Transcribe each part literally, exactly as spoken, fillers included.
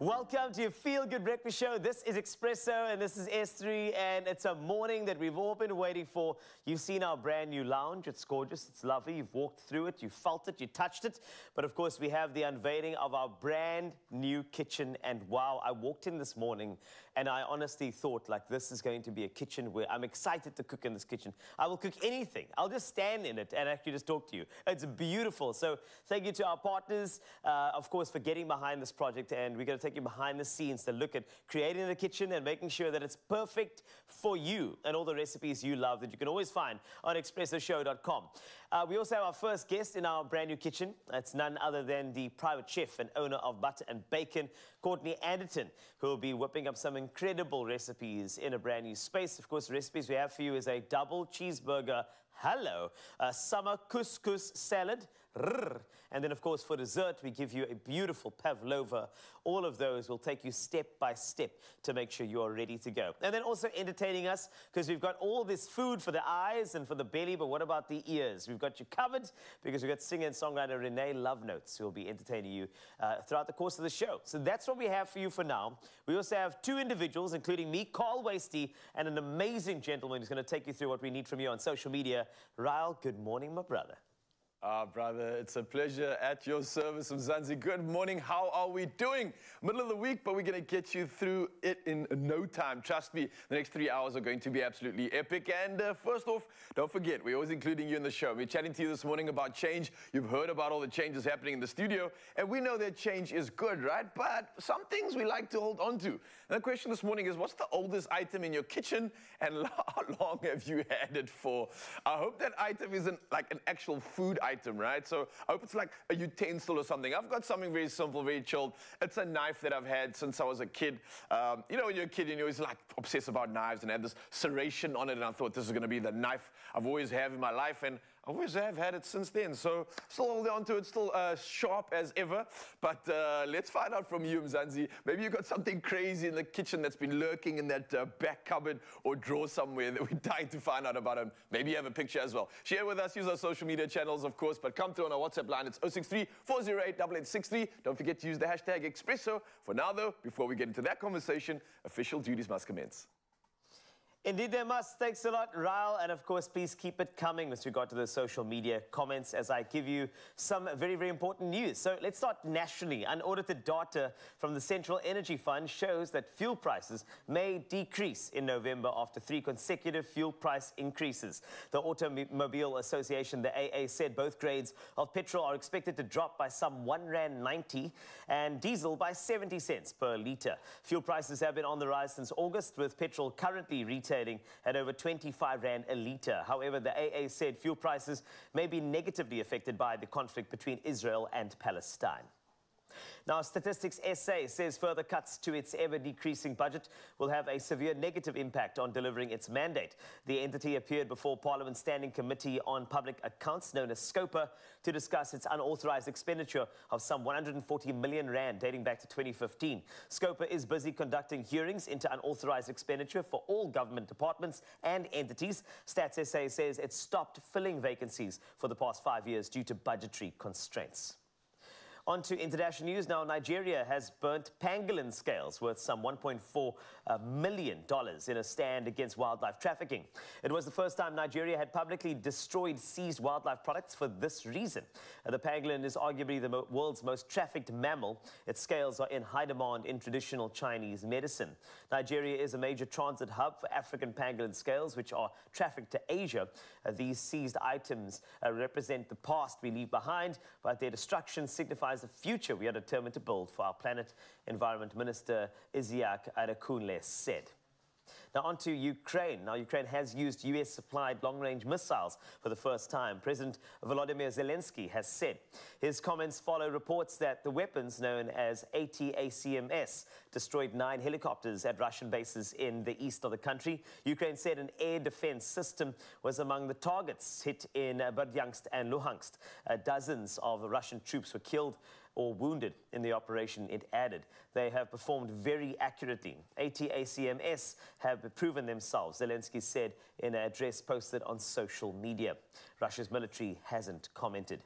Welcome to your Feel Good Breakfast Show. This is Expresso and this is S three, and it's a morning that we've all been waiting for. You've seen our brand new lounge. It's gorgeous, it's lovely. You've walked through it, you felt it, you touched it. But of course, we have the unveiling of our brand new kitchen. And wow, I walked in this morning and I honestly thought, like, this is going to be a kitchen where I'm excited to cook in this kitchen. I will cook anything. I'll just stand in it and actually just talk to you. It's beautiful. So thank you to our partners, uh, of course, for getting behind this project. And we're going to take you behind the scenes to look at creating the kitchen and making sure that it's perfect for you and all the recipes you love that you can always find on expresso show dot com. Uh, we also have our first guest in our brand new kitchen. That's none other than the private chef and owner of Butter and Bacon, Courtney Anderton, who will be whipping up some incredible recipes in a brand new space. Of course, the recipes we have for you is a double cheeseburger hello, a summer couscous salad, and then, of course, for dessert, we give you a beautiful pavlova. All of those will take you step by step to make sure you are ready to go. And then also entertaining us, because we've got all this food for the eyes and for the belly, but what about the ears? We've got you covered, because we've got singer and songwriter Renee Love Notes, who will be entertaining you uh, throughout the course of the show. So that's what we have for you for now. We also have two individuals, including me, Carl Wastie, and an amazing gentleman who's going to take you through what we need from you on social media. Ryle, good morning, my brother. Ah, brother, it's a pleasure at your service, Mzansi. Good morning. How are we doing? Middle of the week, but we're going to get you through it in no time. Trust me, the next three hours are going to be absolutely epic. And uh, first off, don't forget, we're always including you in the show. We're chatting to you this morning about change. You've heard about all the changes happening in the studio, and we know that change is good, right? But some things we like to hold on to. And the question this morning is, what's the oldest item in your kitchen, and how long have you had it for? I hope that item isn't like an actual food item. Item, right? So I hope it's like a utensil or something. I've got something very simple, very chilled. It's a knife that I've had since I was a kid. Um, you know, when you're a kid, and you're always like obsessed about knives, and I had this serration on it, and I thought this is going to be the knife I've always had in my life, and I always have had it since then. So still holding on to it, still uh, sharp as ever. But uh, let's find out from you, Mzansi. Maybe you've got something crazy in the kitchen that's been lurking in that uh, back cupboard or drawer somewhere that we're dying to find out about. And maybe you have a picture as well. Share with us, use our social media channels, of course, but come through on our WhatsApp line. It's zero six three, four zero eight, eight eight six three. Don't forget to use the hashtag Expresso. For now, though, before we get into that conversation, official duties must commence. Indeed, they must. Thanks a lot, Ryle. And of course, please keep it coming with regard to the social media comments as I give you some very, very important news. So let's start nationally. Unaudited data from the Central Energy Fund shows that fuel prices may decrease in November after three consecutive fuel price increases. The Automobile Association, the A A, said both grades of petrol are expected to drop by some one rand ninety and diesel by seventy cents per litre. Fuel prices have been on the rise since August, with petrol currently retailing at over twenty-five rand a litre. However, the A A said fuel prices may be negatively affected by the conflict between Israel and Palestine. Now, Statistics S A says further cuts to its ever-decreasing budget will have a severe negative impact on delivering its mandate. The entity appeared before Parliament's Standing Committee on Public Accounts, known as SCOPA, to discuss its unauthorised expenditure of some one hundred forty million rand dating back to twenty fifteen. SCOPA is busy conducting hearings into unauthorised expenditure for all government departments and entities. Stats S A says it stopped filling vacancies for the past five years due to budgetary constraints. On to international news now. Nigeria has burnt pangolin scales worth some one point four million dollars in a stand against wildlife trafficking. It was the first time Nigeria had publicly destroyed seized wildlife products for this reason. The pangolin is arguably the world's most trafficked mammal. Its scales are in high demand in traditional Chinese medicine. Nigeria is a major transit hub for African pangolin scales, which are trafficked to Asia. Uh, these seized items uh, represent the past we leave behind, but their destruction signifies the future we are determined to build for our planet, Environment Minister Isiaq Adekunle said. Now on to Ukraine. Now Ukraine has used U S-supplied long-range missiles for the first time. President Volodymyr Zelensky has said. His comments follow reports that the weapons known as AT A C M S destroyed nine helicopters at Russian bases in the east of the country. Ukraine said an air defense system was among the targets hit in Berdyansk and Luhansk. Uh, dozens of Russian troops were killed or wounded in the operation, it added. They have performed very accurately. AT A C M S have proven themselves, Zelensky said in an address posted on social media. Russia's military hasn't commented.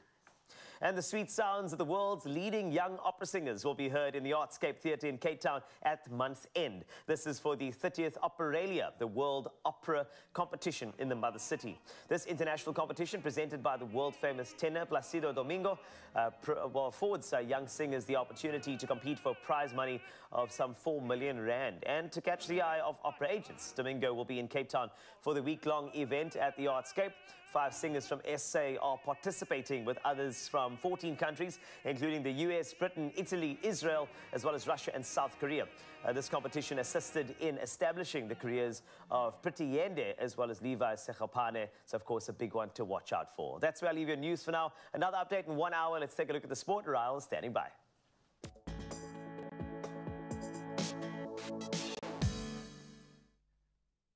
And the sweet sounds of the world's leading young opera singers will be heard in the Artscape Theatre in Cape Town at month's end. This is for the thirtieth Operalia, the World Opera Competition in the Mother City. This international competition, presented by the world-famous tenor Placido Domingo, uh, well, affords uh, young singers the opportunity to compete for prize money of some four million rand. And to catch the eye of opera agents, Domingo will be in Cape Town for the week-long event at the Artscape. Five singers from S A are participating with others from fourteen countries, including the U S, Britain, Italy, Israel, as well as Russia and South Korea. Uh, this competition assisted in establishing the careers of Priti Yende as well as Levi Sekgapane. It's, of course, a big one to watch out for. That's where I leave your news for now. Another update in one hour. Let's take a look at the sport. Ryle standing by.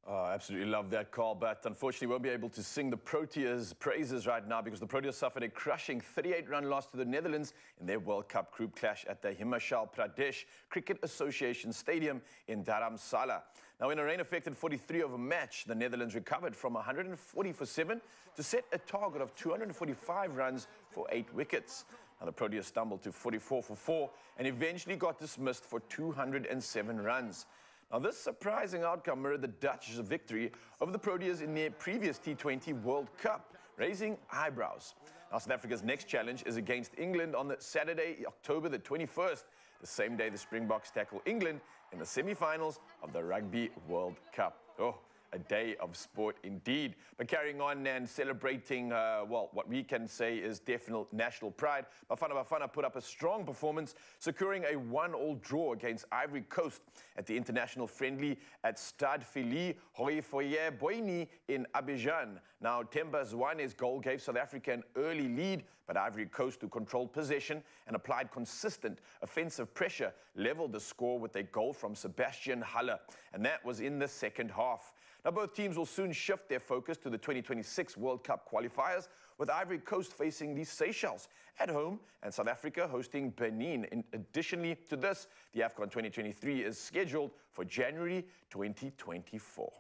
Oh, absolutely love that, Carl, but unfortunately won't be able to sing the Proteas' praises right now because the Proteas suffered a crushing thirty-eight run loss to the Netherlands in their World Cup group clash at the Himachal Pradesh Cricket Association Stadium in Dharamsala. Now, in a rain-affected forty-three of a match, the Netherlands recovered from one hundred forty for seven to set a target of two hundred forty-five runs for eight wickets. Now, the Proteas stumbled to forty-four for four and eventually got dismissed for two hundred seven runs. Now, this surprising outcome mirrored the Dutch victory over the Proteas in their previous T twenty World Cup, raising eyebrows. Now, South Africa's next challenge is against England on the Saturday, October the twenty-first, the same day the Springboks tackle England in the semi-finals of the Rugby World Cup. Oh, a day of sport indeed. But carrying on and celebrating, uh, well, what we can say is definite national pride, Bafana Bafana put up a strong performance, securing a one-all draw against Ivory Coast at the international friendly at Stade Félix Houphouët-Boigny in Abidjan. Now, Themba Zwane's goal gave South Africa an early lead, but Ivory Coast, who controlled possession and applied consistent offensive pressure, leveled the score with a goal from Sebastian Haller, and that was in the second half. Now, both teams will soon shift their focus to the twenty twenty-six World Cup qualifiers, with Ivory Coast facing the Seychelles at home and South Africa hosting Benin. In additionally to this, the AFCON twenty twenty-three is scheduled for January twenty twenty-four.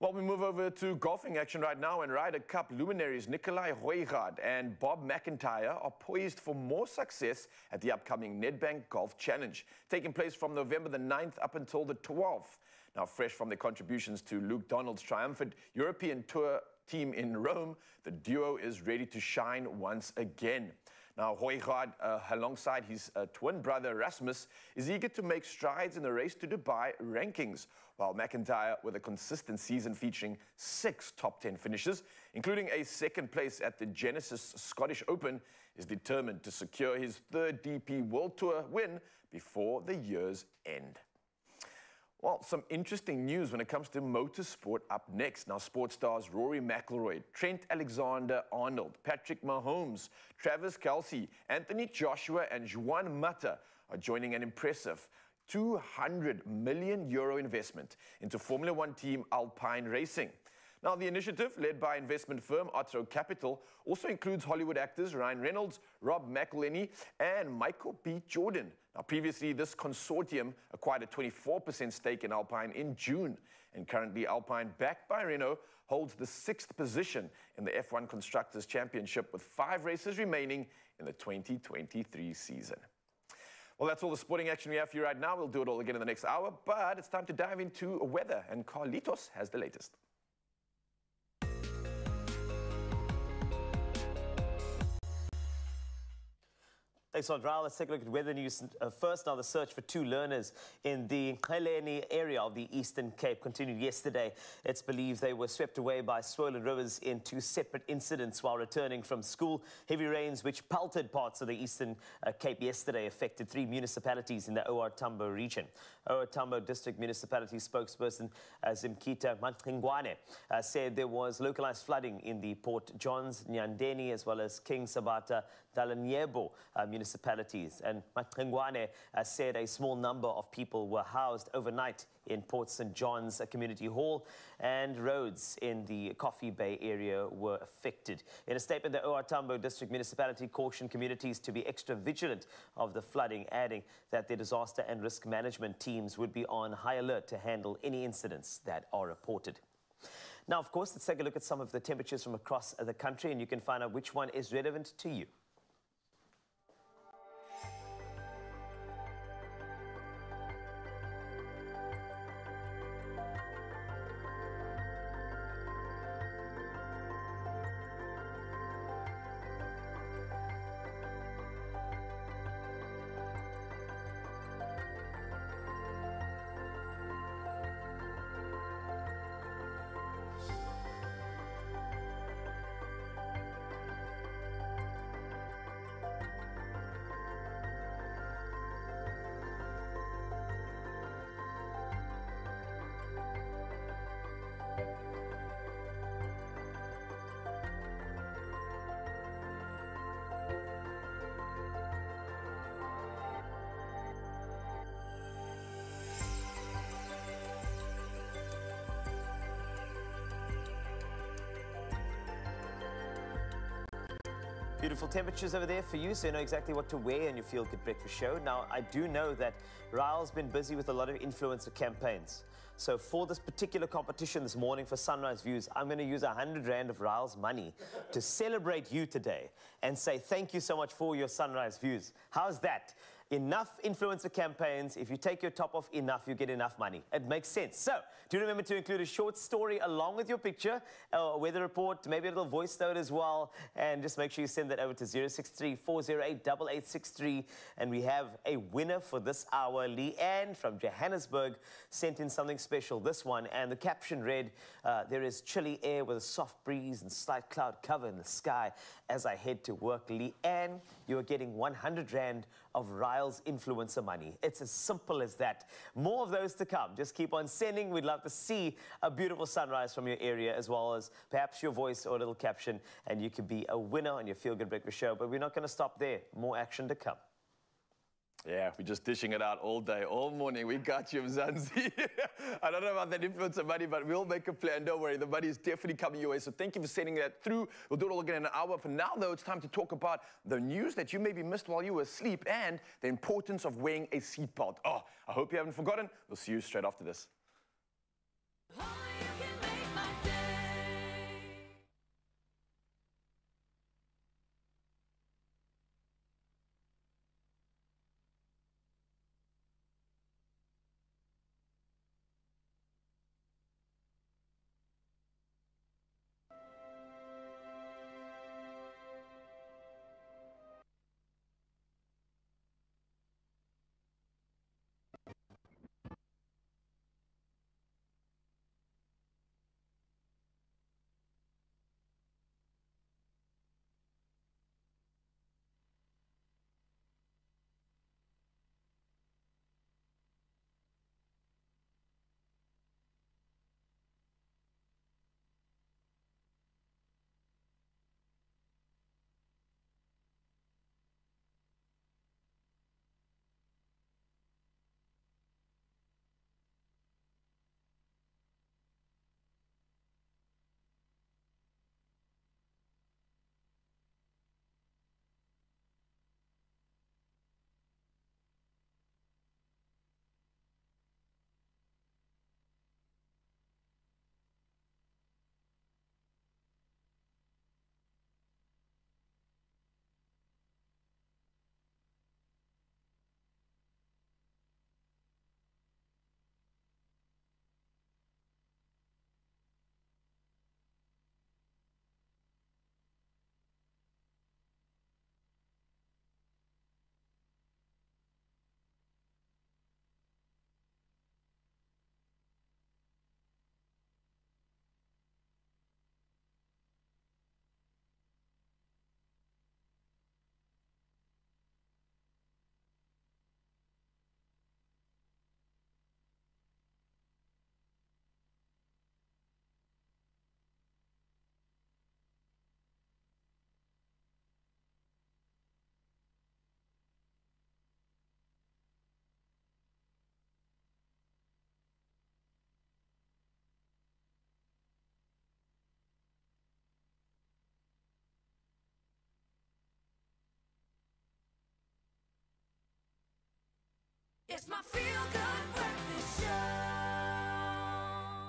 Well, we move over to golfing action right now, and Ryder Cup luminaries Nikolai Højgaard and Bob McIntyre are poised for more success at the upcoming Nedbank Golf Challenge, taking place from November the ninth up until the twelfth. Now, fresh from their contributions to Luke Donald's triumphant European Tour team in Rome, the duo is ready to shine once again. Now, Højgaard, uh, alongside his uh, twin brother Rasmus, is eager to make strides in the race to Dubai rankings, while McIntyre, with a consistent season featuring six top ten finishes, including a second place at the Genesis Scottish Open, is determined to secure his third D P World Tour win before the year's end. Well, some interesting news when it comes to motorsport up next. Now, sports stars Rory McIlroy, Trent Alexander-Arnold, Patrick Mahomes, Travis Kelce, Anthony Joshua and Juan Mata are joining an impressive two hundred million euro investment into Formula One team Alpine Racing. Now, the initiative, led by investment firm Otto Capital, also includes Hollywood actors Ryan Reynolds, Rob McElhenney, and Michael B. Jordan. Now, previously, this consortium acquired a twenty-four percent stake in Alpine in June, and currently Alpine, backed by Renault, holds the sixth position in the F one Constructors' Championship with five races remaining in the twenty twenty-three season. Well, that's all the sporting action we have for you right now. We'll do it all again in the next hour, but it's time to dive into weather, and Carlitos has the latest. Thanks, Ryle. Let's take a look at weather news. Uh, first, now the search for two learners in the Ngaleni area of the Eastern Cape continued yesterday. It's believed they were swept away by swollen rivers in two separate incidents while returning from school. Heavy rains, which pelted parts of the Eastern uh, Cape yesterday, affected three municipalities in the O R Tambo region. O R Tambo District Municipality spokesperson uh, Zimkhitha Manqingwane uh, said there was localized flooding in the Port Johns, Nyandeni, as well as King Sabata, Dalanyebo uh, municipalities, and Matengwane uh, said a small number of people were housed overnight in Port Saint John's uh, Community Hall, and roads in the Coffee Bay area were affected. In a statement, the O R Tambo District Municipality cautioned communities to be extra vigilant of the flooding, adding that their disaster and risk management teams would be on high alert to handle any incidents that are reported. Now, of course, let's take a look at some of the temperatures from across the country, and you can find out which one is relevant to you. Beautiful temperatures over there for you, so you know exactly what to wear in your Feel Good Breakfast show. Now, I do know that Ryle's been busy with a lot of influencer campaigns. So for this particular competition this morning for Sunrise Views, I'm going to use one hundred rand of Ryle's money to celebrate you today and say thank you so much for your Sunrise Views. How's that? Enough influencer campaigns. If you take your top off enough, you get enough money. It makes sense. So do remember to include a short story along with your picture, a weather report, maybe a little voice note as well, and just make sure you send that over to zero six three, four zero eight, eight eight six three. And we have a winner for this hour. Leanne from Johannesburg sent in something special, this one, and the caption read, uh, there is chilly air with a soft breeze and slight cloud cover in the sky as I head to work. Leanne, you are getting one hundred rand of Ryle's influencer money. It's as simple as that. More of those to come. Just keep on sending. We'd love to see a beautiful sunrise from your area, as well as perhaps your voice or a little caption, and you could be a winner on your Feel Good Breakfast show. But we're not going to stop there. More action to come. Yeah, we're just dishing it out all day, all morning. We got you, Mzansi. I don't know about that influencer money, but we'll make a plan. Don't worry, the money is definitely coming your way. So thank you for sending that through. We'll do it all again in an hour. For now, though, it's time to talk about the news that you maybe missed while you were asleep and the importance of wearing a seatbelt. Oh, I hope you haven't forgotten. We'll see you straight after this. Oh, you can make my day. It's my Feel Good Breakfast Show.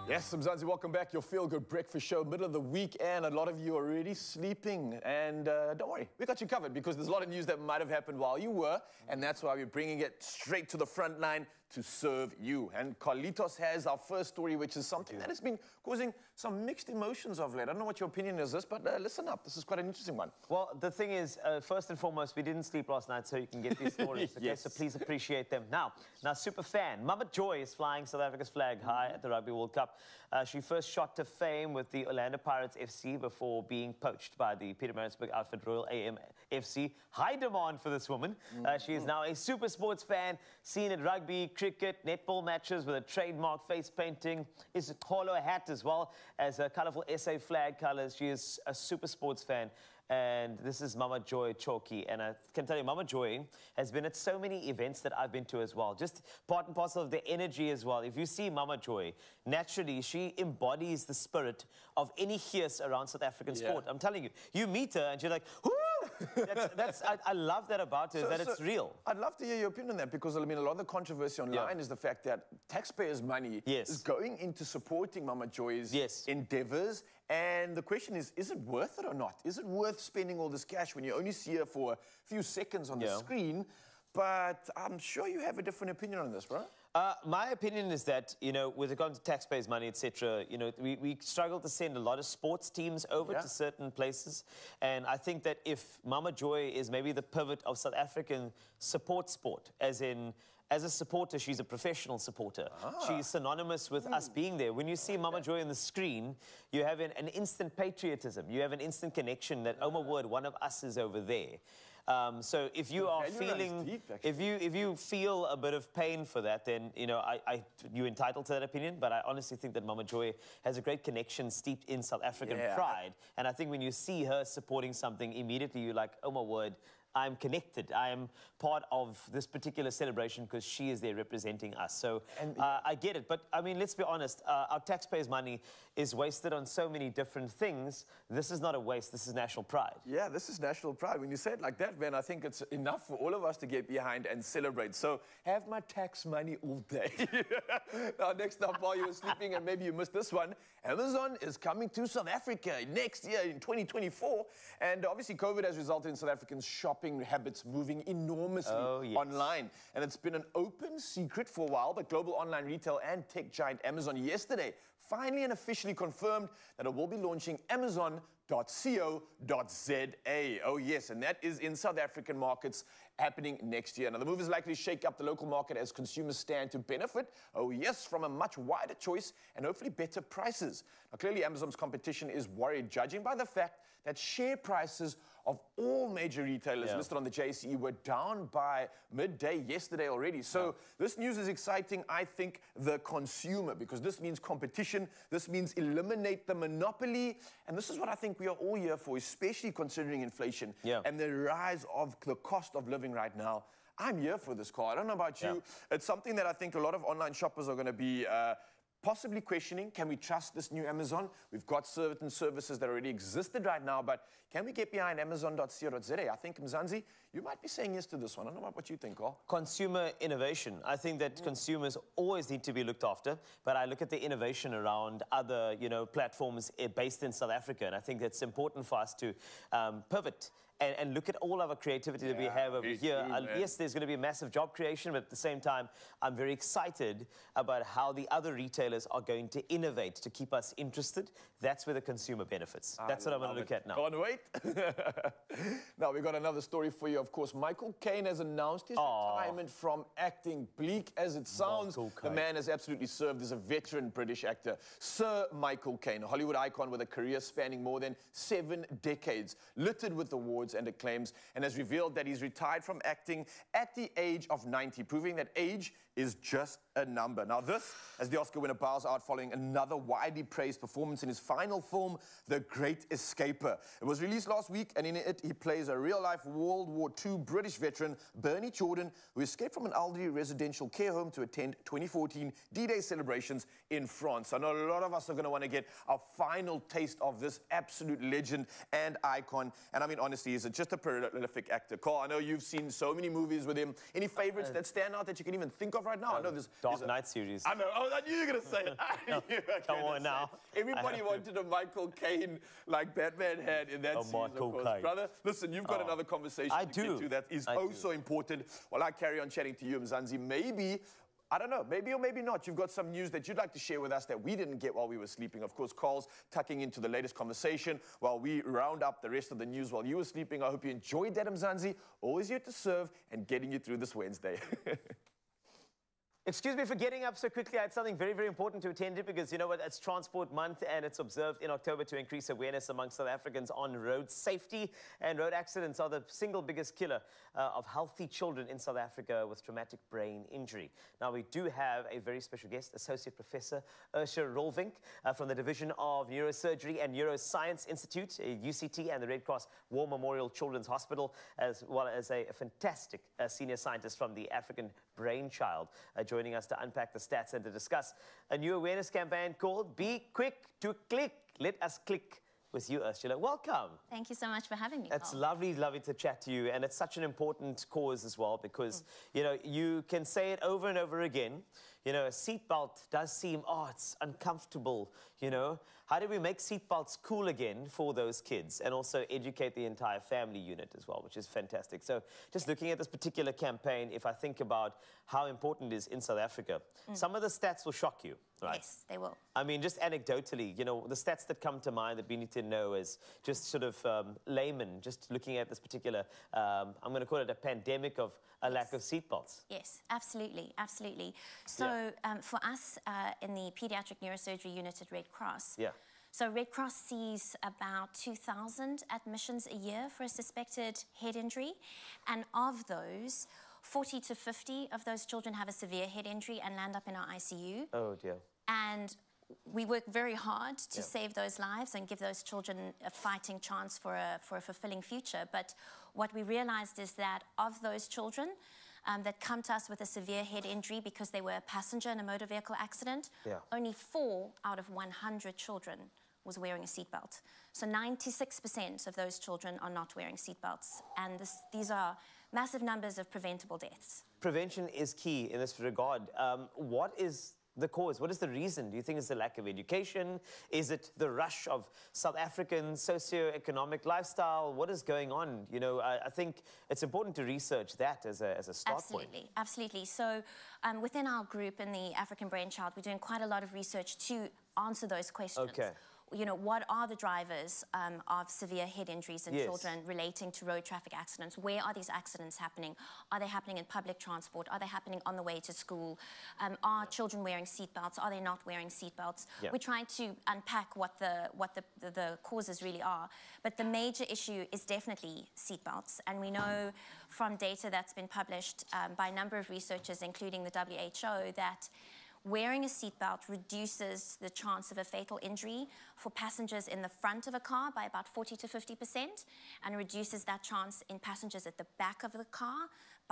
Yes, Mzansi, welcome back. Your Feel Good Breakfast Show, middle of the week, and a lot of you are already sleeping. And uh, don't worry, we got you covered because there's a lot of news that might have happened while you were, and that's why we're bringing it straight to the front line to serve you. And Carlitos has our first story, which is something that has been causing some mixed emotions of late. I don't know what your opinion is this, but uh, listen up. This is quite an interesting one. Well, the thing is, uh, first and foremost, we didn't sleep last night, so you can get these stories. Okay, yes. So please appreciate them. Now, now, super fan, Mama Joy is flying South Africa's flag high at the Rugby World Cup. Uh, she first shot to fame with the Orlando Pirates F C before being poached by the Pietermaritzburg outfit Royal A M F C. High demand for this woman. Uh, she is now a super sports fan, seen at rugby, cricket, netball matches with a trademark face painting, is a collar hat as well as a colourful S A flag colours. She is a super sports fan. And this is Mama Joy Chalky. And I can tell you, Mama Joy has been at so many events that I've been to as well. Just part and parcel of the energy as well. If you see Mama Joy, naturally, she embodies the spirit of any fierce around South African yeah. sport. I'm telling you, you meet her and you're like, whoo! that's, that's, I, I love that about it, so, is that so it's real. I'd love to hear your opinion on that, because I mean, a lot of the controversy online yeah. is the fact that taxpayers' money yes. is going into supporting Mama Joy's yes. endeavours, and the question is, is it worth it or not? Is it worth spending all this cash when you only see her for a few seconds on yeah. the screen? But I'm sure you have a different opinion on this, right? Uh, my opinion is that, you know, with regard to taxpayers' money, et cetera, you know, we, we struggle to send a lot of sports teams over yeah. to certain places. And I think that if Mama Joy is maybe the pivot of South African support sport, as in, as a supporter, she's a professional supporter. Ah. She's synonymous with mm. us being there. When you see Mama Joy on the screen, you have an, an instant patriotism. You have an instant connection that, oh my word, one of us is over there. Um, so if you are feeling, deep, if you if you feel a bit of pain for that, then you know I, I you're entitled to that opinion. But I honestly think that Mama Joy has a great connection steeped in South African yeah. pride, and I think when you see her supporting something, immediately you're like, oh my word, I'm connected. I am part of this particular celebration because she is there representing us. So and, uh, I get it. But, I mean, let's be honest. Uh, our taxpayers' money is wasted on so many different things. This is not a waste. This is national pride. Yeah, this is national pride. When you say it like that, man, I think it's enough for all of us to get behind and celebrate. So have my tax money all day. Now, next up, while you were sleeping, and maybe you missed this one, Amazon is coming to South Africa next year in twenty twenty-four. And obviously, COVID has resulted in South Africans shopping habits moving enormously oh, yes. online. And it's been an open secret for a while, but global online retail and tech giant Amazon yesterday finally and officially confirmed that it will be launching Amazon dot co dot Z A. Oh, yes, and that is in South African markets happening next year. Now, the move is likely to shake up the local market as consumers stand to benefit, oh, yes, from a much wider choice and hopefully better prices. Now, clearly, Amazon's competition is worried, judging by the fact that share prices of all major retailers yeah. listed on the J S E were down by midday yesterday already. So yeah. this news is exciting, I think, the consumer, because this means competition, this means eliminate the monopoly, and this is what I think we are all here for, especially considering inflation yeah. and the rise of the cost of living right now. I'm here for this, Carl. I don't know about you. Yeah. It's something that I think a lot of online shoppers are going to be uh, possibly questioning. Can we trust this new Amazon? We've got certain services that already existed right now, but can we get behind Amazon dot co dot Z A? I think, Mzansi, you might be saying yes to this one. I don't know what you think, Carl. Consumer innovation. I think that mm. consumers always need to be looked after, but I look at the innovation around other, you know, platforms based in South Africa, and I think that's important for us to um, pivot And, and look at all of our creativity yeah, that we have over here. True, uh, yes, there's going to be a massive job creation, but at the same time, I'm very excited about how the other retailers are going to innovate to keep us interested. That's where the consumer benefits. I That's what I'm going to look at now. Can't wait. Now, we've got another story for you, of course. Michael Caine has announced his Aww. retirement from acting. Bleak as it sounds, the man has absolutely served as a veteran British actor. Sir Michael Caine, a Hollywood icon with a career spanning more than seven decades, littered with awards and acclaims, and has revealed that he's retired from acting at the age of ninety, proving that age is just a number. Now this, as the Oscar winner bows out following another widely praised performance in his final film, The Great Escaper. It was released last week, and in it he plays a real-life World War Two British veteran, Bernie Jordan, who escaped from an elderly residential care home to attend twenty fourteen D-Day celebrations in France. I know a lot of us are going to want to get a final taste of this absolute legend and icon, and I mean honestly, he's just a prolific actor. Carl, I know you've seen so many movies with him. Any favourites uh, that stand out that you can even think of right now? Um, I know there's Dark a, Knight series. I know. Oh, I knew you were going to say it. I no, knew I come on now. It. Everybody wanted to. a Michael Caine like Batman had in that oh, series, Michael of course. Caine. Brother, listen, you've got oh, another conversation I to do. get to that is I oh do. so important. While I carry on chatting to you, Mzansi, maybe... I don't know, maybe or maybe not, you've got some news that you'd like to share with us that we didn't get while we were sleeping. Of course, Carl's tucking into the latest conversation while we round up the rest of the news while you were sleeping. I hope you enjoyed that, Mzansi. Always here to serve and getting you through this Wednesday. Excuse me for getting up so quickly. I had something very, very important to attend to because, you know what, it's Transport Month and it's observed in October to increase awareness amongst South Africans on road safety. And road accidents are the single biggest killer uh, of healthy children in South Africa with traumatic brain injury. Now, we do have a very special guest, Associate Professor Ursula Rolvink uh, from the Division of Neurosurgery and Neuroscience Institute, uh, U C T, and the Red Cross War Memorial Children's Hospital, as well as a, a fantastic uh, senior scientist from the African Brain Child, uh, joining us to unpack the stats and to discuss a new awareness campaign called Be Quick to Click. Let us click with you, Ursula. Welcome. Thank you so much for having me, Carl. It's lovely, lovely to chat to you, and it's such an important cause as well because, mm. you know, you can say it over and over again. You know, a seatbelt does seem, oh, it's uncomfortable, you know. How do we make seatbelts cool again for those kids and also educate the entire family unit as well, which is fantastic. So just looking at this particular campaign, if I think about how important it is in South Africa, mm. some of the stats will shock you, right? Yes, they will. I mean, just anecdotally, you know, the stats that come to mind that we need to know is just sort of um, layman, just looking at this particular, um, I'm going to call it a pandemic of a yes. lack of seatbelts. Yes, absolutely, absolutely. So. Yeah. So um, for us uh, in the Pediatric Neurosurgery Unit at Red Cross, yeah. so Red Cross sees about two thousand admissions a year for a suspected head injury, and of those, forty to fifty of those children have a severe head injury and land up in our I C U. Oh dear. And we work very hard to yeah. save those lives and give those children a fighting chance for a, for a fulfilling future. But what we realized is that of those children, Um, that come to us with a severe head injury because they were a passenger in a motor vehicle accident, yeah. only four out of one hundred children was wearing a seatbelt. So ninety-six percent of those children are not wearing seatbelts. And this, these are massive numbers of preventable deaths. Prevention is key in this regard. Um, what is the cause? What is the reason? Do you think it's the lack of education? Is it the rush of South African socio-economic lifestyle? What is going on? You know, I, I think it's important to research that as a, as a start absolutely, point. Absolutely, absolutely. So um, within our group in the African Brainchild, we're doing quite a lot of research to answer those questions. Okay. You know, what are the drivers um, of severe head injuries in yes. children relating to road traffic accidents? Where are these accidents happening? Are they happening in public transport? Are they happening on the way to school? Um, are yeah. children wearing seatbelts? Are they not wearing seatbelts? Yeah. We're trying to unpack what the what the, the, the causes really are. But the major issue is definitely seatbelts. And we know from data that's been published um, by a number of researchers, including the W H O, that wearing a seatbelt reduces the chance of a fatal injury for passengers in the front of a car by about forty to fifty percent, and reduces that chance in passengers at the back of the car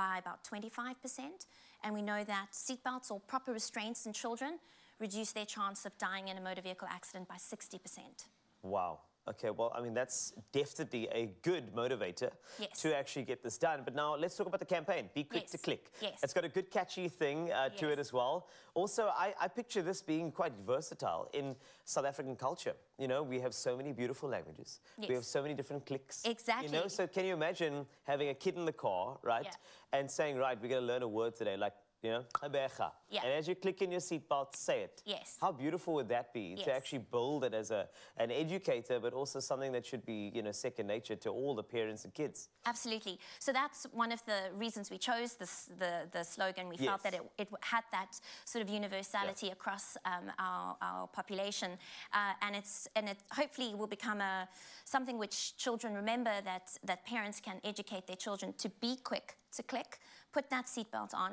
by about twenty-five percent. And we know that seatbelts or proper restraints in children reduce their chance of dying in a motor vehicle accident by sixty percent. Wow. Okay, well, I mean, that's definitely a good motivator yes. to actually get this done. But now let's talk about the campaign, Be Quick yes. to Click. Yes. It's got a good, catchy thing uh, yes. to it as well. Also, I, I picture this being quite versatile in South African culture. You know, we have so many beautiful languages. Yes. We have so many different clicks. Exactly. You know, so can you imagine having a kid in the car, right, yeah. and saying, right, we're going to learn a word today, like, you know, yeah. and as you click in your seatbelt, say it. Yes. How beautiful would that be yes. to actually build it as a an educator, but also something that should be, you know, second nature to all the parents and kids. Absolutely. So that's one of the reasons we chose this, the the slogan. We yes. felt that it, it had that sort of universality yeah. across um, our our population, uh, and it's and it hopefully will become a something which children remember, that that parents can educate their children to be quick to click, put that seatbelt on,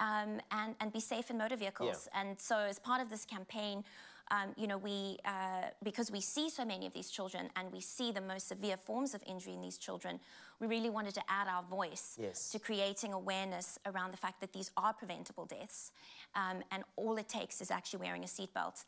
um, and, and be safe in motor vehicles. Yeah. And so as part of this campaign, um, you know, we, uh, because we see so many of these children and we see the most severe forms of injury in these children, we really wanted to add our voice yes. to creating awareness around the fact that these are preventable deaths, um, and all it takes is actually wearing a seatbelt.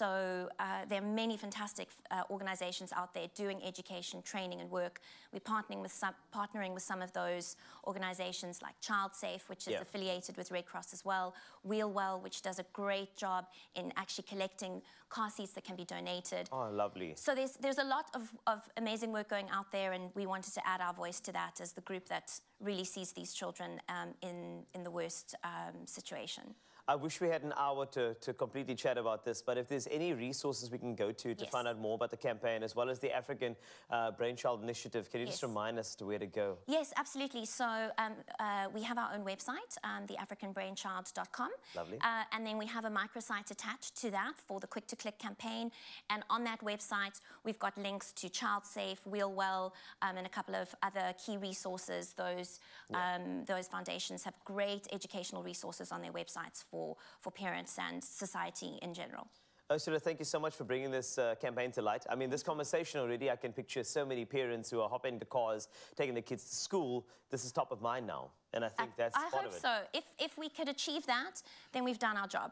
So uh, there are many fantastic uh, organizations out there doing education, training and work. We're partnering with some, partnering with some of those organizations like ChildSafe, which is yeah. affiliated with Red Cross as well, Wheelwell, which does a great job in actually collecting car seats that can be donated. Oh, lovely. So there's, there's a lot of, of amazing work going out there, and we wanted to add our voice to that as the group that really sees these children um, in, in the worst um, situation. I wish we had an hour to, to completely chat about this, but if there's any resources we can go to to yes. find out more about the campaign, as well as the African uh, Brainchild Initiative, can you yes. just remind us to where to go? Yes, absolutely. So um, uh, we have our own website, um, the african brainchild dot com. Lovely. Uh, and then we have a microsite attached to that for the Quick to Click campaign. And on that website, we've got links to ChildSafe, Wheelwell, um, and a couple of other key resources. Those, yeah. um, those foundations have great educational resources on their websites for For, for parents and society in general. Ursula, thank you so much for bringing this uh, campaign to light. I mean, this conversation already, I can picture so many parents who are hopping into cars, taking their kids to school. This is top of mind now. And I think that's I part of it. I hope so. If, if we could achieve that, then we've done our job.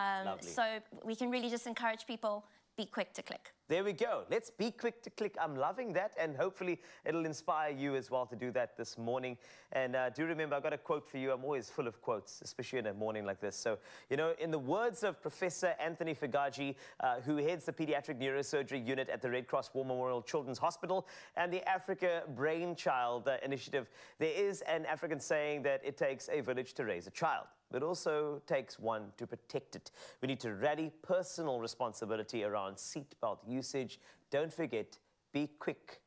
Um, so we can really just encourage people be quick to click. There we go. Let's be quick to click. I'm loving that, and hopefully it'll inspire you as well to do that this morning. And uh, do remember, I've got a quote for you. I'm always full of quotes, especially in a morning like this. So, you know, in the words of Professor Anthony Fagaji, uh, who heads the Pediatric Neurosurgery Unit at the Red Cross War Memorial Children's Hospital and the Africa Brainchild uh, Initiative, there is an African saying that it takes a village to raise a child. It also takes one to protect it. We need to rally personal responsibility around seatbelt usage. Don't forget, be quick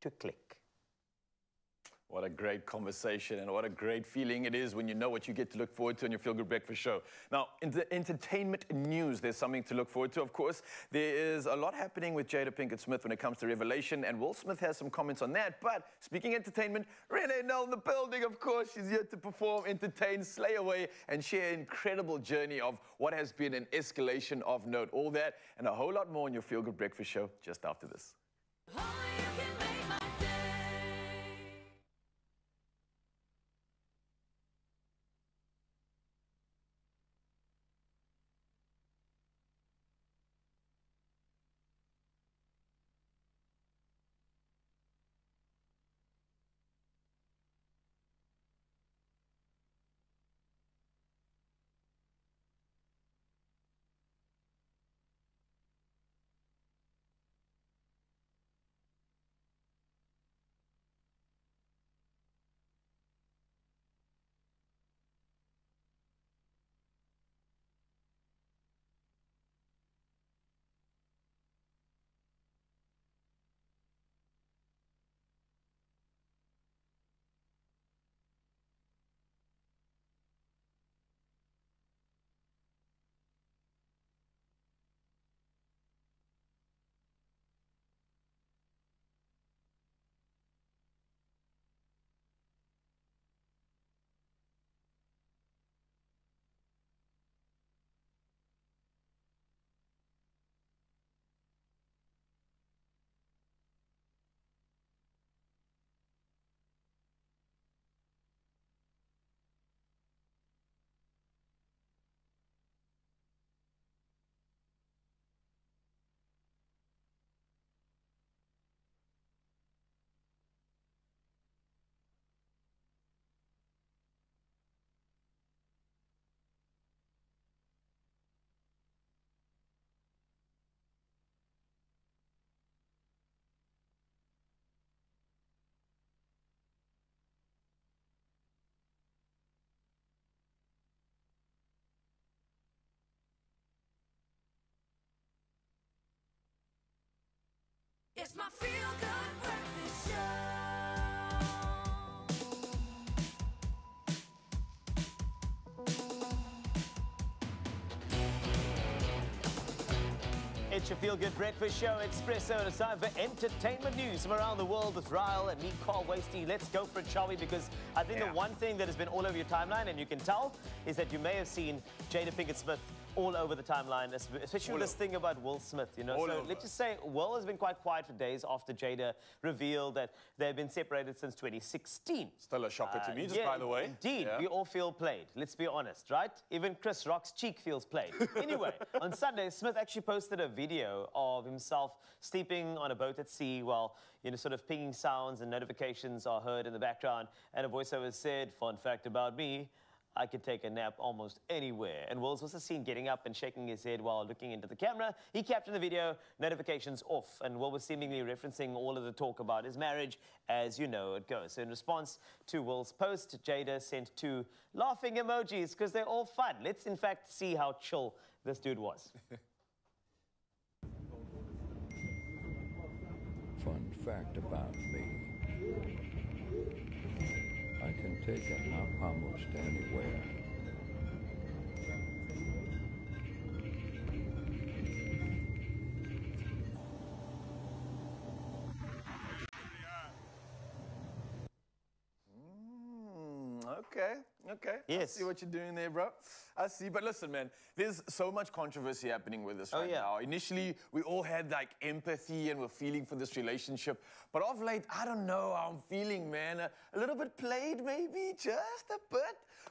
to click. What a great conversation, and what a great feeling it is when you know what you get to look forward to on your Feel Good Breakfast show. Now, in the entertainment news, there's something to look forward to, of course. There is a lot happening with Jada Pinkett Smith when it comes to Revelation, and Will Smith has some comments on that. But speaking entertainment, Renee Love in the building, of course. She's here to perform, entertain, slay away, and share an incredible journey of what has been an escalation of note. All that and a whole lot more on your Feel Good Breakfast show just after this. It's my Feel Good Breakfast Show. It's your Feel Good Breakfast Show, Expresso, and it's time for entertainment news from around the world with Ryle and me, Carl Wastie. Let's go for it, shall we? Because I think yeah. the one thing that has been all over your timeline, and you can tell, is that you may have seen Jada Pinkett Smith all over the timeline, especially with this thing about Will Smith, you know. All so over. Let's just say Will has been quite quiet for days after Jada revealed that they've been separated since twenty sixteen. Still a shocker uh, to me, just yeah, by the way. Indeed, yeah. we all feel played, let's be honest, right? Even Chris Rock's cheek feels played. Anyway, on Sunday, Smith actually posted a video of himself sleeping on a boat at sea while, you know, sort of pinging sounds and notifications are heard in the background, and a voiceover said, "Fun fact about me, I could take a nap almost anywhere." And Will's also seen getting up and shaking his head while looking into the camera. He captured the video, notifications off, and Will was seemingly referencing all of the talk about his marriage, as you know it goes. So in response to Will's post, Jada sent two laughing emojis, because they're all fun. Let's, in fact, see how chill this dude was. Fun fact about me. I can take a nap almost anywhere. Mm, okay. Okay. Yes. I see what you're doing there, bro. I see. But listen, man, there's so much controversy happening with this oh, right yeah. now. Initially, we all had, like, empathy and were feeling for this relationship. But of late, I don't know how I'm feeling, man. A, a little bit played, maybe, just a bit.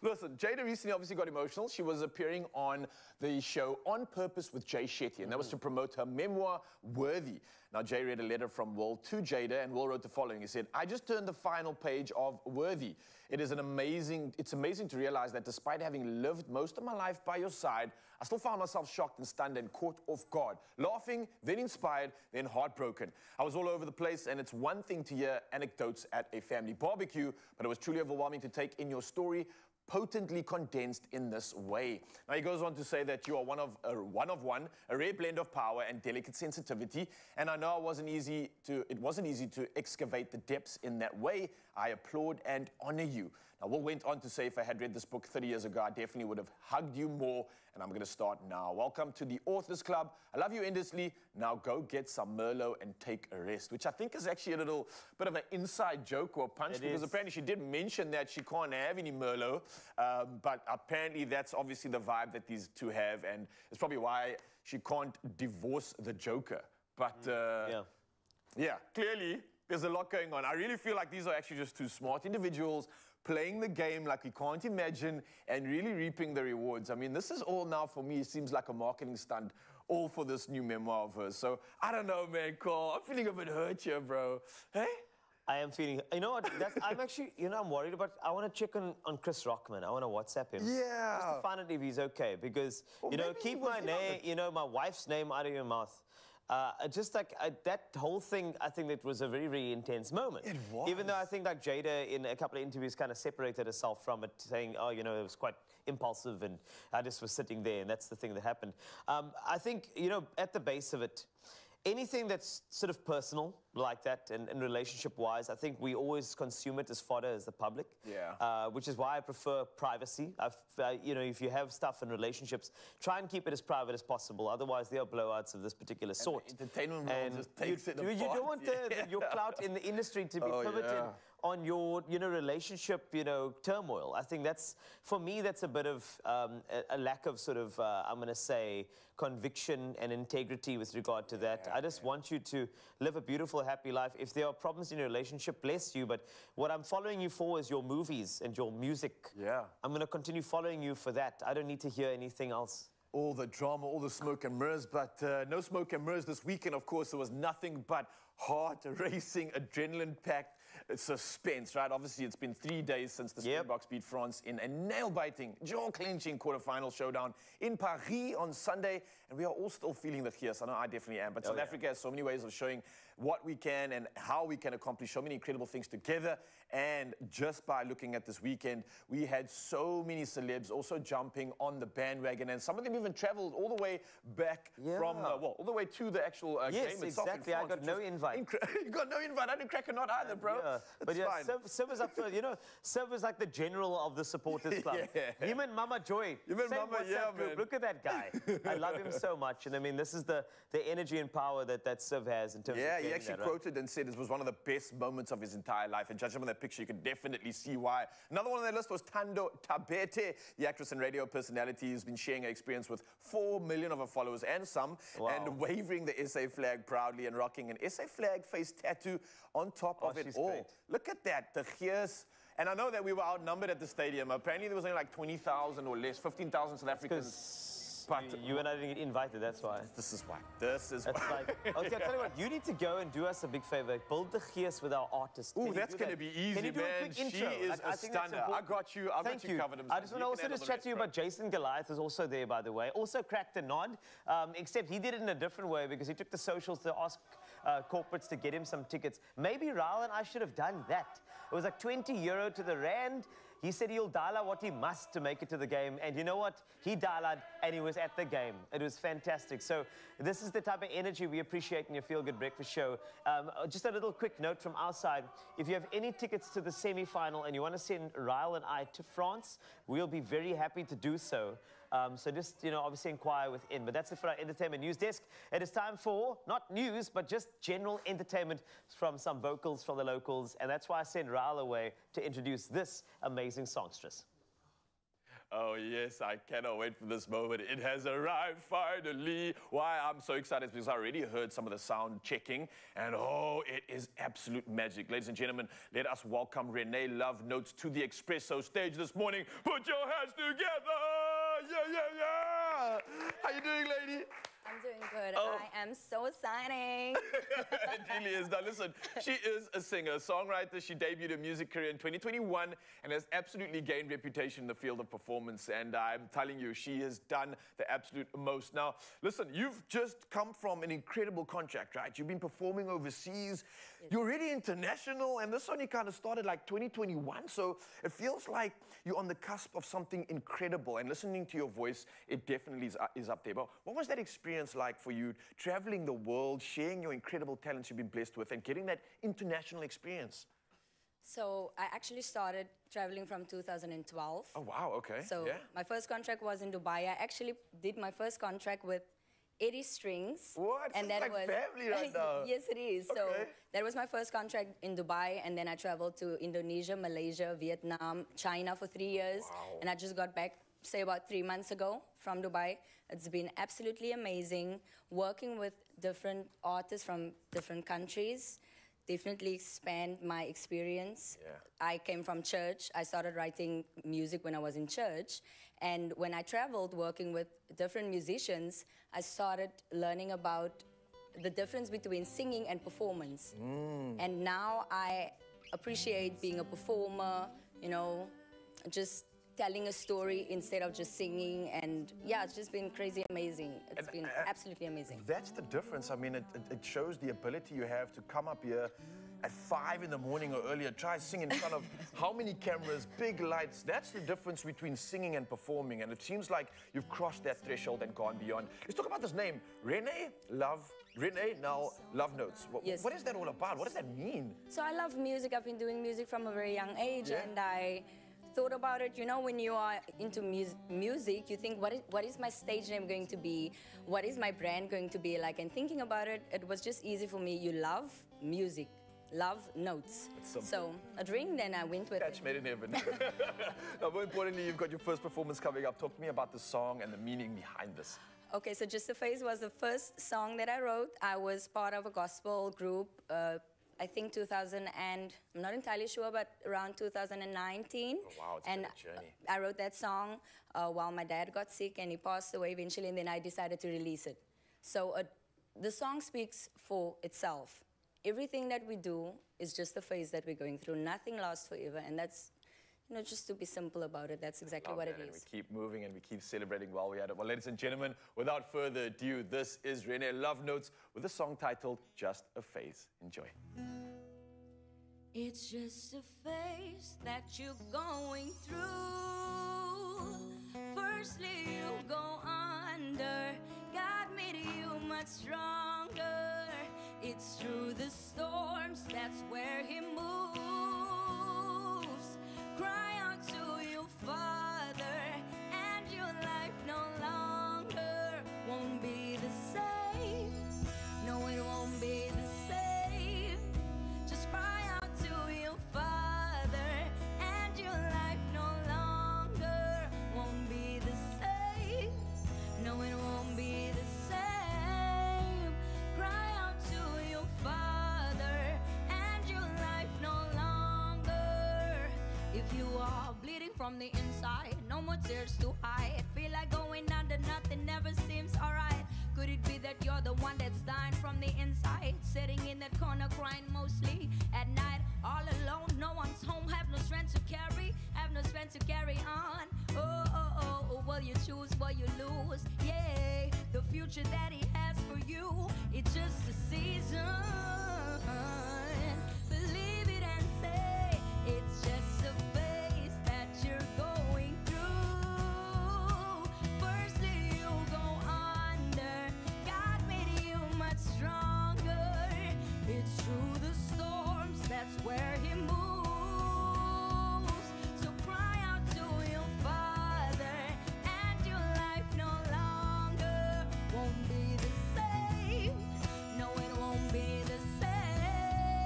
Listen, Jada recently obviously got emotional. She was appearing on the show On Purpose with Jay Shetty, and that was to promote her memoir, Worthy. Now, Jay read a letter from Will to Jada, and Will wrote the following. He said, I just turned the final page of Worthy. It is an amazing, it's amazing to realize that despite having lived most of my life by your side, I still found myself shocked and stunned and caught off guard, laughing, then inspired, then heartbroken. I was all over the place, and it's one thing to hear anecdotes at a family barbecue, but it was truly overwhelming to take in your story, potently condensed in this way. Now, he goes on to say that you are one of, uh, one of one, a rare blend of power and delicate sensitivity, and I know it wasn't easy to, it wasn't easy to excavate the depths in that way. I applaud and honor you. Now, Will went on to say, if I had read this book thirty years ago, I definitely would have hugged you more, and I'm going to start now. Welcome to the Authors Club. I love you endlessly. Now go get some Merlot and take a rest, which I think is actually a little bit of an inside joke or punch, it because is. apparently she did mention that she can't have any Merlot, um, but apparently that's obviously the vibe that these two have, and it's probably why she can't divorce the Joker. But, mm, uh, yeah. yeah, clearly there's a lot going on. I really feel like these are actually just two smart individuals playing the game like we can't imagine and really reaping the rewards. I mean, this is all now, for me, it seems like a marketing stunt, all for this new memoir of hers. So, I don't know, man, Carl. I'm feeling a bit hurt here, bro. Hey? I am feeling... You know what? That's, I'm actually... You know, I'm worried about... I want to check on, on Chris Rockman. I want to WhatsApp him. Yeah. Just to find out if he's okay. Because, well, you know, keep my name, you know, my wife's name out of your mouth. Uh, just like uh, that whole thing, I think that was a very, very intense moment. It was. Even though I think like Jada in a couple of interviews kind of separated herself from it, saying, oh, you know, it was quite impulsive and I just was sitting there and that's the thing that happened. Um, I think, you know, at the base of it, anything that's sort of personal like that and, and relationship-wise, I think we always consume it as fodder as the public. Yeah. Uh, which is why I prefer privacy. I've, uh, you know, if you have stuff in relationships, try and keep it as private as possible. Otherwise, there are blowouts of this particular sort. And the entertainment world just takes you, it apart. You don't want yeah. the, the, your clout in the industry to be oh, pivoted yeah. on your, you know, relationship, you know, turmoil. I think that's, for me, that's a bit of um, a, a lack of sort of, uh, I'm going to say, conviction and integrity with regard to that. Yeah, I just yeah. want you to live a beautiful, happy life. If there are problems in your relationship, bless you. But what I'm following you for is your movies and your music. Yeah. I'm going to continue following you for that. I don't need to hear anything else. All the drama, all the smoke and mirrors, but uh, no smoke and mirrors this weekend, of course. There was nothing but heart racing, adrenaline-packed suspense, right? Obviously, it's been three days since the yep. Springboks beat France in a nail-biting, jaw-clenching quarterfinal showdown in Paris on Sunday, and we are all still feeling that here. So I know I definitely am, but oh, South yeah. Africa has so many ways of showing what we can and how we can accomplish so many incredible things together. And just by looking at this weekend, we had so many celebs also jumping on the bandwagon, and some of them even traveled all the way back yeah. from, uh, well, all the way to the actual uh, yes, game itself. Yes, exactly. In France, I got no invite. You got no invite. I didn't crack a nut either, bro. Yeah. But yeah, Siv was up for, you know, Siv was like the general of the supporters club. yeah. Him and Mama Joy. Him and Mama, yeah, man. Look at that guy. I love him so much. And I mean, this is the, the energy and power that, that Siv has in terms yeah, of Yeah, he actually that, quoted right? and said it was one of the best moments of his entire life. And judging from that picture, you can definitely see why. Another one on their list was Thando Tabete, the actress and radio personality who's been sharing her experience with four million of her followers and some, wow. and waving the S A flag proudly and rocking an S A flag face tattoo on top oh, of it all. Great. Look at that, the gears. And I know that we were outnumbered at the stadium. Apparently there was only like twenty thousand or less, fifteen thousand South Africans. But you, you and I didn't get invited, that's why. This is why. This is that's why. Like, okay, I'll tell you what, you need to go and do us a big favor. Build the gears with our artists. Oh, that's going to be easy, Can you do man. A quick intro? She is I, a I stunner. I got you. I got you, you covered. I just want to also just chat to you about Jason Goliath, who's also there, by the way. Also cracked a nod, um, except he did it in a different way because he took the socials to ask uh, corporates to get him some tickets. Maybe Ryle and I should have done that. It was like twenty euro to the rand. He said he'll dial out what he must to make it to the game. And you know what? He dialed out and he was at the game. It was fantastic. So this is the type of energy we appreciate in your Feel Good Breakfast show. Um, just a little quick note from our side. If you have any tickets to the semi-final and you want to send Ryle and I to France, we'll be very happy to do so. Um, so just, you know, obviously inquire within. But that's it for our entertainment news desk. It is time for, not news, but just general entertainment from some vocals from the locals. And that's why I send Ryle away to introduce this amazing songstress. Oh yes, I cannot wait for this moment. It has arrived finally. Why I'm so excited is because I already heard some of the sound checking, and oh, it is absolute magic. Ladies and gentlemen, let us welcome Renee Love Notes to the Expresso stage this morning. Put your hands together! Yeah, yeah, yeah! How you doing, lady? I'm doing good. Oh. I am so exciting. It really is. Now, listen, she is a singer, songwriter. She debuted a music career in twenty twenty-one and has absolutely gained reputation in the field of performance. And I'm telling you, she has done the absolute most. Now, listen, you've just come from an incredible contract, right? You've been performing overseas. Yes. You're really international. And this only kind of started like twenty twenty-one. So it feels like you're on the cusp of something incredible. And listening to your voice, it definitely is, uh, is up there. But what was that experience like for you, traveling the world, sharing your incredible talents you've been blessed with, and getting that international experience? So I actually started traveling from two thousand twelve. Oh, wow, okay. So yeah. My first contract was in Dubai. I actually did my first contract with eighty strings. What? And that like was family right now. Yes, it is. Okay. So that was my first contract in Dubai, and then I traveled to Indonesia, Malaysia, Vietnam, China for three years, wow. And I just got back say about three months ago from Dubai. It's been absolutely amazing working with different artists from different countries. Definitely expand my experience. Yeah. I came from church. I started writing music when I was in church. And when I traveled working with different musicians, I started learning about the difference between singing and performance. Mm. And now I appreciate being a performer, you know, just telling a story instead of just singing. And yeah, it's just been crazy amazing. It's and, been uh, absolutely amazing. That's the difference. I mean, it, it shows the ability you have to come up here at five in the morning or earlier, try singing in front of how many cameras, big lights. That's the difference between singing and performing. And it seems like you've crossed that threshold and gone beyond. Let's talk about this name, Renee Love. Renee now Love Notes. What, yes. What is that all about? What does that mean? So I love music. I've been doing music from a very young age, yeah. And I thought about it, you know, when you are into mu music, you think, what is, what is my stage name going to be? What is my brand going to be like? And thinking about it, it was just easy for me. You love music. Love notes. So a drink, then I went with Catch it. Made in heaven. Now, more importantly, you've got your first performance coming up. Talk to me about the song and the meaning behind this. Okay, so Just a Phase was the first song that I wrote. I was part of a gospel group, uh, I think two thousand and, I'm not entirely sure, but around two thousand nineteen. Oh, wow, it's and a journey. I wrote that song uh, while my dad got sick and he passed away eventually, and then I decided to release it. So uh, the song speaks for itself. Everything that we do is just the phase that we're going through. Nothing lasts forever, and that's, you know, just to be simple about it, that's exactly Love what that. It is. And we keep moving and we keep celebrating while we're at it. Well, ladies and gentlemen, without further ado, this is Renee Love Notes with a song titled Just a Phase. Enjoy. It's just a phase that you're going through. Firstly, you go under. God made you much stronger. It's through the storms, that's where He moves. Cry out to your Father, and your life no longer won't be the same. No, it won't be the same. Just cry out to your Father, and your life no longer won't be the same. No, it won't be the same. Cry out to your Father, and your life no longer. If you are bleeding from the inside, no more tears to hide. Feel like going under, nothing never seems alright. Could it be that you're the one that's dying from the inside? Sitting in that corner crying mostly at night, all alone, no one's home, have no strength to carry, have no strength to carry on. Oh, oh, oh, will you choose, will you lose? Yeah, the future that He has for you, it's just a season. Believe it and say, it's just a phase that you're going through. Where He moves, so cry out to your Father, and your life no longer won't be the same. No, it won't be the same.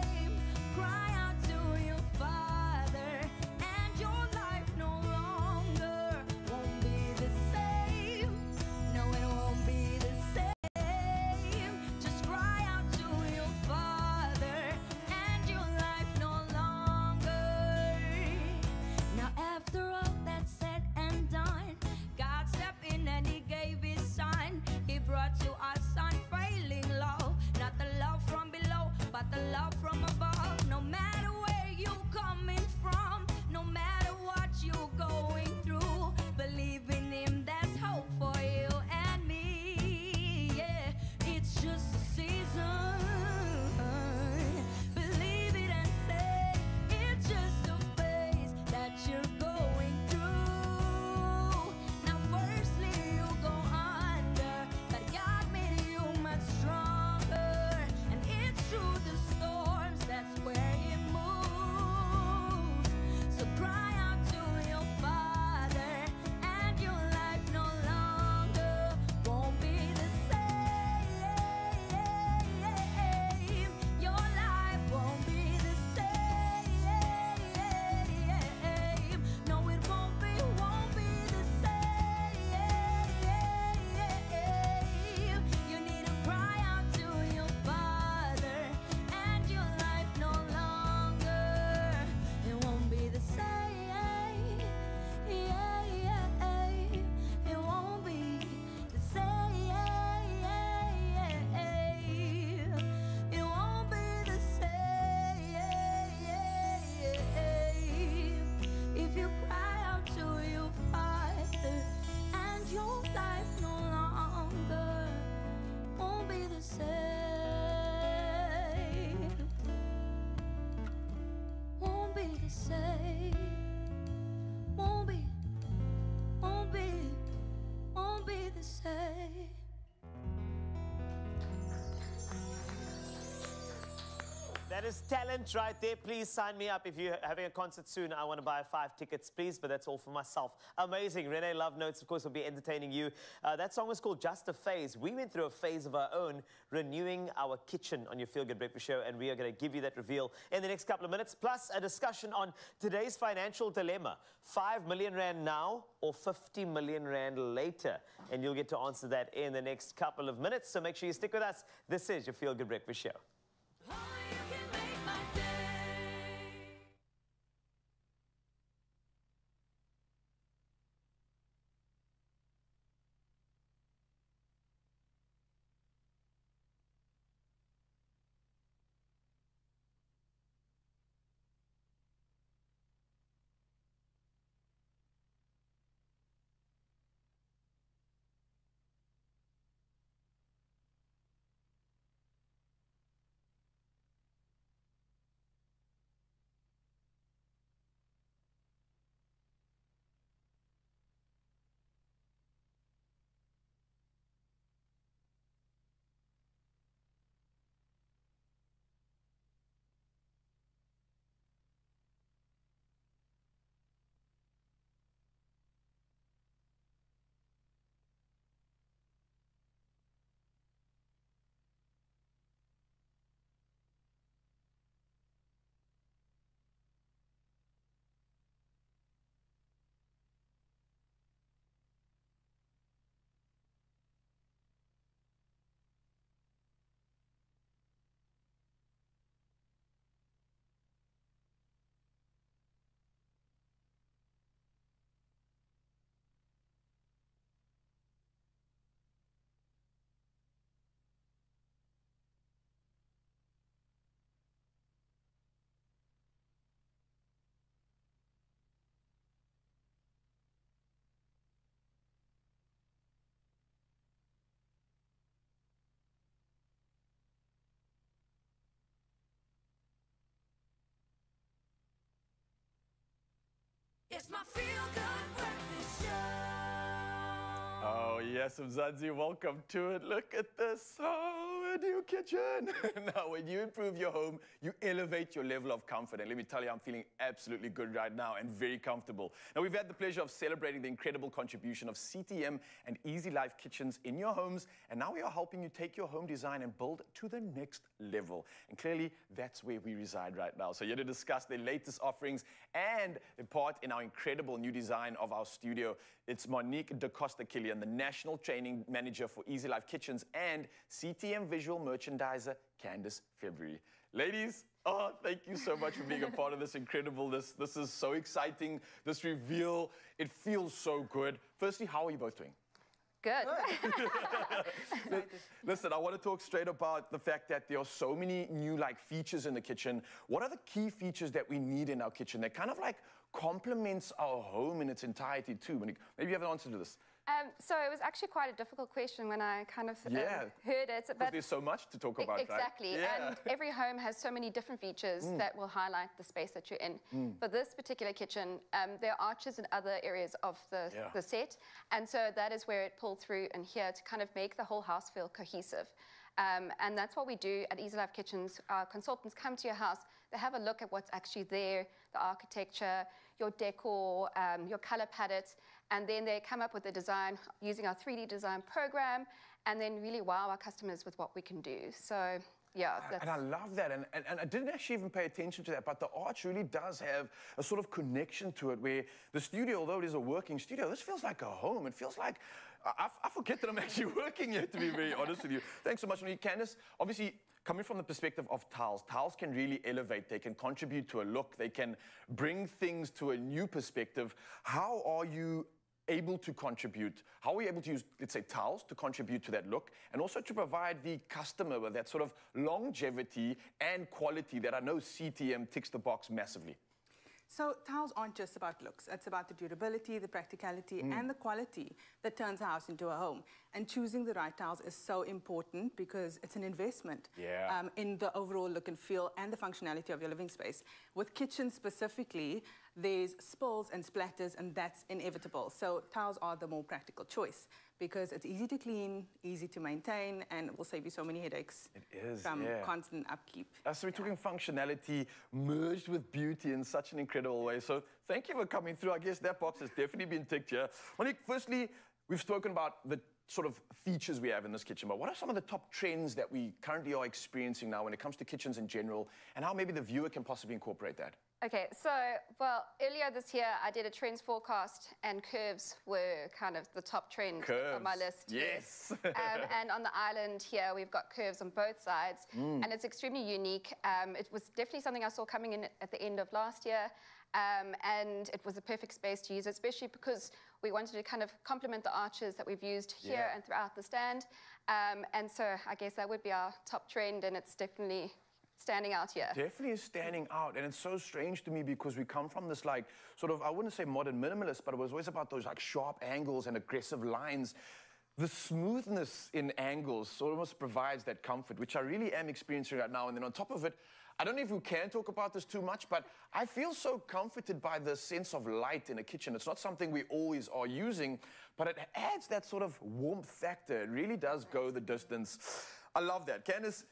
That is talent right there. Please sign me up. If you're having a concert soon, I want to buy five tickets, please. But that's all for myself. Amazing. Renee Love Notes, of course, will be entertaining you. Uh, that song was called Just a Phase. We went through a phase of our own, renewing our kitchen on your Feel Good Breakfast Show, and we are going to give you that reveal in the next couple of minutes, plus a discussion on today's financial dilemma. Five million rand now or fifty million rand later, and you'll get to answer that in the next couple of minutes. So make sure you stick with us. This is your Feel Good Breakfast Show. It's my Feel Good Breakfast Show. Oh, yes, Mzansi, welcome to it. Look at this. Oh, a new kitchen. Now, when you improve your home, you elevate your level of comfort. And let me tell you, I'm feeling absolutely good right now and very comfortable. Now, we've had the pleasure of celebrating the incredible contribution of C T M and Easy Life Kitchens in your homes. And now we are helping you take your home design and build to the next level. And clearly, that's where we reside right now. So, here to discuss their latest offerings and the part in our incredible new design of our studio. It's Monique de Costa-Killian, the National Training Manager for Easy Life Kitchens, and C T M Visual Merchandiser, Candice February. Ladies, oh, thank you so much for being a part of this incredible. This, this is so exciting, this reveal. It feels so good. Firstly, how are you both doing? Good. Listen, I want to talk straight about the fact that there are so many new like features in the kitchen. What are the key features that we need in our kitchen that kind of like complements our home in its entirety too? Monique, maybe you have an answer to this. Um, so it was actually quite a difficult question when I kind of um, yeah, heard it. But there's so much to talk about, exactly, right? Yeah. And every home has so many different features mm. that will highlight the space that you're in. Mm. For this particular kitchen, um, there are arches in other areas of the, yeah. the set, and so that is where it pulled through in here to kind of make the whole house feel cohesive. Um, and that's what we do at Easy Life Kitchens. Our consultants come to your house, they have a look at what's actually there, the architecture, your decor, um, your color palette, and then they come up with a design using our three D design program, and then really wow our customers with what we can do. So, yeah. That's and I love that, and, and, and I didn't actually even pay attention to that, but the arch really does have a sort of connection to it, where the studio, although it is a working studio, this feels like a home. It feels like, I, I forget that I'm actually working here, to be very honest with you. Thanks so much, Candice. Obviously, coming from the perspective of tiles, tiles can really elevate. They can contribute to a look. They can bring things to a new perspective. How are you able to contribute? How are we able to use, let's say, tiles to contribute to that look, and also to provide the customer with that sort of longevity and quality that I know C T M ticks the box massively? So tiles aren't just about looks. It's about the durability, the practicality, mm. and the quality that turns a house into a home. And choosing the right tiles is so important because it's an investment yeah. um, in the overall look and feel and the functionality of your living space. With kitchens specifically, there's spills and splatters, and that's inevitable. So towels are the more practical choice because it's easy to clean, easy to maintain, and it will save you so many headaches it is, from yeah. constant upkeep. Uh, so we're yeah. talking functionality merged with beauty in such an incredible way. So thank you for coming through. I guess that box has definitely been ticked here. Monique, firstly, we've spoken about the sort of features we have in this kitchen, but what are some of the top trends that we currently are experiencing now when it comes to kitchens in general, and how maybe the viewer can possibly incorporate that? Okay, so, well, earlier this year, I did a trends forecast, and curves were kind of the top trend curves. on my list. Yes! um, and on the island here, we've got curves on both sides, mm. and it's extremely unique. Um, it was definitely something I saw coming in at the end of last year, Um, and it was a perfect space to use, especially because we wanted to kind of complement the arches that we've used here yeah. and throughout the stand. Um, and so I guess that would be our top trend, and it's definitely standing out here. Definitely is standing out, and it's so strange to me because we come from this, like, sort of, I wouldn't say modern minimalist, but it was always about those, like, sharp angles and aggressive lines. The smoothness in angles almost provides that comfort, which I really am experiencing right now. And then on top of it, I don't know if we can talk about this too much, but I feel so comforted by the sense of light in a kitchen. It's not something we always are using, but it adds that sort of warmth factor. It really does go the distance. I love that. Candice,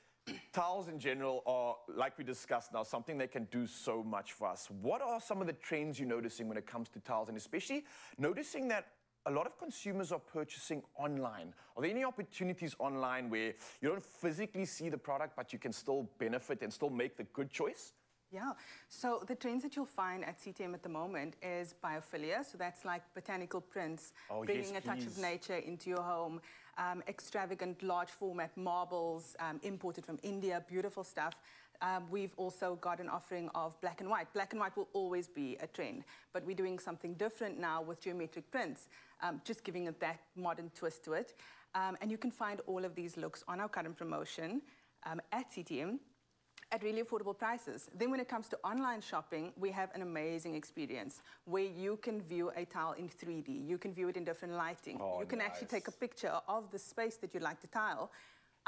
towels in general are, like we discussed now, something that can do so much for us. What are some of the trends you're noticing when it comes to towels, and especially noticing that a lot of consumers are purchasing online? Are there any opportunities online where you don't physically see the product, but you can still benefit and still make the good choice? Yeah, so the trends that you'll find at C T M at the moment is biophilia, so that's like botanical prints, oh, bringing yes, a touch of nature into your home, um, extravagant large format marbles, um, imported from India, beautiful stuff. Um, we've also got an offering of black and white. Black and white will always be a trend, but we're doing something different now with geometric prints, um, just giving it that modern twist to it. Um, and you can find all of these looks on our current promotion um, at C T M at really affordable prices. Then when it comes to online shopping, we have an amazing experience where you can view a tile in three D. You can view it in different lighting. Oh, you can nice. actually take a picture of the space that you'd like to tile,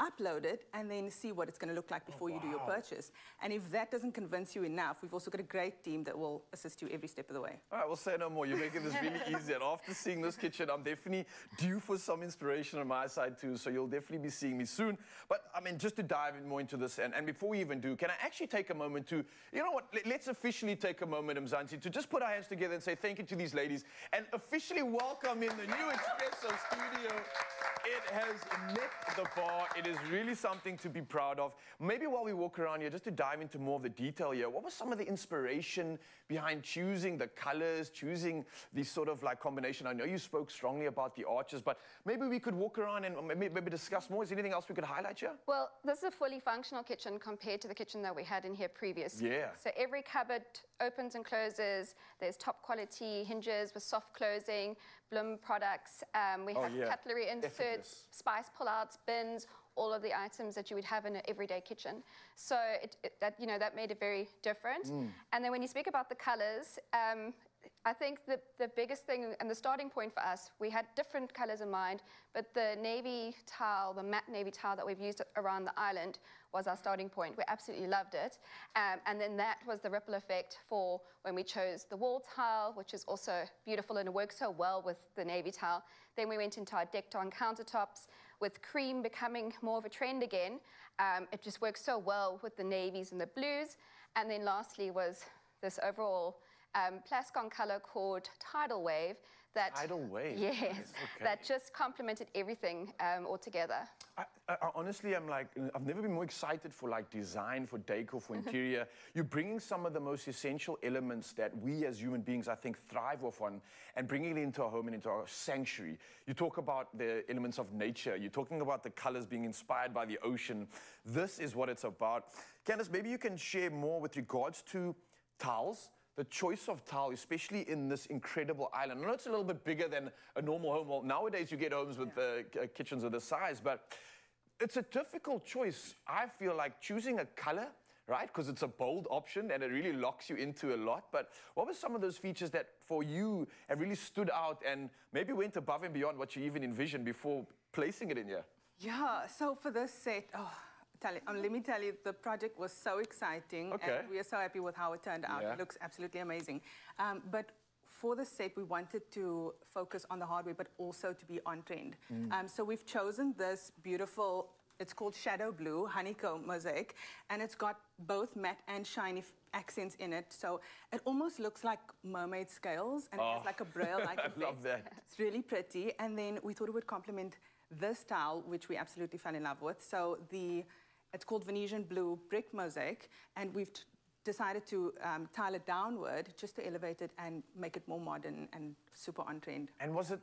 upload it, and then see what it's going to look like before oh, wow. you do your purchase. And if that doesn't convince you enough, we've also got a great team that will assist you every step of the way. All right, we'll say no more. You're making this really easy. And after seeing this kitchen, I'm definitely due for some inspiration on my side too, so you'll definitely be seeing me soon. But, I mean, just to dive in more into this, and, and before we even do, can I actually take a moment to, you know what, let's officially take a moment, Mzansi, to just put our hands together and say thank you to these ladies and officially welcome in the new Expresso studio. It has met the bar. It is really something to be proud of. Maybe while we walk around here, just to dive into more of the detail here, what was some of the inspiration behind choosing the colors, choosing the sort of like combination? I know you spoke strongly about the arches, but maybe we could walk around and maybe, maybe discuss more. Is there anything else we could highlight here? Well, this is a fully functional kitchen compared to the kitchen that we had in here previously. Yeah. So every cupboard opens and closes. There's top quality hinges with soft closing, Bloom products. Um, we oh, have yeah. cutlery inserts, effortless. Spice pullouts, bins, all of the items that you would have in an everyday kitchen. So it, it, that, you know, that made it very different. Mm. And then when you speak about the colors, um, I think the, the biggest thing and the starting point for us, we had different colors in mind, but the navy tile, the matte navy tile that we've used around the island was our starting point. We absolutely loved it. Um, and then that was the ripple effect for when we chose the wall tile, which is also beautiful and it works so well with the navy tile. Then we went into our decked-on countertops, with cream becoming more of a trend again. Um, it just works so well with the navies and the blues. And then lastly was this overall Um, Plascon color called Tidal Wave. That, Tidal Wave? Yes, okay. that just complemented everything um, altogether. I, I, I honestly, I'm like, I've never been more excited for like design, for decor, for interior. You're bringing some of the most essential elements that we as human beings, I think, thrive off on and bringing it into our home and into our sanctuary. You talk about the elements of nature. You're talking about the colors being inspired by the ocean. This is what it's about. Candice, maybe you can share more with regards to towels. The choice of tile, especially in this incredible island. I know it's a little bit bigger than a normal home. Well, nowadays you get homes with yeah. uh, kitchens of this size, but it's a difficult choice. I feel like choosing a color, right? Because it's a bold option and it really locks you into a lot. But what were some of those features that for you have really stood out and maybe went above and beyond what you even envisioned before placing it in here? Yeah, so for this set, oh, tell you, um, let me tell you, the project was so exciting, okay. and we are so happy with how it turned out. Yeah. It looks absolutely amazing. Um, but for the set, we wanted to focus on the hardware, but also to be on trend. Mm. Um, so we've chosen this beautiful, it's called Shadow Blue Honeycomb Mosaic, and it's got both matte and shiny accents in it. So it almost looks like mermaid scales, and oh. it has like a braille-like effect. I love that. It's really pretty. And then we thought it would complement this towel, which we absolutely fell in love with. So the, it's called Venetian Blue Brick Mosaic, and we've t decided to um, tile it downward just to elevate it and make it more modern and super on-trend. And was it,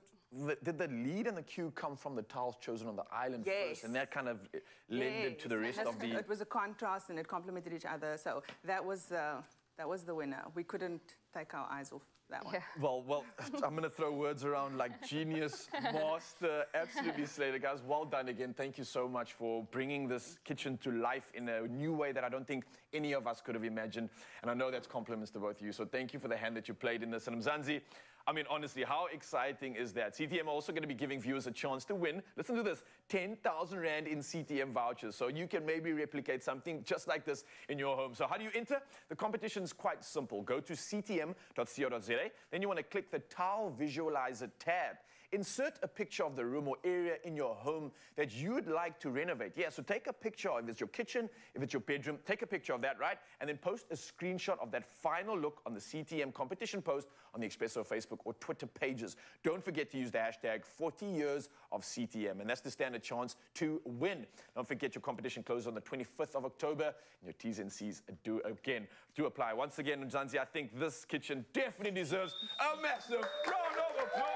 did the lead and the cue come from the tiles chosen on the island yes. first, and that kind of lended yes. to the rest has, of the... It was a contrast, and it complemented each other, so that was, uh, that was the winner. We couldn't take our eyes off that one. Yeah. Well, well, I'm going to throw words around like genius, master, absolutely slayed it, guys. Well done again. Thank you so much for bringing this kitchen to life in a new way that I don't think any of us could have imagined. And I know that's compliments to both of you. So thank you for the hand that you played in this. And Mzansi, I mean, honestly, how exciting is that? C T M are also going to be giving viewers a chance to win. Listen to this, ten thousand rand in C T M vouchers. So you can maybe replicate something just like this in your home. So how do you enter? The competition is quite simple. Go to C T M dot co dot z a. Then you want to click the Tile Visualizer tab. Insert a picture of the room or area in your home that you'd like to renovate. Yeah, so take a picture, if it's your kitchen, if it's your bedroom, take a picture of that, right? And then post a screenshot of that final look on the C T M competition post on the Expresso Facebook or Twitter pages. Don't forget to use the hashtag forty years of C T M, and that's to stand a chance to win. Don't forget your competition closes on the twenty-fifth of October, and your T's and C's do again. Do apply. Once again, Mzansi, I think this kitchen definitely deserves a massive round of applause.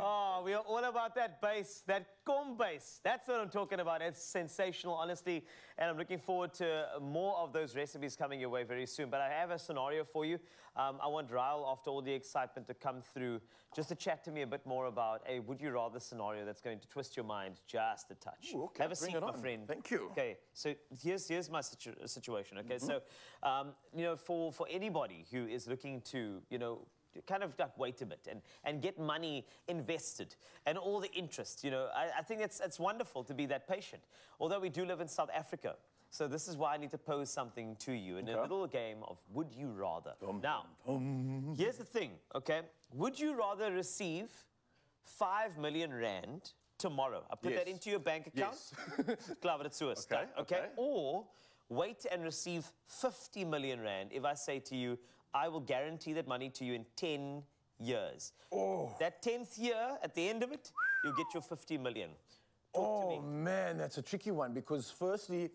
Oh, we are all about that bass, that comb bass. That's what I'm talking about. It's sensational, honestly. And I'm looking forward to more of those recipes coming your way very soon. But I have a scenario for you. Um, I want Ryle, after all the excitement, to come through just to chat to me a bit more about a would you rather scenario that's going to twist your mind just a touch. Ooh, okay. Have a Bring seat, my friend. Thank you. Okay, so here's, here's my situ situation. Okay, mm-hmm. so, um, you know, for, for anybody who is looking to, you know, kind of like wait a bit and, and get money invested and all the interest, you know. I, I think it's, it's wonderful to be that patient, although we do live in South Africa. So this is why I need to pose something to you in okay. a little game of would you rather. Dum, now, dum, dum. Here's the thing, okay? Would you rather receive five million rand tomorrow? I put yes. that into your bank account. Yes. okay, okay. Or wait and receive fifty million rand if I say to you, I will guarantee that money to you in ten years. Oh. That tenth year, at the end of it, you'll get your fifty million. Talk oh, to me. Man, that's a tricky one because firstly,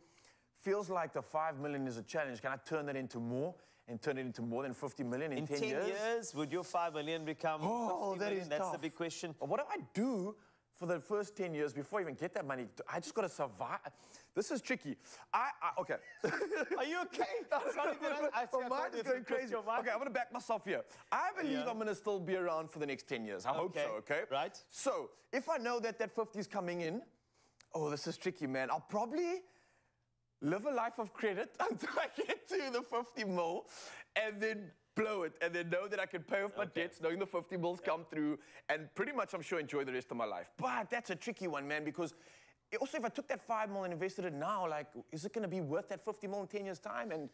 feels like the five million is a challenge. Can I turn that into more and turn it into more than fifty million in, in ten, ten years? In ten years, would your five million become oh, fifty that million? Is that's tough. The big question. But what do I do for the first ten years before I even get that money? I just got to survive. This is tricky. I, I okay. Are you okay? Sorry, I, I see, My mind is going crazy. Okay, I'm going to back myself here. I believe yeah. I'm going to still be around for the next ten years. I okay. hope so, okay? Right. So, if I know that that fifty is coming in, oh, this is tricky, man. I'll probably live a life of credit until I get to the fifty mil and then blow it, and then know that I can pay off my okay. debts, knowing the fifty mils yeah. come through, and pretty much, I'm sure, enjoy the rest of my life. But that's a tricky one, man, because also if I took that five mil and invested it now, like, is it going to be worth that fifty mil in ten years' time? And,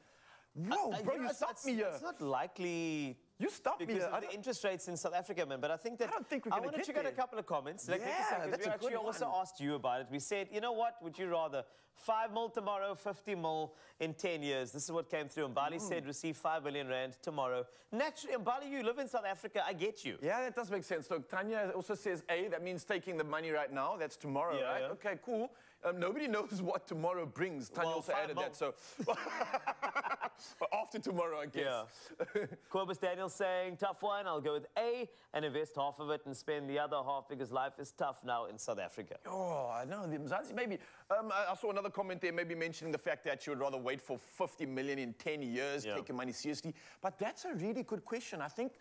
whoa, uh, bro, you, know, you stopped me here. It's not likely... You stopped because me there. Of the interest rates in South Africa, man. But I think that... I don't think we're going to get I want to check out a couple of comments. Like, yeah, that's we a actually also asked you about it. We said, you know what? Would you rather five mil tomorrow, fifty mil in ten years? This is what came through. Mbali mm. said, receive five million rand tomorrow. Naturally, Mbali, you live in South Africa. I get you. Yeah, that does make sense. Look, Tanya also says, A, that means taking the money right now. That's tomorrow, yeah, right? Yeah. Okay, cool. Um, nobody knows what tomorrow brings. Tanya well, also added that, so... But after tomorrow, I guess. Yeah. Corbus Daniel saying, tough one, I'll go with A and invest half of it and spend the other half because life is tough now in South Africa. Oh, I know. Maybe. Um, I saw another comment there maybe mentioning the fact that you would rather wait for fifty million in ten years, yeah. take your money seriously. But that's a really good question. I think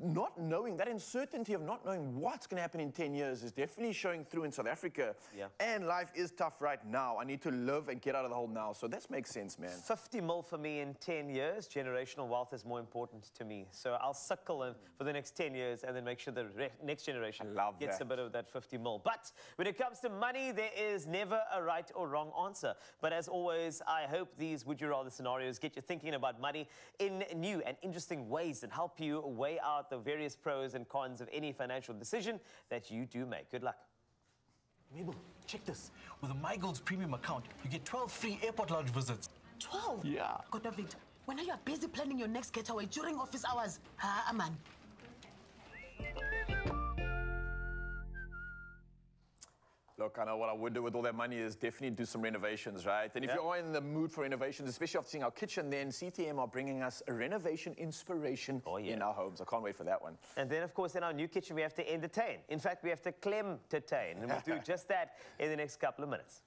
not knowing, that uncertainty of not knowing what's going to happen in ten years is definitely showing through in South Africa. Yeah. And life is tough right now. I need to live and get out of the hole now. So that makes sense, man. fifty mil for me in ten years. Generational wealth is more important to me. So So I'll suckle and for the next ten years and then make sure the next generation Love gets that. a bit of that fifty mil. But when it comes to money, there is never a right or wrong answer. But as always, I hope these Would You Rather scenarios get you thinking about money in new and interesting ways that help you weigh out the various pros and cons of any financial decision that you do make. Good luck. Mabel, check this. With a MyGoals premium account, you get twelve free airport lounge visits. twelve? Yeah. God, David, when are you busy planning your next getaway during office hours? Ah, man. Look, I know what I would do with all that money is definitely do some renovations, right? And if yep. you are in the mood for renovations, especially after seeing our kitchen, then C T M are bringing us a renovation inspiration oh, yeah. in our homes. I can't wait for that one. And then, of course, in our new kitchen, we have to entertain. In fact, we have to clem detain. And we'll do just that in the next couple of minutes.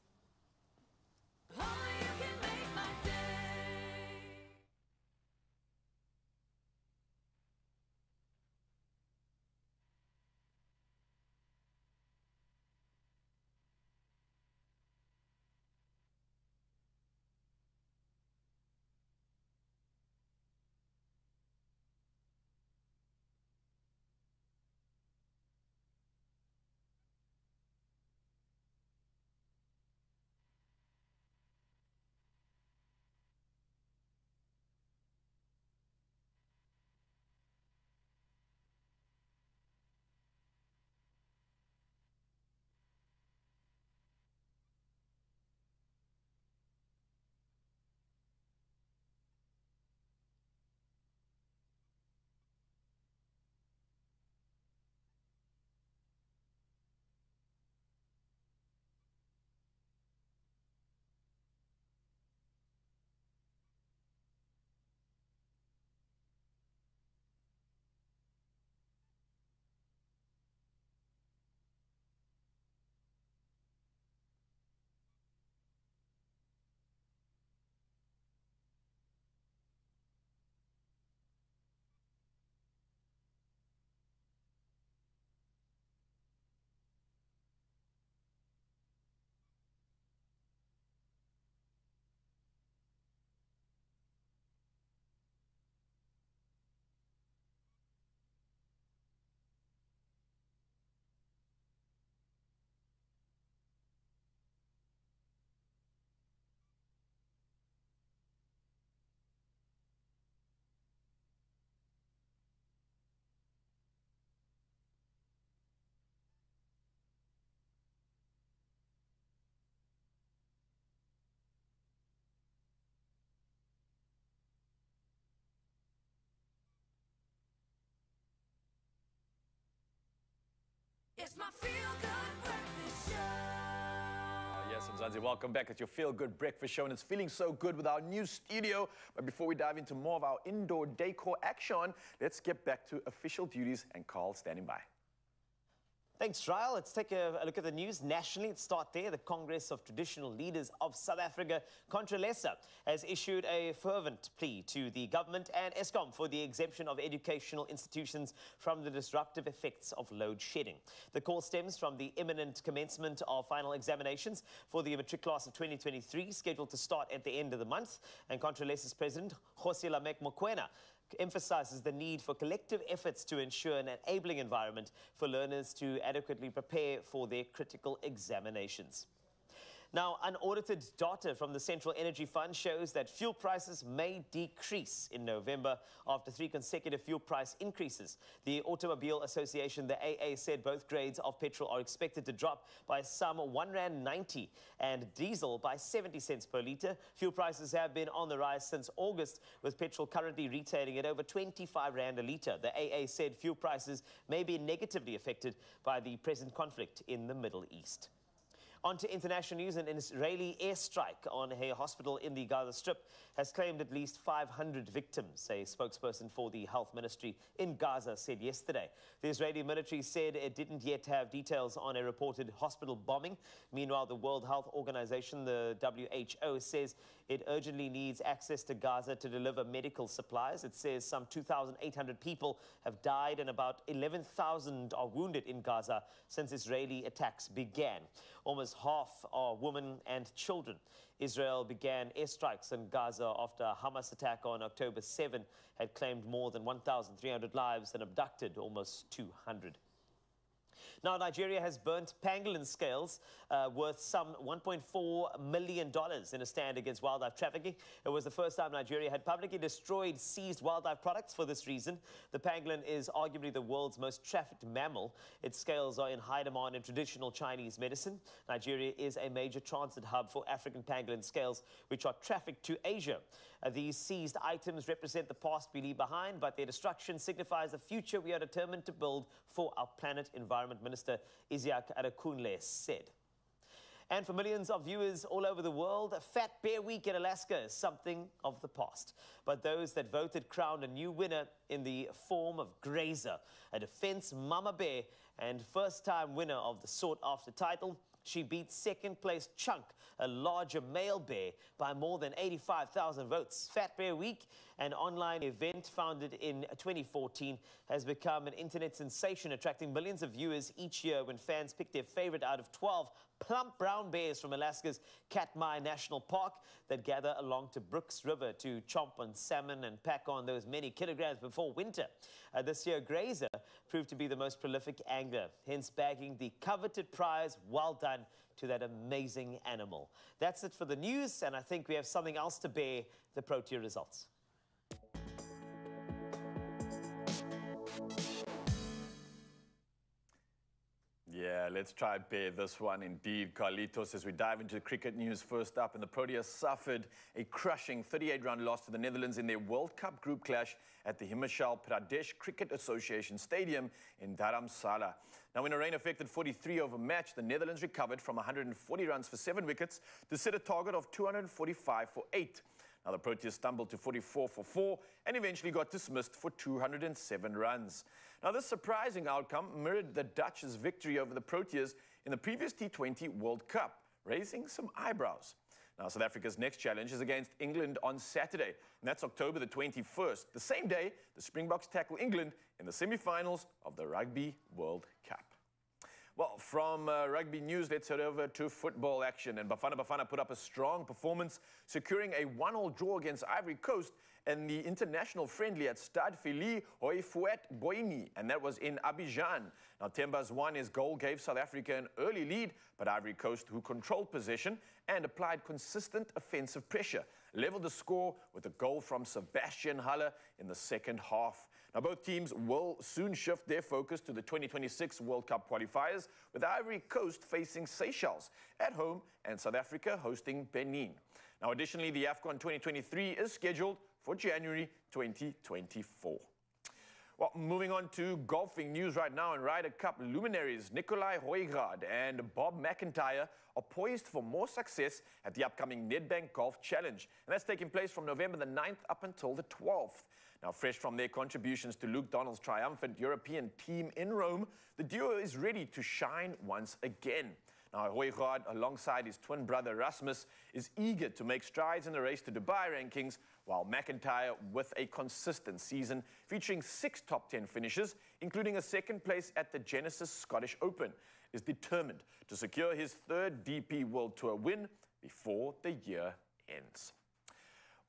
It's my feel-good breakfast show. Oh, yes, Mzansi, welcome back. It's your feel-good breakfast show, and it's feeling so good with our new studio. But before we dive into more of our indoor decor action, let's get back to official duties and Carl standing by. Thanks, Ryle. Let's take a look at the news nationally. Let's start there. The Congress of Traditional Leaders of South Africa, Contralesa, has issued a fervent plea to the government and Eskom for the exemption of educational institutions from the disruptive effects of load shedding. The call stems from the imminent commencement of final examinations for the matric class of twenty twenty-three, scheduled to start at the end of the month. And Contralesa's president, Jose Lamek Mokoena, emphasizes the need for collective efforts to ensure an enabling environment for learners to adequately prepare for their critical examinations. Now, unaudited data from the Central Energy Fund shows that fuel prices may decrease in November after three consecutive fuel price increases. The Automobile Association, the A A, said both grades of petrol are expected to drop by some one rand ninety and diesel by seventy cents per litre. Fuel prices have been on the rise since August, with petrol currently retailing at over twenty-five rand a litre. The A A said fuel prices may be negatively affected by the present conflict in the Middle East. On to international news. An Israeli airstrike on a hospital in the Gaza Strip has claimed at least five hundred victims, a spokesperson for the health ministry in Gaza said yesterday. The Israeli military said it didn't yet have details on a reported hospital bombing. Meanwhile, the World Health Organization, the W H O, says it urgently needs access to Gaza to deliver medical supplies. It says some two thousand eight hundred people have died and about eleven thousand are wounded in Gaza since Israeli attacks began. Almost as half are women and children. Israel began airstrikes in Gaza after a Hamas attack on October seventh had claimed more than one thousand three hundred lives and abducted almost two hundred. Now, Nigeria has burnt pangolin scales uh, worth some one point four million dollars in a stand against wildlife trafficking. It was the first time Nigeria had publicly destroyed seized wildlife products for this reason. The pangolin is arguably the world's most trafficked mammal. Its scales are in high demand in traditional Chinese medicine. Nigeria is a major transit hub for African pangolin scales, which are trafficked to Asia. Uh, these seized items represent the past we leave behind, but their destruction signifies the future we are determined to build for our planet. Environment Minister Isiaq Adekunle said. And for millions of viewers all over the world, Fat Bear Week in Alaska is something of the past. But those that voted crowned a new winner in the form of Grazer, a defense mama bear and first-time winner of the sought-after title. She beat second-place Chunk, a larger male bear, by more than eighty-five thousand votes. Fat Bear Week, an online event founded in twenty fourteen, has become an internet sensation, attracting millions of viewers each year when fans pick their favorite out of twelve plump brown bears from Alaska's Katmai National Park that gather along to Brooks River to chomp on salmon and pack on those many kilograms before winter. Uh, this year, Grazer proved to be the most prolific angler, hence bagging the coveted prize. Well done to that amazing animal. That's it for the news, and I think we have something else to bear, the Protea results. Yeah, let's try bear this one indeed, Carlitos, as we dive into the cricket news first up. And the Proteas suffered a crushing thirty-eight run loss to the Netherlands in their World Cup group clash at the Himachal Pradesh Cricket Association Stadium in Dharamsala. Now, in a rain affected forty-three over match, the Netherlands recovered from one hundred forty runs for seven wickets to set a target of two hundred forty-five for eight. Now, the Proteas stumbled to forty-four for four and eventually got dismissed for two hundred seven runs. Now, this surprising outcome mirrored the Dutch's victory over the Proteas in the previous T twenty World Cup, raising some eyebrows. Now, South Africa's next challenge is against England on Saturday, and that's October the twenty-first. The same day, the Springboks tackle England in the semi-finals of the Rugby World Cup. Well, from uh, rugby news, let's head over to football action. And Bafana Bafana put up a strong performance, securing a one-all draw against Ivory Coast in the international friendly at Stade Félix Houphouët-Boigny, and that was in Abidjan. Now, Temba's one-nil goal gave South Africa an early lead, but Ivory Coast, who controlled possession and applied consistent offensive pressure, leveled the score with a goal from Sebastian Haller in the second half. Now, both teams will soon shift their focus to the twenty twenty-six World Cup qualifiers, with Ivory Coast facing Seychelles at home and South Africa hosting Benin. Now, additionally, the AFCON twenty twenty-three is scheduled for January twenty twenty-four. Well, moving on to golfing news right now, and Ryder Cup luminaries Nikolai Højgaard and Bob McIntyre are poised for more success at the upcoming Nedbank Golf Challenge, and that's taking place from November the ninth up until the twelfth. Now, fresh from their contributions to Luke Donald's triumphant European team in Rome, the duo is ready to shine once again. Now, Højgaard, alongside his twin brother Rasmus, is eager to make strides in the race to Dubai rankings, while McIntyre, with a consistent season featuring six top ten finishes, including a second place at the Genesis Scottish Open, is determined to secure his third D P World Tour win before the year ends.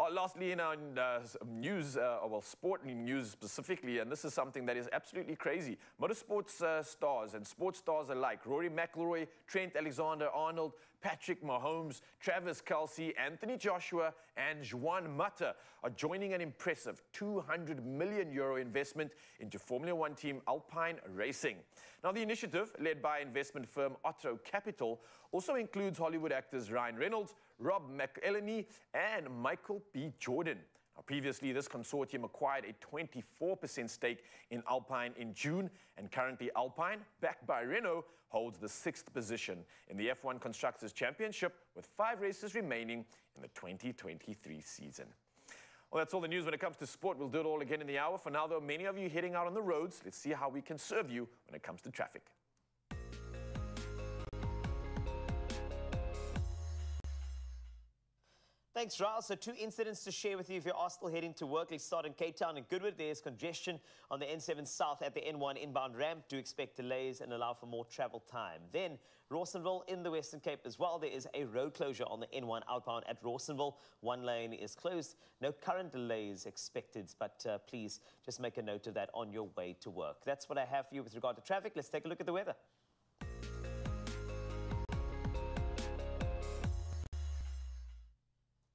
Uh, lastly, in our uh, news, uh, well, sport news specifically, and this is something that is absolutely crazy. Motorsports uh, stars and sports stars alike, Rory McIlroy, Trent Alexander-Arnold, Patrick Mahomes, Travis Kelce, Anthony Joshua, and Juan Mata are joining an impressive two hundred million euro investment into Formula One team Alpine Racing. Now, the initiative, led by investment firm Otto Capital, also includes Hollywood actors Ryan Reynolds, Rob McElhenney, and Michael B. Jordan. Now, previously, this consortium acquired a twenty-four percent stake in Alpine in June, and currently Alpine, backed by Renault, holds the sixth position in the F one Constructors' Championship, with five races remaining in the twenty twenty-three season. Well, that's all the news when it comes to sport. We'll do it all again in the hour. For now, though, many of you heading out on the roads, let's see how we can serve you when it comes to traffic. Thanks, Ryle. So two incidents to share with you if you are still heading to work. Let's start in Cape Town and Goodwood. There's congestion on the N seven South at the N one inbound ramp. Do expect delays and allow for more travel time. Then Rawsonville in the Western Cape as well. There is a road closure on the N one outbound at Rawsonville. One lane is closed. No current delays expected, but uh, please just make a note of that on your way to work. That's what I have for you with regard to traffic. Let's take a look at the weather.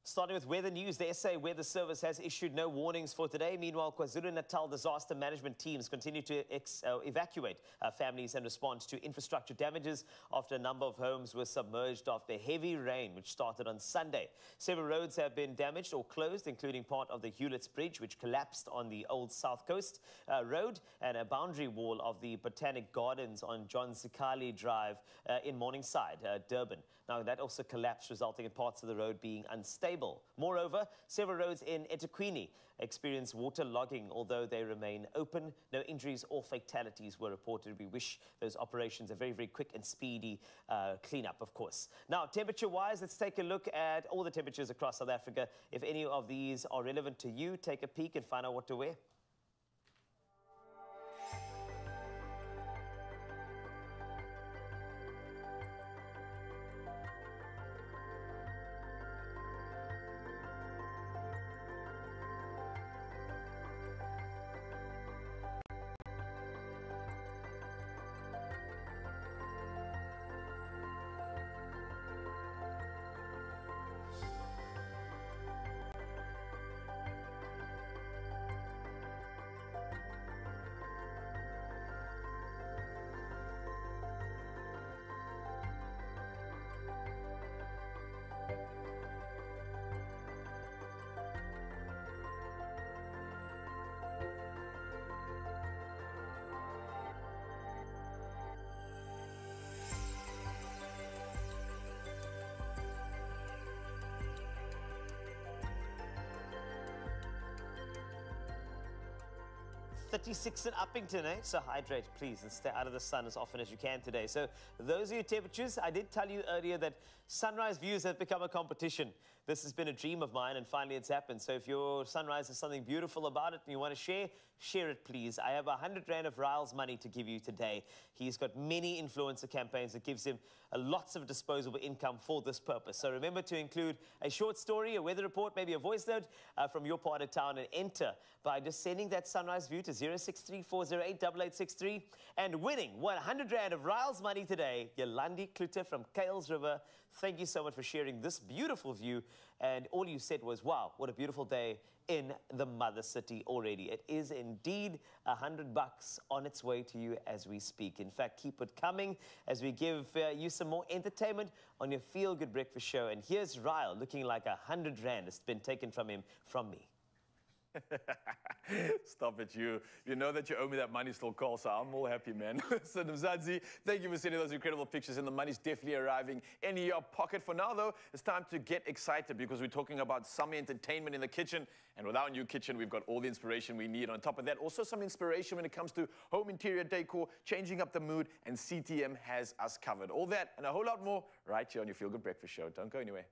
Starting with weather news, the S A Weather Service has issued no warnings for today. Meanwhile, KwaZulu-Natal disaster management teams continue to ex uh, evacuate uh, families and respond to infrastructure damages after a number of homes were submerged after heavy rain, which started on Sunday. Several roads have been damaged or closed, including part of the Hewlett's Bridge, which collapsed on the Old South Coast uh, Road, and a boundary wall of the Botanic Gardens on John Sikali Drive uh, in Morningside, uh, Durban. Now, that also collapsed, resulting in parts of the road being unstable. Moreover, several roads in Etiquini experienced water logging, although they remain open. No injuries or fatalities were reported. We wish those operations a very, very quick and speedy uh, cleanup, of course. Now, temperature-wise, let's take a look at all the temperatures across South Africa. If any of these are relevant to you, take a peek and find out what to wear. thirty-six in Uppington, eh? So hydrate, please, and stay out of the sun as often as you can today. So those are your temperatures. I did tell you earlier that sunrise views have become a competition. This has been a dream of mine, and finally it's happened. So if your sunrise has something beautiful about it and you want to share, share it, please. I have one hundred rand of Ryle's money to give you today. He's got many influencer campaigns that gives him uh, lots of disposable income for this purpose. So remember to include a short story, a weather report, maybe a voice note uh, from your part of town, and enter by just sending that sunrise view to zero six three four zero eight eight eight six three, and winning one hundred rand of Ryle's money today, Yolandi Kluter from Kales River. Thank you so much for sharing this beautiful view, and all you said was, wow, what a beautiful day in the mother city already. It is indeed one hundred bucks on its way to you as we speak. In fact, keep it coming as we give uh, you some more entertainment on your Feel Good Breakfast show. And here's Ryle looking like one hundred rand has been taken from him, from me. Stop it, you. You know that you owe me that money still call, so I'm all happy, man. So, Mzansi, thank you for sending those incredible pictures, and the money's definitely arriving in your pocket. For now, though, it's time to get excited because we're talking about summer entertainment in the kitchen, and with our new kitchen, we've got all the inspiration we need. On top of that, also some inspiration when it comes to home interior decor, changing up the mood, and C T M has us covered. All that and a whole lot more right here on your Feel Good Breakfast show. Don't go anywhere.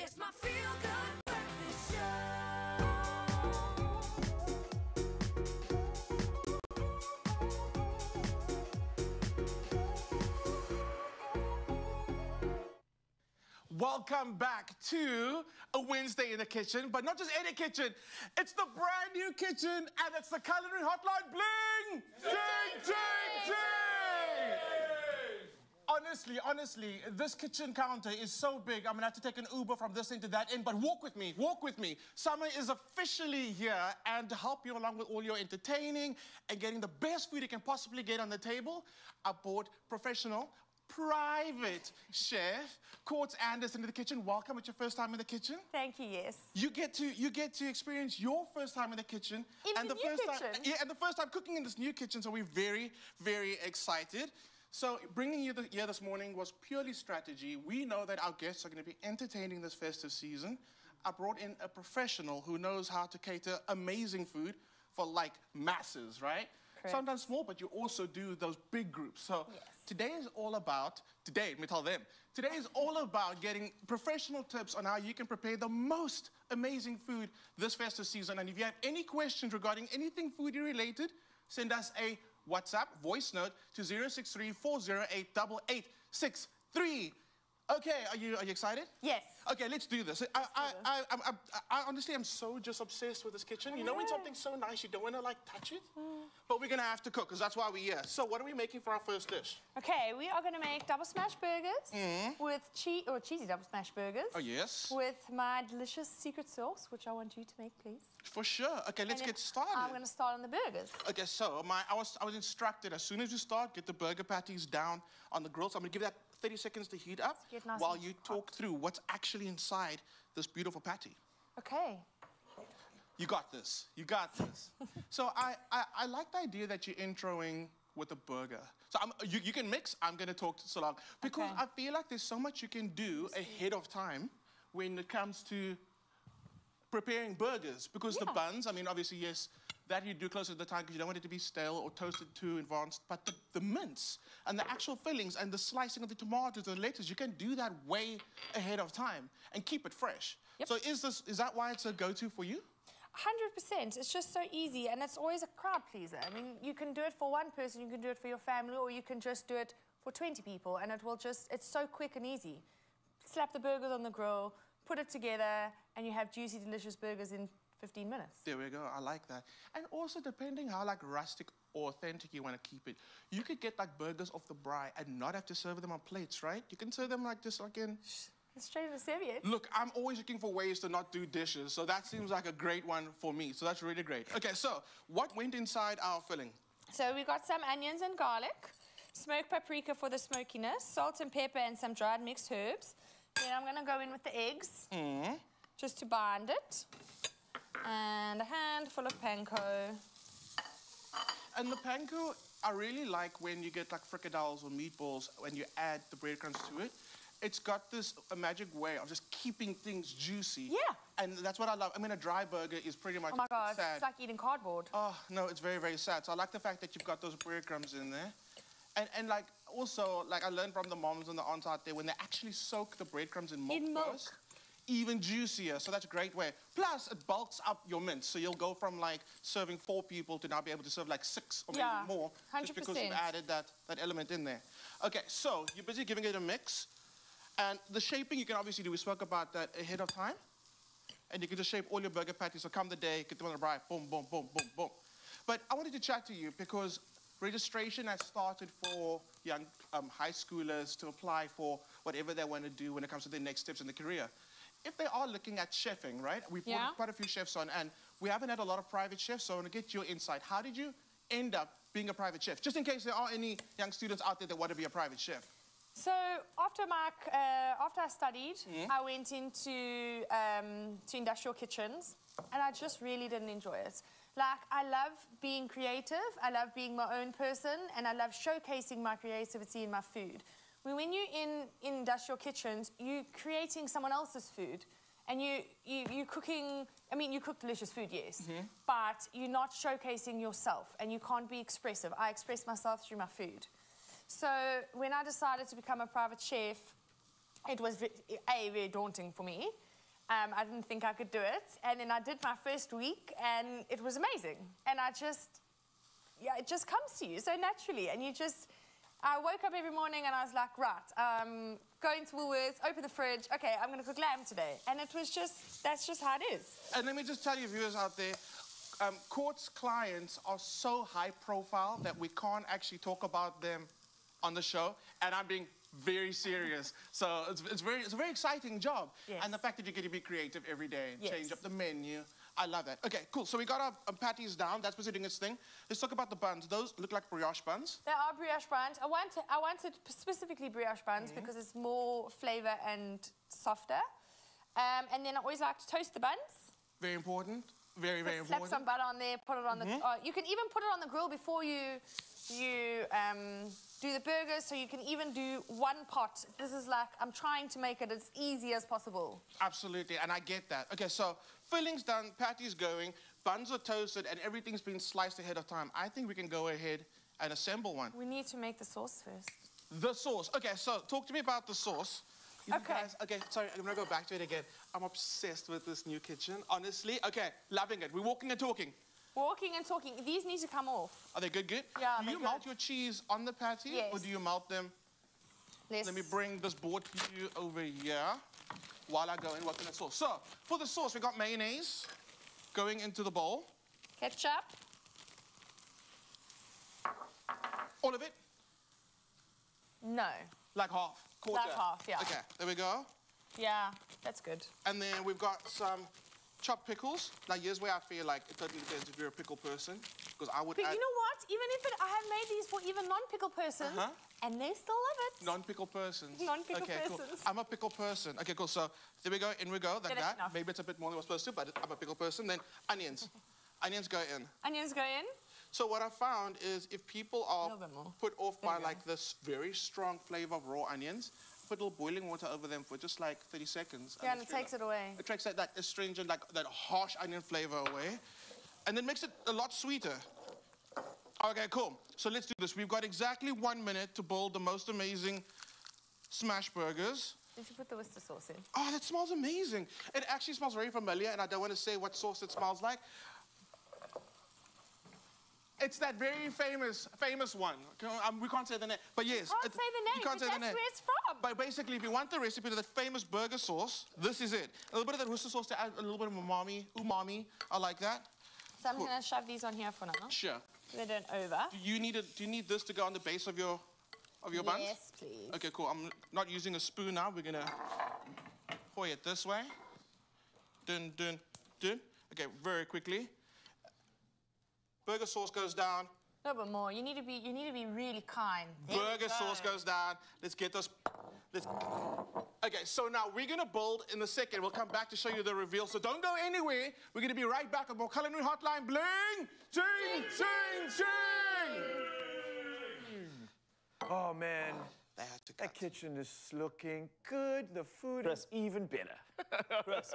It's my feel good breakfast show. Welcome back to a Wednesday in the kitchen, but not just any kitchen. It's the brand new kitchen, and it's the culinary hotline. Bling, ding, ding, ding. ding. Honestly, honestly, this kitchen counter is so big, I'm going to have to take an Uber from this end to that end, but walk with me, walk with me. Summer is officially here, and to help you along with all your entertaining and getting the best food you can possibly get on the table, I brought professional, private chef Courtney Anderton to the kitchen. Welcome. It's your first time in the kitchen. Thank you, yes. You get to, you get to experience your first time in the kitchen. In and the, the new first kitchen? Time, yeah, and the first time cooking in this new kitchen, so we're very, very excited. So bringing you here this morning was purely strategy. We know that our guests are going to be entertaining this festive season. I brought in a professional who knows how to cater amazing food for, like, masses, right? Correct. Sometimes small, but you also do those big groups. So yes. Today is all about, today, let me tell them, today is all about getting professional tips on how you can prepare the most amazing food this festive season. And if you have any questions regarding anything foodie related, send us a WhatsApp voice note to zero six three, four zero eight, eight eight six three. Okay, are you, are you excited? Yes. Okay, let's do this. Let's I, do I, this. I, I, I, I honestly am so just obsessed with this kitchen. You know when something's so nice, you don't want to, like, touch it? Mm. But we're going to have to cook, because that's why we're here. So what are we making for our first dish? Okay, we are going to make double smash burgers mm. with cheese, or cheesy double smash burgers. Oh, yes. With my delicious secret sauce, which I want you to make, please. For sure. Okay, let's get started. I'm going to start on the burgers. Okay, so my, I, was, I was instructed, as soon as you start, get the burger patties down on the grill. So I'm going to give that thirty seconds to heat up nice while you talk hot. through what's actually inside this beautiful patty. Okay. You got this. You got this. So I, I, I like the idea that you're introing with a burger. So I'm, you, you can mix. I'm going to talk to Solang. Because okay. I feel like there's so much you can do ahead of time when it comes to preparing burgers. Because yeah. the buns, I mean, obviously, yes, that you do closer to the time because you don't want it to be stale or toasted too advanced. But the, the mince and the actual fillings and the slicing of the tomatoes and lettuce, you can do that way ahead of time and keep it fresh. Yep. So is this is that why it's a go-to for you? one hundred percent. It's just so easy, and it's always a crowd pleaser. I mean, you can do it for one person, you can do it for your family, or you can just do it for twenty people, and it will just, it's so quick and easy. Slap the burgers on the grill, put it together, and you have juicy, delicious burgers in fifteen minutes. There we go. I like that. And also, depending how, like, rustic or authentic you want to keep it, you could get, like, burgers off the braai and not have to serve them on plates, right? You can serve them, like, just, like, in... straight in the serviette. Look, I'm always looking for ways to not do dishes, so that seems like a great one for me. So that's really great. Okay, so what went inside our filling? So we got some onions and garlic, smoked paprika for the smokiness, salt and pepper and some dried mixed herbs. Then I'm going to go in with the eggs mm. just to bind it. And a handful of panko. And the panko, I really like when you get, like, fricadelles or meatballs when you add the breadcrumbs to it. It's got this a magic way of just keeping things juicy. Yeah. And that's what I love. I mean, a dry burger is pretty much sad. Oh, my God, sad. It's like eating cardboard. Oh, no, it's very, very sad. So I like the fact that you've got those breadcrumbs in there. And, and, like, also, like, I learned from the moms and the aunts out there, when they actually soak the breadcrumbs in milk in milk. first, even juicier, so that's a great way. Plus, it bulks up your mince, so you'll go from, like, serving four people to now be able to serve, like, six or yeah, maybe more, one hundred percent. Just because you've added that, that element in there. Okay, so you're busy giving it a mix, and the shaping you can obviously do. We spoke about that ahead of time, and you can just shape all your burger patties, so come the day, get them on the braai, boom, boom, boom, boom, boom. But I wanted to chat to you because registration has started for young um, high schoolers to apply for whatever they want to do when it comes to their next steps in their career. If they are looking at chefing, right? We've yeah. put quite a few chefs on, and we haven't had a lot of private chefs, so I want to get your insight. How did you end up being a private chef? Just in case there are any young students out there that want to be a private chef. So after my, uh, after I studied, mm. I went into um, to industrial kitchens, and I just really didn't enjoy it. Like, I love being creative, I love being my own person, and I love showcasing my creativity in my food. When you're in, in industrial kitchens, you're creating someone else's food, and you, you, you're cooking, I mean, you cook delicious food, yes, mm-hmm. but you're not showcasing yourself, and you can't be expressive. I express myself through my food. So when I decided to become a private chef, it was, A, very daunting for me, Um, I didn't think I could do it. And then I did my first week, and it was amazing. And I just, yeah, it just comes to you so naturally. And you just, I woke up every morning and I was like, right, um, going to Woolworths, open the fridge, okay, I'm going to cook lamb today. And it was just, that's just how it is. And let me just tell you, viewers out there, um, Court's clients are so high profile that we can't actually talk about them on the show. And I'm being very serious. So it's, it's, very, it's a very exciting job. Yes. And the fact that you get to be creative every day, yes. change up the menu. I love that. Okay, cool. So we got our um, patties down. That's what's doing its thing. Let's talk about the buns. Those look like brioche buns. They are brioche buns. I wanted, I wanted specifically brioche buns mm. because it's more flavour and softer. Um, and then I always like to toast the buns. Very important. Very, very important. Slap some butter on there, put it on mm-hmm. the... Uh, you can even put it on the grill before you... you um, do the burgers, so you can even do one pot. This is like, I'm trying to make it as easy as possible. Absolutely, and I get that. Okay, so filling's done, patty's going, buns are toasted, and everything's been sliced ahead of time. I think we can go ahead and assemble one. We need to make the sauce first. The sauce. Okay, so talk to me about the sauce. You okay. Guys, okay, sorry, I'm gonna go back to it again. I'm obsessed with this new kitchen, honestly. Okay, loving it. We're walking and talking. Walking and talking. These need to come off. Are they good, good? Yeah, do you melt your cheese on the patty? Yes. Or do you melt them? Yes. Let me bring this board to you over here while I go and work on the sauce. So, for the sauce, we got mayonnaise going into the bowl. Ketchup. All of it? No. Like half? Quarter? Like half, yeah. Okay, there we go. Yeah, that's good. And then we've got some... chopped pickles. Now, here's where I feel like it totally depends if you're a pickle person, because I would. But add... you know what? Even if it, I have made these for even non-pickle persons, uh-huh. and they still love it. Non-pickle persons. Non-pickle okay, persons. Cool. I'm a pickle person. Okay, cool. So there we go. In we go. Like that. Enough. Maybe it's a bit more than we're supposed to, but I'm a pickle person. Then onions. Onions go in. Onions go in. So what I found is if people are put off there by like this very strong flavour of raw onions. Put a little boiling water over them for just like thirty seconds. Yeah, and, and it takes it away. It takes that, that astringent, like that harsh onion flavor away. And then makes it a lot sweeter. Okay, cool. So let's do this. We've got exactly one minute to boil the most amazing smash burgers. Did you put the Worcester sauce in? Oh, that smells amazing. It actually smells very familiar, and I don't want to say what sauce it smells like. It's that very famous, famous one. Um, we can't say the name, but yes. Can't it, say the name, you can't say that's the name. Where it's from. But basically, if you want the recipe to that famous burger sauce, this is it. A little bit of that Worcester sauce to add a little bit of umami. Umami, I like that. So I'm cool. Gonna shove these on here for now. Sure. They don't over. Do you need a, Do you need this to go on the base of your, of your yes, buns? Yes, please. Okay, cool. I'm not using a spoon now. We're gonna pour it this way. Dun dun dun. Okay, very quickly. Burger sauce goes down. A little bit more. You need to be. You need to be really kind. There burger go. Sauce goes down. Let's get this. Let's. Okay. So now we're gonna build in a second. We'll come back to show you the reveal. So don't go anywhere. We're gonna be right back on more culinary hotline. Bling, ching, ching, ching. Oh man. They had to cut. That kitchen is looking good. The food Chris. Is even better. Chris,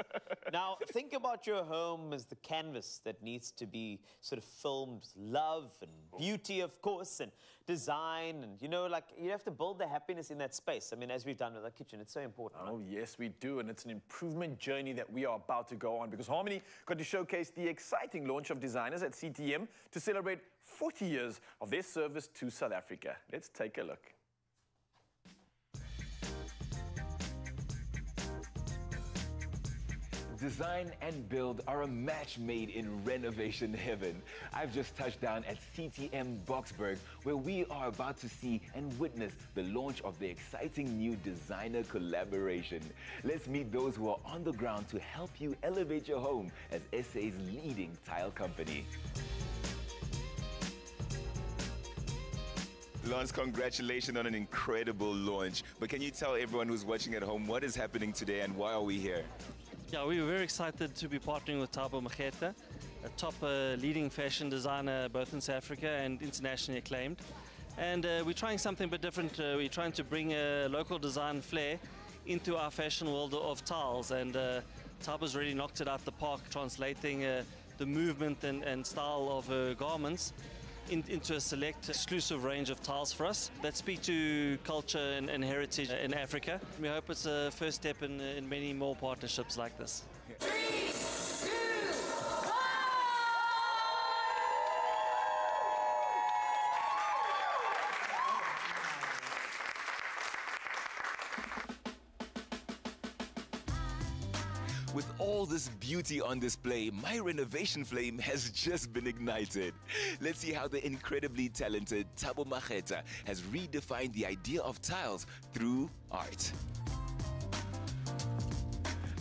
now think about your home as the canvas that needs to be sort of filmed with love and beauty, of course, and design. And, you know, like, you have to build the happiness in that space. I mean, as we've done with our kitchen, it's so important. Oh, right? Yes, we do. And it's an improvement journey that we are about to go on because Harmony got to showcase the exciting launch of designers at C T M to celebrate forty years of their service to South Africa. Let's take a look. Design and build are a match made in renovation heaven. I've just touched down at C T M Boksburg, where we are about to see and witness the launch of the exciting new designer collaboration. Let's meet those who are on the ground to help you elevate your home as S A's leading tile company. Lance, congratulations on an incredible launch. But can you tell everyone who's watching at home what is happening today and why are we here? Yeah, we were very excited to be partnering with Thabo Makgeta, a top uh, leading fashion designer both in South Africa and internationally acclaimed. And uh, we're trying something a bit different. Uh, we're trying to bring a local design flair into our fashion world of tiles. And uh, Thabo's really knocked it out the park, translating uh, the movement and, and style of her garments in, into a select exclusive range of tiles for us that speak to culture and, and heritage in Africa. We hope it's a first step in, in many more partnerships like this. Three, two, one! With all this beauty on display, my renovation flame has just been ignited. Let's see how the incredibly talented Thabo Mageta has redefined the idea of tiles through art.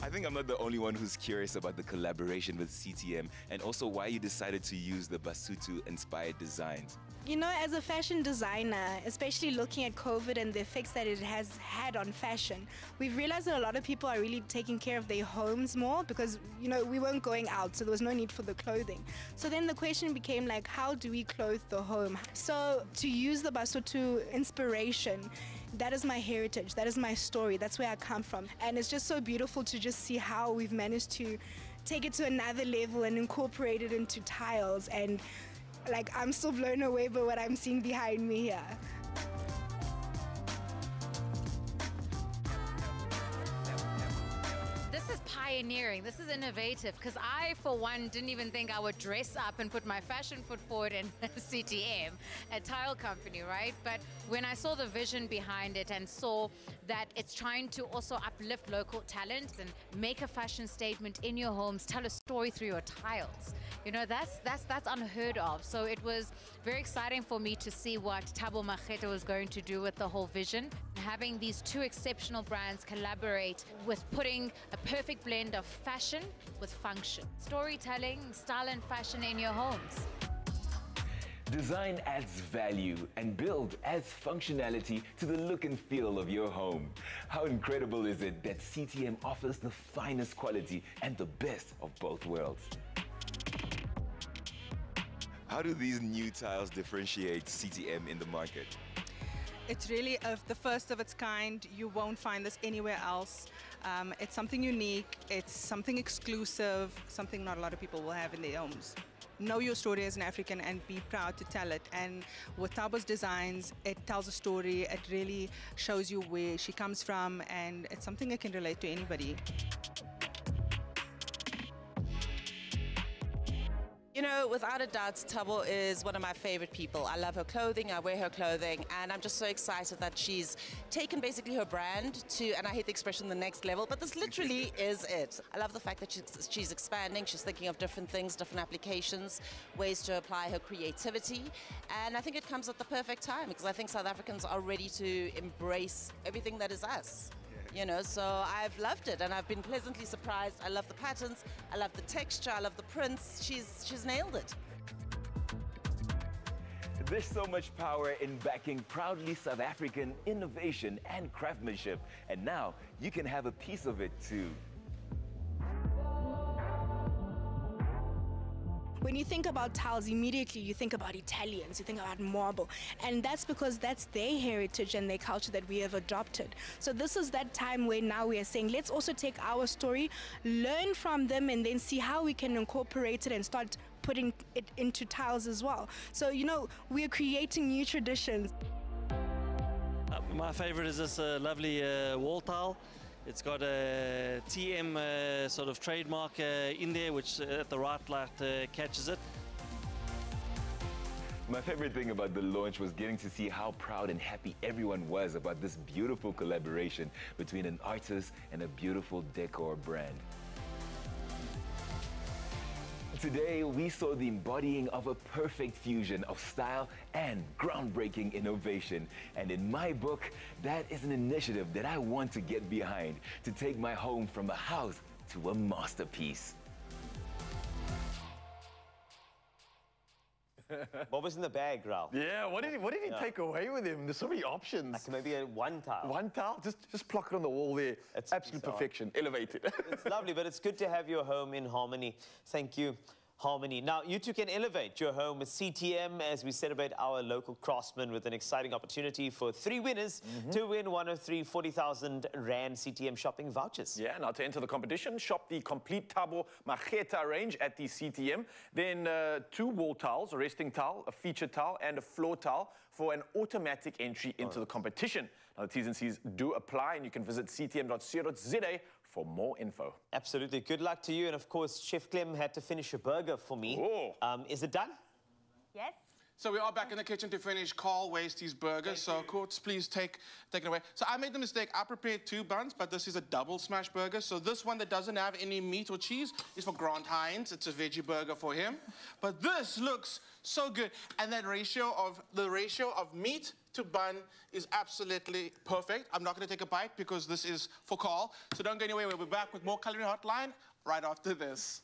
I think I'm not the only one who's curious about the collaboration with C T M and also why you decided to use the Basutu-inspired designs. You know, as a fashion designer, especially looking at COVID and the effects that it has had on fashion, we've realized that a lot of people are really taking care of their homes more because, you know, we weren't going out, so there was no need for the clothing. So then the question became, like, how do we clothe the home? So to use the Basutu inspiration, that is my heritage, that is my story, that's where I come from. And it's just so beautiful to just see how we've managed to take it to another level and incorporate it into tiles. And like, I'm still blown away by what I'm seeing behind me here. This is pioneering, this is innovative, because I, for one, didn't even think I would dress up and put my fashion foot forward in C T M, a tile company, right? But when I saw the vision behind it and saw that it's trying to also uplift local talent and make a fashion statement in your homes, tell a story through your tiles, you know, that's that's that's unheard of. So it was very exciting for me to see what Thabo Mageta was going to do with the whole vision. Having these two exceptional brands collaborate with putting a perfect blend of fashion with function. Storytelling, style and fashion in your homes. Design adds value and build adds functionality to the look and feel of your home. How incredible is it that C T M offers the finest quality and the best of both worlds? How do these new tiles differentiate C T M in the market? It's really a, the first of its kind. You won't find this anywhere else. Um, it's something unique, it's something exclusive, something not a lot of people will have in their homes. Know your story as an African and be proud to tell it. And with Thabo's designs, it tells a story, it really shows you where she comes from, and it's something that can relate to anybody. You know, without a doubt, Thabo is one of my favorite people. I love her clothing, I wear her clothing, and I'm just so excited that she's taken basically her brand to, and I hate the expression, the next level, but this literally is it. I love the fact that she's, she's expanding, she's thinking of different things, different applications, ways to apply her creativity, and I think it comes at the perfect time because I think South Africans are ready to embrace everything that is us. You know, so I've loved it and I've been pleasantly surprised. I love the patterns, I love the texture, I love the prints. She's, she's nailed it. There's so much power in backing proudly South African innovation and craftsmanship. And now you can have a piece of it too. When you think about tiles, immediately you think about Italians, you think about marble. And that's because that's their heritage and their culture that we have adopted. So this is that time where now we are saying, let's also take our story, learn from them, and then see how we can incorporate it and start putting it into tiles as well. So, you know, we are creating new traditions. Uh, my favorite is this uh, lovely uh, wall tile. It's got a T M uh, sort of trademark uh, in there, which uh, at the right light uh, catches it. My favorite thing about the launch was getting to see how proud and happy everyone was about this beautiful collaboration between an artist and a beautiful decor brand. Today, we saw the embodying of a perfect fusion of style and groundbreaking innovation. And in my book, that is an initiative that I want to get behind to take my home from a house to a masterpiece. Bob was in the bag, Ryle. Yeah, what did he, what did he yeah. take away with him? There's so many options. Like maybe a one tile. One tile? Just, just pluck it on the wall there. It's absolute bizarre perfection. Elevated. It's lovely, but it's good to have your home in harmony. Thank you. harmony. Now, you too can elevate your home with C T M as we celebrate our local craftsmen with an exciting opportunity for three winners mm-hmm. to win one of three forty thousand rand C T M shopping vouchers. Yeah, now to enter the competition, shop the complete Tabo Macheta range at the C T M. Then uh, two wall tiles, a resting tile, a feature tile, and a floor tile for an automatic entry into oh. the competition. Now, the T's and C's do apply, and you can visit c t m dot co dot z a for more info. Absolutely. Good luck to you. And, of course, Chef Clem had to finish a burger for me. Um, is it done? Yes. So we are back in the kitchen to finish Carl Wastie's burger. Thank so, Courts, please take, take it away. So I made the mistake. I prepared two buns, but this is a double smash burger. So this one that doesn't have any meat or cheese is for Grant Hines. It's a veggie burger for him. But this looks so good. And that ratio of, the ratio of meat to bun is absolutely perfect. I'm not going to take a bite because this is for Carl. So don't go anywhere. We'll be back with more Culinary Hotline right after this.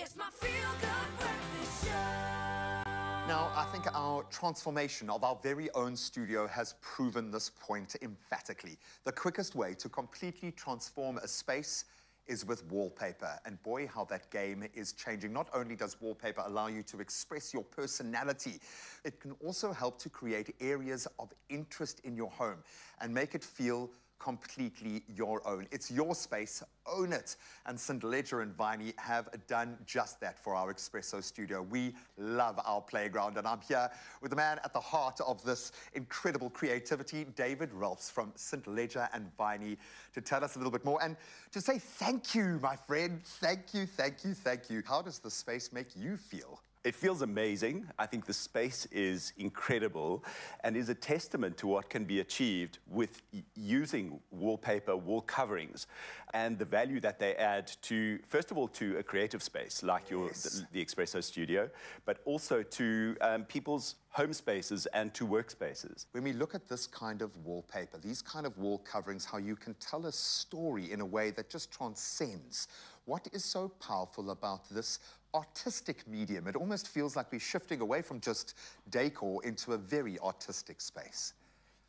It's my feel-good breakfast show. Now, I think our transformation of our very own studio has proven this point emphatically. The quickest way to completely transform a space is with wallpaper. And boy, how that game is changing. Not only does wallpaper allow you to express your personality, it can also help to create areas of interest in your home and make it feel completely your own. It's your space, own it. And Saint Ledger and Viney have done just that for our Expresso studio. We love our playground, and I'm here with the man at the heart of this incredible creativity, David Rolfs from Saint Ledger and Viney, to tell us a little bit more and to say thank you, my friend. Thank you, thank you, thank you. How does the space make you feel? It feels amazing. I think the space is incredible and is a testament to what can be achieved with using wallpaper, wall coverings, and the value that they add to, first of all, to a creative space like your, yes. the, the Expresso studio, but also to um, people's home spaces and to workspaces. When we look at this kind of wallpaper, these kind of wall coverings, how you can tell a story in a way that just transcends. What is so powerful about this artistic medium? It almost feels like we're shifting away from just decor into a very artistic space.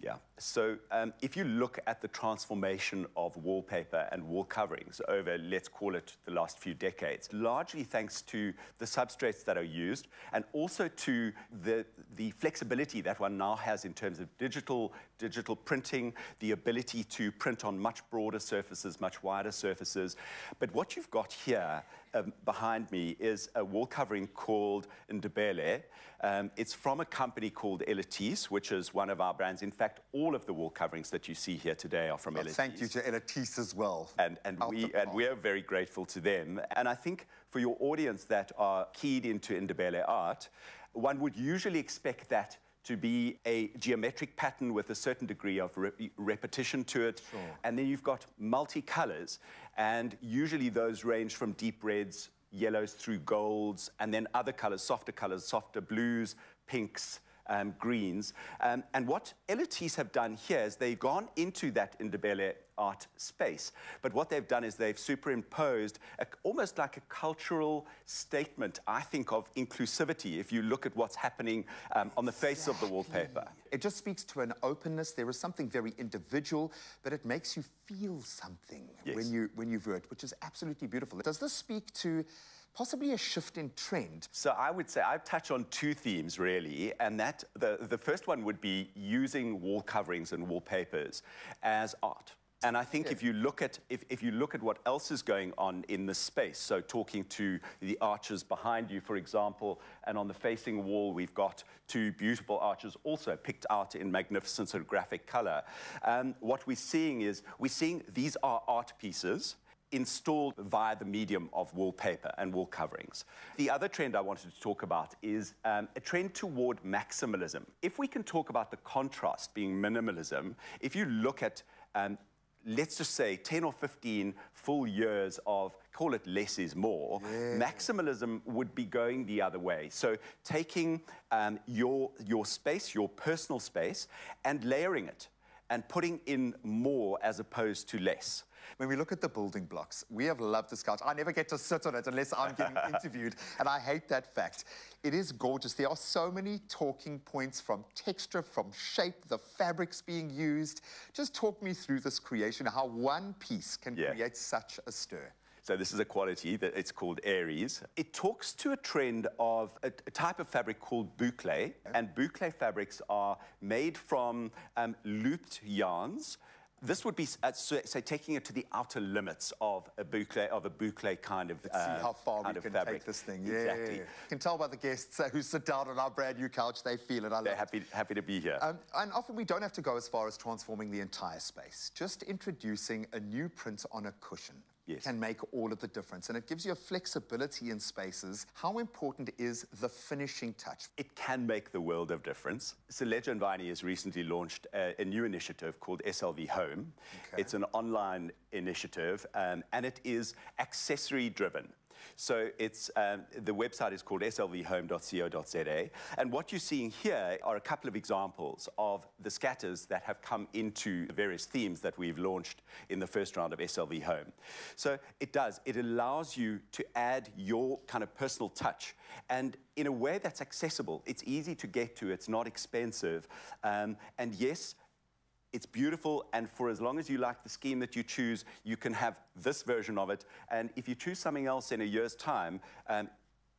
Yeah, so um, if you look at the transformation of wallpaper and wall coverings over, let's call it the last few decades, largely thanks to the substrates that are used and also to the, the flexibility that one now has in terms of digital, digital printing, the ability to print on much broader surfaces, much wider surfaces. But what you've got here um, behind me is a wall covering called Ndebele. Um, it's from a company called Elitise, which is one of our brands. In fact, all of the wall coverings that you see here today are from Elitise. Thank you to Elitise as well. And, and, we, and we are very grateful to them. And I think for your audience that are keyed into Ndebele art, one would usually expect that to be a geometric pattern with a certain degree of re repetition to it. Sure. And then you've got multi-colours, and usually those range from deep reds, yellows through golds, and then other colours, softer colours, softer blues, pinks, Um, greens. Um, and what Elitise have done here is they've gone into that Ndebele art space. But what they've done is they've superimposed a, almost like a cultural statement, I think, of inclusivity, if you look at what's happening um, on the face exactly. of the wallpaper. It just speaks to an openness. There is something very individual, but it makes you feel something yes. when, you, when you view it, which is absolutely beautiful. Does this speak to possibly a shift in trend? So I would say I'd touch on two themes, really, and that the, the first one would be using wall coverings and wallpapers as art. And I think yeah. if you look at if, if you look at what else is going on in this space, so talking to the arches behind you, for example, and on the facing wall we've got two beautiful arches also picked out in magnificent sort of graphic colour. Um, what we're seeing is we're seeing these are art pieces installed via the medium of wallpaper and wall coverings. The other trend I wanted to talk about is um, a trend toward maximalism. If we can talk about the contrast being minimalism, if you look at, um, let's just say, ten or fifteen full years of, call it less is more, yeah. maximalism would be going the other way. So taking um, your, your space, your personal space, and layering it, and putting in more as opposed to less. When we look at the building blocks, we have loved this couch. I never get to sit on it unless I'm getting interviewed, and I hate that fact. It is gorgeous. There are so many talking points, from texture, from shape, the fabrics being used. Just talk me through this creation, how one piece can yeah. create such a stir. So this is a quality that it's called Aries. It talks to a trend of a, a type of fabric called boucle, okay. and boucle fabrics are made from um, looped yarns. This would be, uh, so, so taking it to the outer limits of a boucle, of a boucle kind of uh, See how far we can fabric. take this thing. Yeah, exactly. You can tell by the guests uh, who sit down on our brand new couch, they feel it. I They're happy, it. happy to be here. Um, and often we don't have to go as far as transforming the entire space. Just introducing a new print on a cushion. Yes. Can make all of the difference, and it gives you a flexibility in spaces. How important is the finishing touch? It can make the world of difference. So Ledger and Viney has recently launched a, a new initiative called S L V Home. Okay. It's an online initiative, um, and it is accessory-driven. So it's, um, the website is called S L V home dot co dot Z A, and what you're seeing here are a couple of examples of the scatters that have come into the various themes that we've launched in the first round of S L V Home. So it does, it allows you to add your kind of personal touch, and in a way that's accessible. It's easy to get to, it's not expensive, um, and yes, it's beautiful, and for as long as you like the scheme that you choose, you can have this version of it. And if you choose something else in a year's time, um,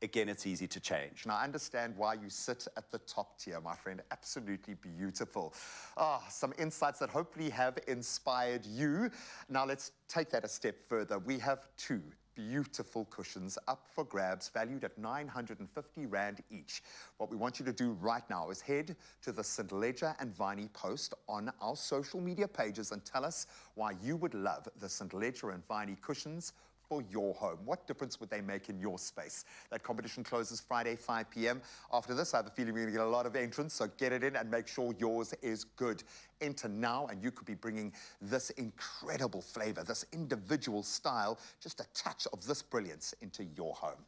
again, it's easy to change. And I understand why you sit at the top tier, my friend. Absolutely beautiful. Ah, some insights that hopefully have inspired you. Now let's take that a step further. We have two beautiful cushions up for grabs, valued at nine hundred and fifty rand each. What we want you to do right now is head to the Saint Ledger and Viney post on our social media pages and tell us why you would love the Saint Ledger and Viney cushions for your home. What difference would they make in your space? That competition closes Friday, five p m After this, I have a feeling we're going to get a lot of entrants, so get it in and make sure yours is good. Enter now, and you could be bringing this incredible flavour, this individual style, just a touch of this brilliance into your home.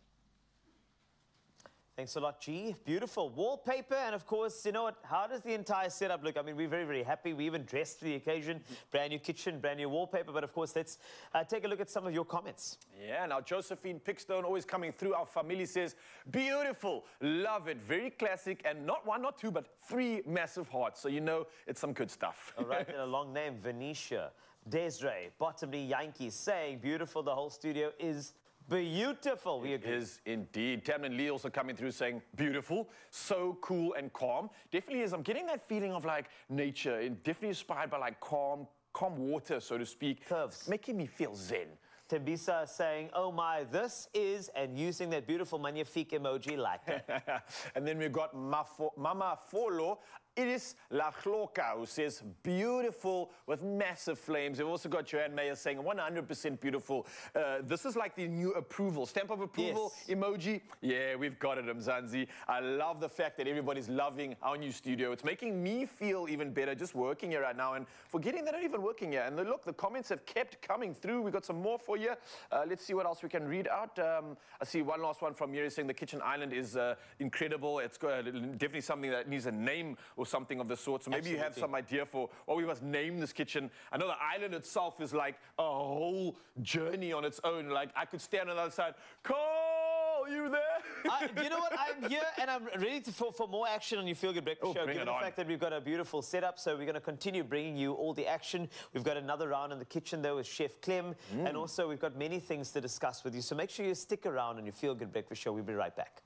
Thanks a lot, G. Beautiful wallpaper. And of course, you know what, how does the entire setup look? I mean, we're very, very happy. We even dressed for the occasion. Brand new kitchen, brand new wallpaper. But of course, let's uh, take a look at some of your comments. Yeah, now Josephine Pickstone always coming through. Our family says, beautiful, love it, very classic. And not one, not two, but three massive hearts. So you know it's some good stuff. All right, and a long name, Venetia. Desiree, Bottomley Yankees, saying, beautiful, the whole studio is beautiful. We agree. It is indeed. Tamlin Lee also coming through saying, beautiful, so cool and calm. Definitely is. I'm getting that feeling of like nature, and definitely inspired by like calm, calm water, so to speak. Curves. It's making me feel zen. Tembisa saying, oh my, this is, and using that beautiful magnifique emoji like that. And then we've got Mafo, Mama Folo. It is La Chloka, who says, beautiful, with massive flames. We've also got Joanne Mayer saying, one hundred percent beautiful. Uh, this is like the new approval. Stamp of approval, yes. Emoji. Yeah, we've got it, Mzansi. I love the fact that everybody's loving our new studio. It's making me feel even better just working here right now and forgetting they're not even working here. And the, look, the comments have kept coming through. We've got some more for you. Uh, let's see what else we can read out. Um, I see one last one from Miri saying, the kitchen island is uh, incredible. It's uh, definitely something that needs a name or something of the sort. So maybe Absolutely. You have some idea for what we must name this kitchen. I know the island itself is like a whole journey on its own. Like, I could stand on the other side, Carl, you there? I, you know what? I'm here and I'm ready to, for, for more action on your Feel Good Breakfast oh, Show. Given the on. fact that we've got a beautiful setup, so we're going to continue bringing you all the action. We've got another round in the kitchen, though, with Chef Clem. Mm. And also, we've got many things to discuss with you. So make sure you stick around on your Feel Good Breakfast Show. We'll be right back.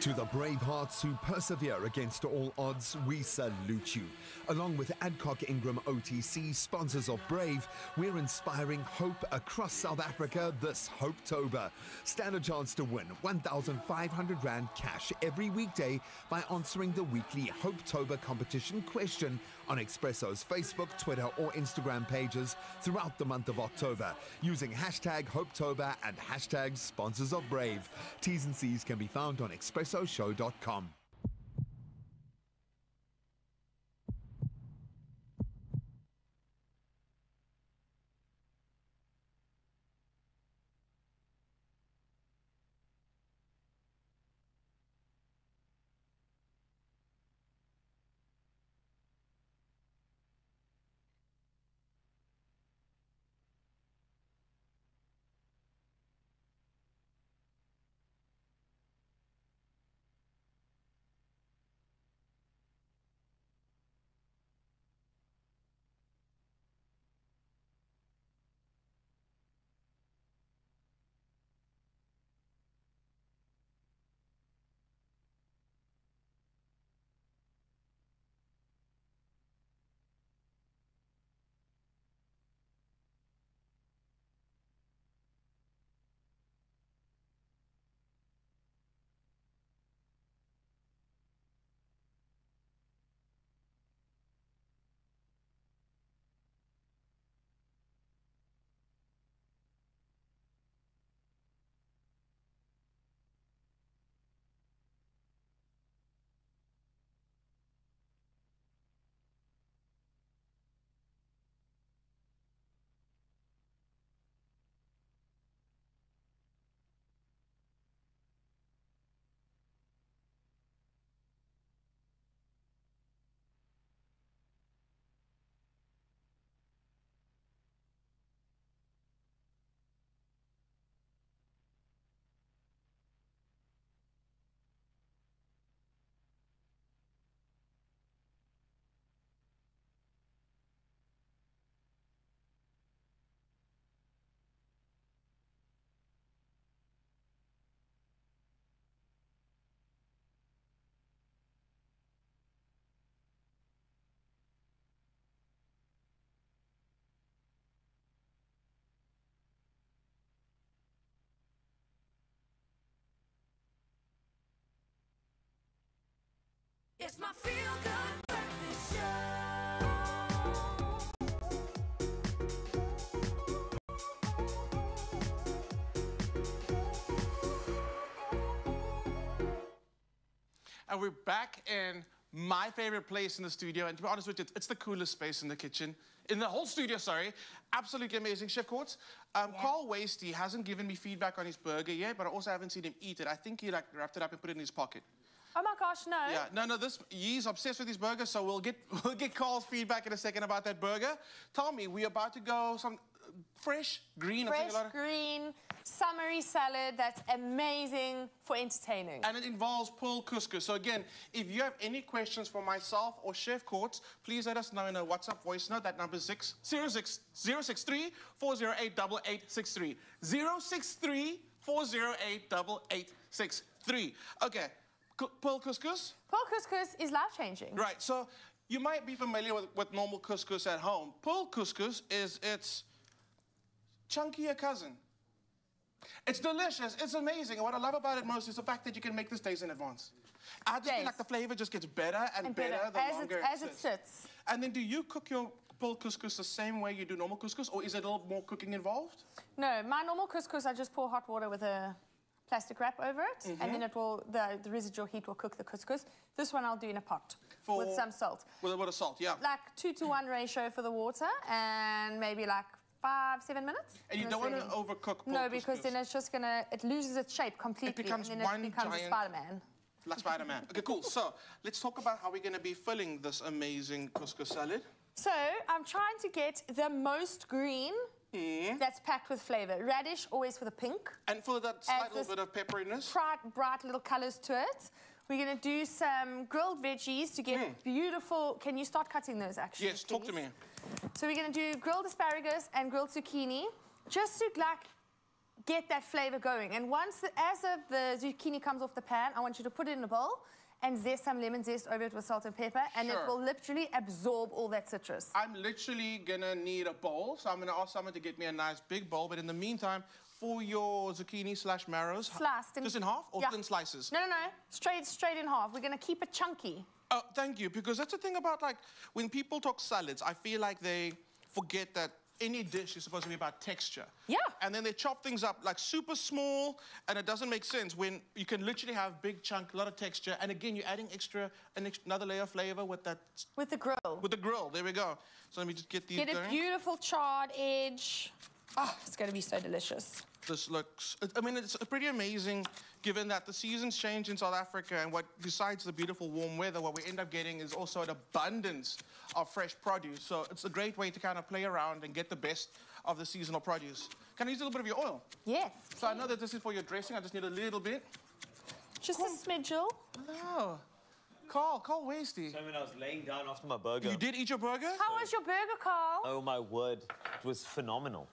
To the brave hearts who persevere against all odds, we salute you. Along with Adcock Ingram O T C, sponsors of Brave, we're inspiring hope across South Africa this Hopetober. Stand a chance to win one thousand five hundred rand cash every weekday by answering the weekly Hopetober competition question on Expresso's Facebook, Twitter or Instagram pages throughout the month of October using hashtag Hopetober and hashtag sponsors of Brave. T's and C's can be found on expresso show dot com. It's my Feel Good Breakfast Show. And we're back in my favorite place in the studio, and to be honest with you, it's the coolest space in the kitchen, in the whole studio, sorry. Absolutely amazing. Chef Courts, um, yeah. Carl Wastie hasn't given me feedback on his burger yet, but I also haven't seen him eat it. I think he like wrapped it up and put it in his pocket. Oh my gosh, no. Yeah, no, no, this, he's obsessed with his burger, so we'll get, we'll get Carl's feedback in a second about that burger. Tommy, we're about to go some fresh, green. Fresh, of... green, summery salad that's amazing for entertaining. And it involves pearl couscous. So again, if you have any questions for myself or Chef Courts, please let us know in a WhatsApp voice note. That number is six zero six three four zero eight eight eight six three. zero six three four zero eight eight eight six three. Okay. Pearl couscous? Pearl couscous is life-changing. Right, so you might be familiar with, with normal couscous at home. Pearl couscous is its chunkier cousin. It's delicious, it's amazing, and what I love about it most is the fact that you can make this days in advance. I just days. feel like the flavour just gets better and, and better, better the as longer it, it, as sits. it sits. And then do you cook your pearl couscous the same way you do normal couscous, or is it a little more cooking involved? No, my normal couscous, I just pour hot water with a plastic wrap over it, mm-hmm. and then it will the, the residual heat will cook the couscous. This one I'll do in a pot for, with some salt. With a bit of salt, yeah. Like two to one ratio for the water, and maybe like five, seven minutes. And you don't want to overcook. No, because couscous. then it's just gonna it loses its shape completely. It becomes and then one it becomes giant... Spider-Man. Like Spider-Man. Okay, cool. So let's talk about how we're gonna be filling this amazing couscous salad. So I'm trying to get the most green. Mm. That's packed with flavour. Radish, always for the pink. And for that slight little bit of pepperiness. Bright, bright little colours to it. We're going to do some grilled veggies to get mm. beautiful... Can you start cutting those, actually? Yes, please? Talk to me. So we're going to do grilled asparagus and grilled zucchini, just to, like, get that flavour going. And once, the, as of the zucchini comes off the pan, I want you to put it in a bowl and zest some lemon zest over it with salt and pepper, and sure. it will literally absorb all that citrus. I'm literally gonna need a bowl, so I'm gonna ask someone to get me a nice big bowl, but in the meantime, for your zucchini slash marrows... Sliced. In just in half or yeah. thin slices? No, no, no, straight, straight in half. We're gonna keep it chunky. Oh, thank you, because that's the thing about, like, when people talk salads, I feel like they forget that any dish is supposed to be about texture. Yeah. And then they chop things up like super small, and it doesn't make sense when you can literally have big chunk, a lot of texture, and again, you're adding extra, an extra another layer of flavor with that... With the grill. With the grill, there we go. So let me just get these Get going. a beautiful charred edge. Oh, it's gonna be so delicious. This looks, I mean, it's pretty amazing given that the seasons change in South Africa, and what, besides the beautiful warm weather, what we end up getting is also an abundance of fresh produce. So it's a great way to kind of play around and get the best of the seasonal produce. Can I use a little bit of your oil? Yes. So please. I know that this is for your dressing. I just need a little bit. Just Come. a smidgel. Hello. Carl, Carl Wastie. So when I was laying down after my burger. You did eat your burger? How so, was your burger, Carl? Oh, my word. It was phenomenal.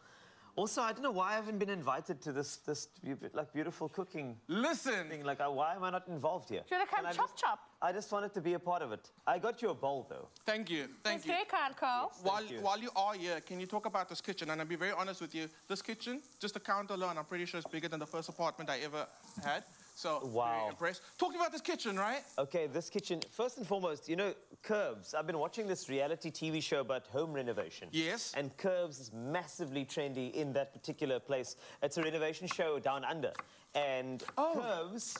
Also, I don't know why I haven't been invited to this, this like, beautiful cooking Listen. thing. Like, why am I not involved here? Should I come and chop I just, chop? I just wanted to be a part of it. I got you a bowl, though. Thank you. Thank That's you. It's very kind, Carl. Yes, while, you. while you are here, can you talk about this kitchen? And I'll be very honest with you, this kitchen, just the counter alone, I'm pretty sure it's bigger than the first apartment I ever had. So, wow. Very impressed. Talking about this kitchen, right? Okay, this kitchen, first and foremost, you know, Curves. I've been watching this reality T V show about home renovation. Yes. And Curves is massively trendy in that particular place. It's a renovation show down under. And oh. Curves,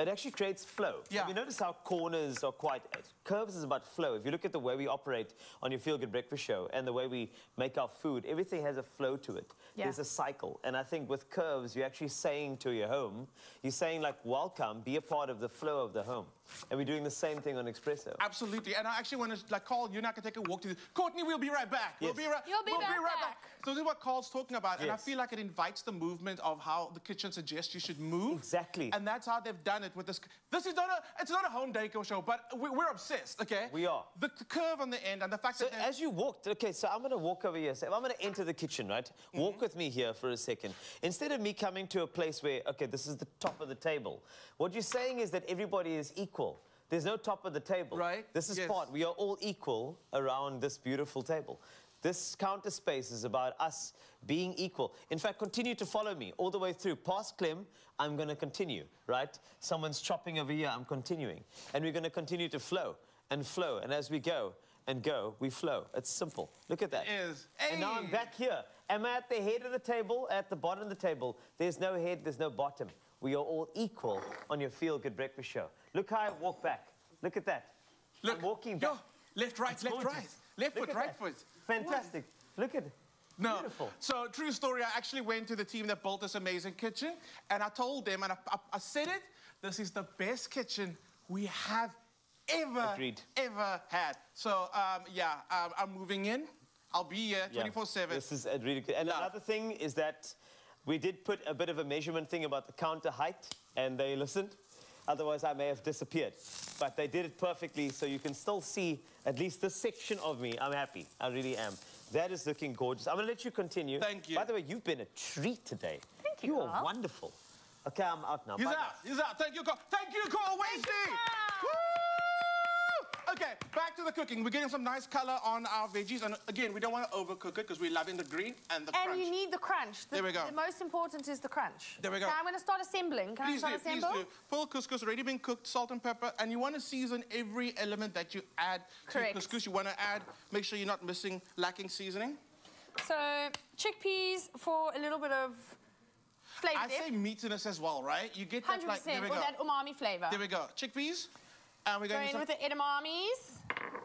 it actually creates flow. Yeah. Have you notice how corners are quite... Curves is about flow. If you look at the way we operate on your Feel Good Breakfast show and the way we make our food, everything has a flow to it. Yeah. There's a cycle. And I think with Curves, you're actually saying to your home, you're saying, like, welcome, be a part of the flow of the home. And we're doing the same thing on Expresso. Absolutely. And I actually want to, like, Carl, you're not going to take a walk to this. Courtney, we'll be right back. Yes. We'll be, right, You'll be, we'll back, be right back. back. So this is what Carl's talking about. Yes. And I feel like it invites the movement of how the kitchen suggests you should move. Exactly. And that's how they've done it with this. This is not a, it's not a home decor show, but we, we're obsessed, okay? We are. The, the curve on the end and the fact so that... So as you walked, okay, so I'm going to walk over here. So I'm going to enter the kitchen, right? Mm-hmm. Walk with me here for a second. Instead of me coming to a place where, okay, this is the top of the table, what you're saying is that everybody is equal. There's no top of the table. Right. This is yes. part. We are all equal around this beautiful table. This counter space is about us being equal. In fact, continue to follow me all the way through. Past Clem, I'm going to continue, right? Someone's chopping over here, I'm continuing. And we're going to continue to flow and flow. And as we go and go, we flow. It's simple. Look at that. It is. Hey. And now I'm back here. Am I at the head of the table, at the bottom of the table? There's no head, there's no bottom. We are all equal on your Feel Good Breakfast show. Look how I walk back. Look at that. Look, walking back. Yo, left, right, it's left, gorgeous. right. Left Look foot, right that. foot. Fantastic. What? Look at it. No. Beautiful. So, true story, I actually went to the team that built this amazing kitchen, and I told them, and I, I, I said it, this is the best kitchen we have ever, Agreed. ever had. So, um, yeah, um, I'm moving in. I'll be here twenty-four seven. Yeah, this is really good. And no. another thing is that we did put a bit of a measurement thing about the counter height, and they listened. Otherwise, I may have disappeared. But they did it perfectly, so you can still see at least this section of me. I'm happy. I really am. That is looking gorgeous. I'm going to let you continue. Thank you. By the way, you've been a treat today. Thank you, You Carl. are wonderful. Okay, I'm out now. He's Bye out. Now. He's out. Thank you, Carl. Thank you, Carl Wastie. Woo! Okay, back to the cooking. We're getting some nice color on our veggies. And again, we don't want to overcook it because we're loving the green and the and crunch. And you need the crunch. The, there we go. The most important is the crunch. There we go. Okay, I'm going to start assembling. Can please I start do, assembling? Please do. Full couscous, already been cooked, salt and pepper. And you want to season every element that you add Correct. to couscous. You want to add, make sure you're not missing, lacking seasoning. So, chickpeas for a little bit of... Flavor I dip. say meatiness as well, right? You get that, like, there we go. with that umami flavor. There we go. Chickpeas. And we're going, going with the edamames.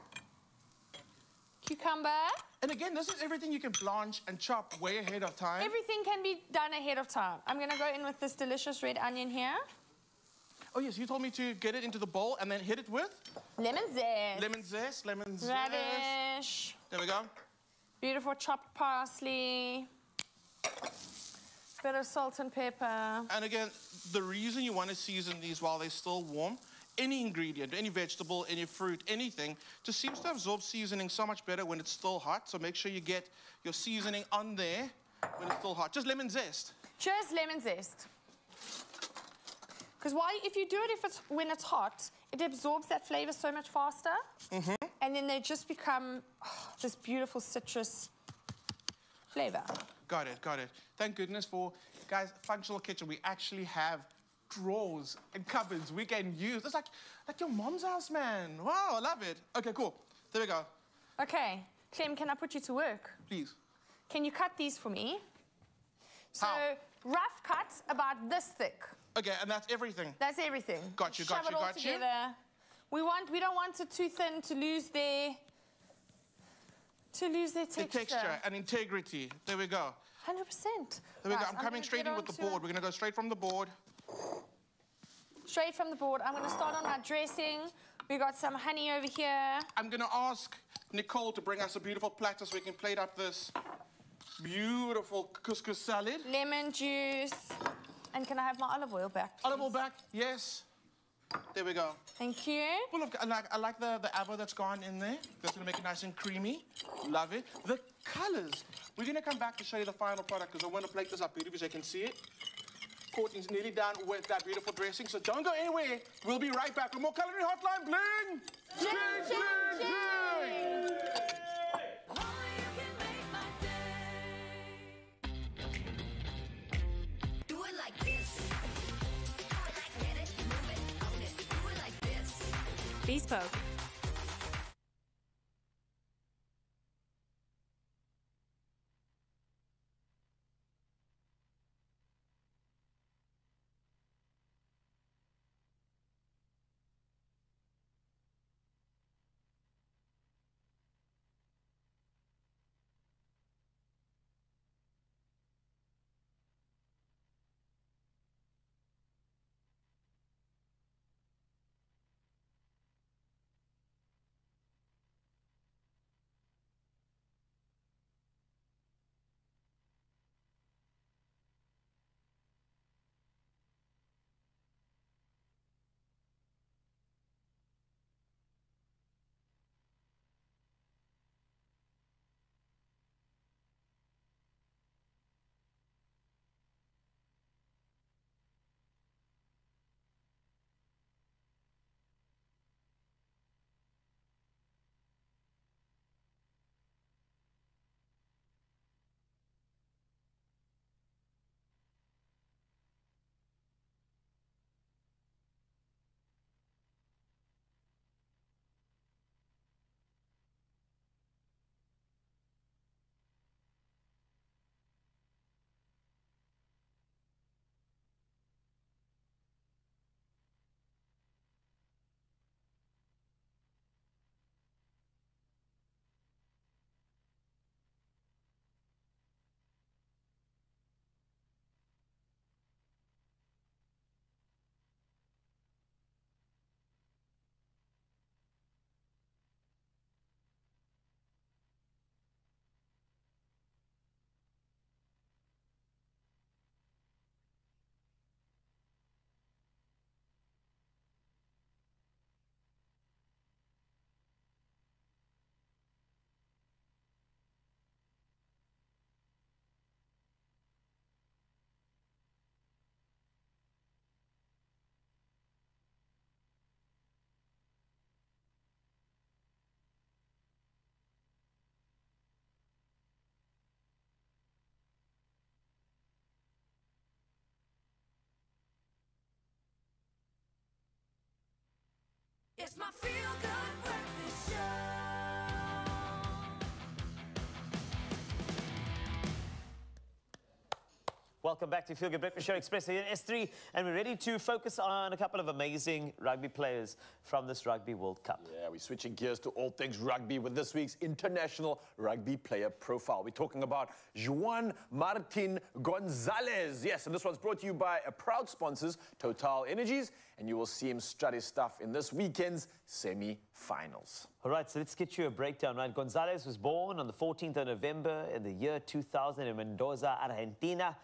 Cucumber. And again, this is everything you can blanch and chop way ahead of time. Everything can be done ahead of time. I'm going to go in with this delicious red onion here. Oh, yes, you told me to get it into the bowl and then hit it with? Lemon zest. Lemon zest, lemon zest. Radish. There we go. Beautiful chopped parsley. Bit of salt and pepper. And again, the reason you want to season these while they're still warm, any ingredient, any vegetable, any fruit, anything, just seems to absorb seasoning so much better when it's still hot. So make sure you get your seasoning on there when it's still hot. Just lemon zest. Just lemon zest. Because why? If you do it if it's when it's hot, it absorbs that flavor so much faster. Mm-hmm. And then they just become oh, this beautiful citrus flavor. Got it, got it. Thank goodness for, guys, functional kitchen. We actually have drawers and cupboards we can use. It's like, like your mom's house, man. Wow, I love it. Okay, cool. There we go. Okay. Clem, can I put you to work? Please. Can you cut these for me? So, How? rough cut about this thick. Okay, and that's everything? That's everything. Got you, got Shove you, got together. you. We want, we don't want it too thin to lose their... To lose their texture. The texture and integrity. There we go. one hundred percent. There we right, go. I'm, I'm coming straight in with the board. We're going to go straight from the board. Straight from the board. I'm going to start on our dressing. We got some honey over here. I'm going to ask Nicole to bring us a beautiful platter so we can plate up this beautiful couscous salad. Lemon juice. And can I have my olive oil back, please? Olive oil back, yes. There we go. Thank you. Well, I like, I like the, the avo that's gone in there. That's going to make it nice and creamy. Love it. The colours. We're going to come back to show you the final product because I want to plate this up beautifully so you can see it. Courtney's nearly done with that beautiful dressing, so don't go anywhere. We'll be right back with more Culinary Hotline Bling! Bling, bling, bling! bling, bling. Bespoke. It's my Feel Good Breakfast Show. Welcome back to Feel Good Breakfast Show, Expresso here at S three, and we're ready to focus on a couple of amazing rugby players from this Rugby World Cup. Yeah, we're switching gears to all things rugby with this week's International Rugby Player Profile. We're talking about Juan Martin Gonzalez. Yes, and this one's brought to you by a proud sponsors, Total Energies, and you will see him strut his stuff in this weekend's semi-finals. All right, so let's get you a breakdown, right? Gonzalez was born on the fourteenth of November in the year two thousand in Mendoza, Argentina.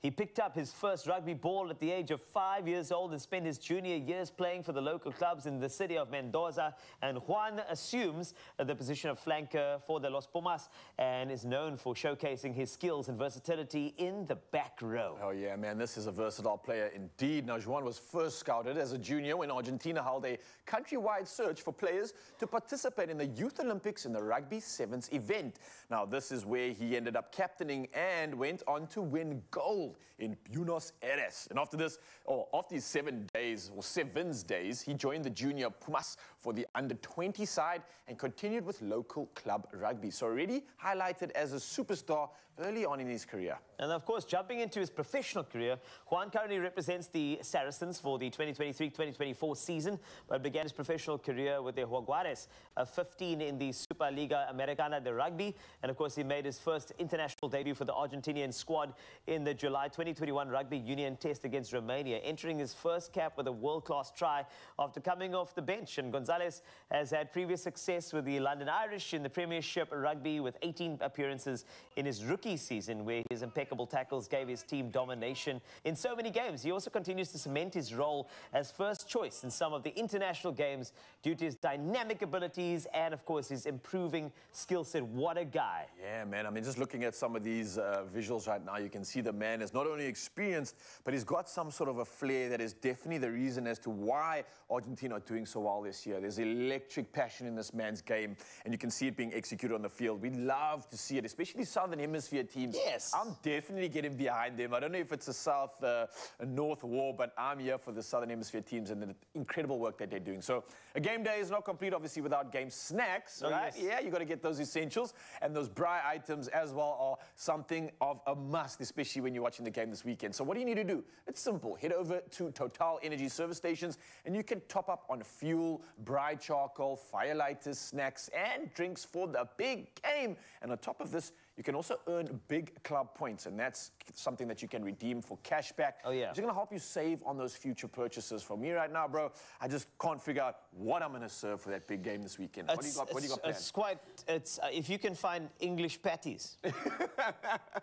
He picked up his first rugby ball at the age of five years old and spent his junior years playing for the local clubs in the city of Mendoza. And Juan assumes the position of flanker for the Los Pumas and is known for showcasing his skills and versatility in the back row. Oh, yeah, man, this is a versatile player indeed. Now, Juan was first scouted as a junior when Argentina held a countrywide search for players to participate in the Youth Olympics in the Rugby Sevens event. Now, this is where he ended up captaining and went on to win gold in Buenos Aires. And after this, or oh, after his seven days, or sevens days, he joined the junior Pumas for the under twenty side and continued with local club rugby. So already highlighted as a superstar early on in his career. And of course, jumping into his professional career, Juan currently represents the Saracens for the twenty twenty-three twenty twenty-four season, but began his professional career with the Jaguares, a fifteen in the Superliga Americana de Rugby. And of course, he made his first international debut for the Argentinian squad in the July twenty twenty-one Rugby Union Test against Romania, entering his first cap with a world-class try after coming off the bench. And Gonzalez has had previous success with the London Irish in the Premiership Rugby with eighteen appearances in his rookie season, where his impeccable tackles gave his team domination in so many games. He also continues to cement his role as first choice in some of the international games due to his dynamic abilities and, of course, his improving skill set. What a guy. Yeah, man. I mean, just looking at some of these uh, visuals right now, you can see the man is not only experienced, but he's got some sort of a flair that is definitely the reason as to why Argentina are doing so well this year. There's electric passion in this man's game, and you can see it being executed on the field. We love to see it, especially Southern Hemisphere teams. Yes. I'm definitely getting behind them. I don't know if it's a South, uh, a North war, but I'm here for the Southern Hemisphere teams and the incredible work that they're doing. So a game day is not complete, obviously, without game snacks, oh, right? Yes. Yeah, you got to get those essentials, and those braai items as well are something of a must, especially when you watch in the game this weekend. So what do you need to do? It's simple. Head over to Total Energy service stations and you can top up on fuel, braai charcoal, firelighters, snacks and drinks for the big game. And on top of this, you can also earn big club points, and that's something that you can redeem for cash back. Oh, yeah. It's going to help you save on those future purchases. For me right now, bro, I just can't figure out what I'm going to serve for that big game this weekend. It's, what do you got, what do you got planned? It's quite, it's, uh, if you can find English patties.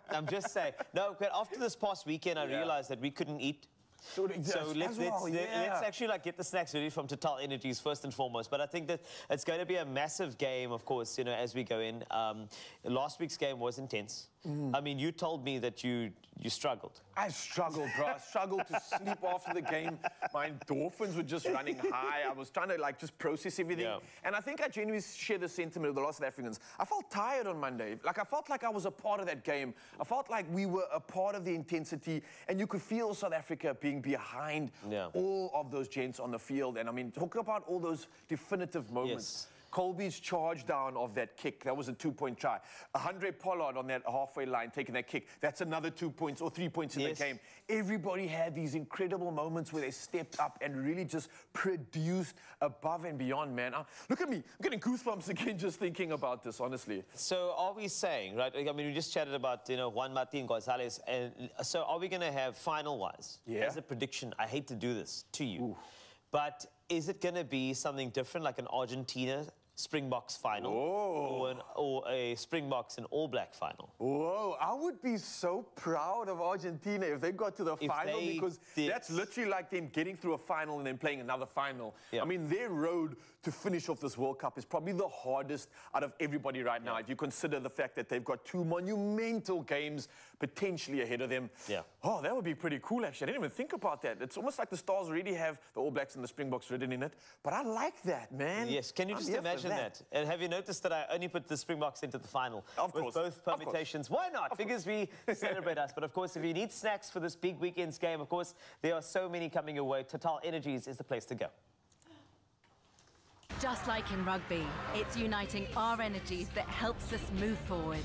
I'm just saying. No, but after this past weekend, I yeah. realized that we couldn't eat. So let's, let's, well, yeah. let's actually like get the snacks ready from Total Energies first and foremost. But I think that it's going to be a massive game, of course, you know, as we go in. Um, last week's game was intense. Mm. I mean, you told me that you you struggled. I struggled, bro. I struggled to sleep after the game. My endorphins were just running high. I was trying to, like, just process everything. Yeah. And I think I genuinely share the sentiment of the South Africans. I felt tired on Monday. Like, I felt like I was a part of that game. I felt like we were a part of the intensity. And you could feel South Africa being behind yeah. all of those gents on the field. And, I mean, talk about all those definitive moments. Yes. Colby's charge down of that kick, that was a two-point try. Andre Pollard on that halfway line taking that kick, that's another two points or three points in yes. the game. Everybody had these incredible moments where they stepped up and really just produced above and beyond, man. Uh, look at me, I'm getting goosebumps again just thinking about this, honestly. So are we saying, right, I mean, we just chatted about, you know, Juan Martin Gonzalez, and so are we going to have final-wise, yeah. as a prediction, I hate to do this to you, ooh. But is it going to be something different, like an Argentina Springboks final or, an, or a Springboks and All Black final? Whoa, I would be so proud of Argentina if they got to the if final because did. that's literally like them getting through a final and then playing another final. Yeah. I mean, their road to finish off this World Cup is probably the hardest out of everybody right now. Yeah. If you consider the fact that they've got two monumental games potentially ahead of them. Yeah. Oh, that would be pretty cool, actually. I didn't even think about that. It's almost like the Stars already have the All Blacks and the Springboks written in it. But I like that, man. Yes, can you just I'm imagine That. that. And have you noticed that I only put the Springboks into the final? Of course. With both permutations. Why not? Of because course. we celebrate us. But of course, if you need snacks for this big weekend's game, of course, there are so many coming your way. Total Energies is the place to go. just like in rugby, it's uniting our energies that helps us move forward.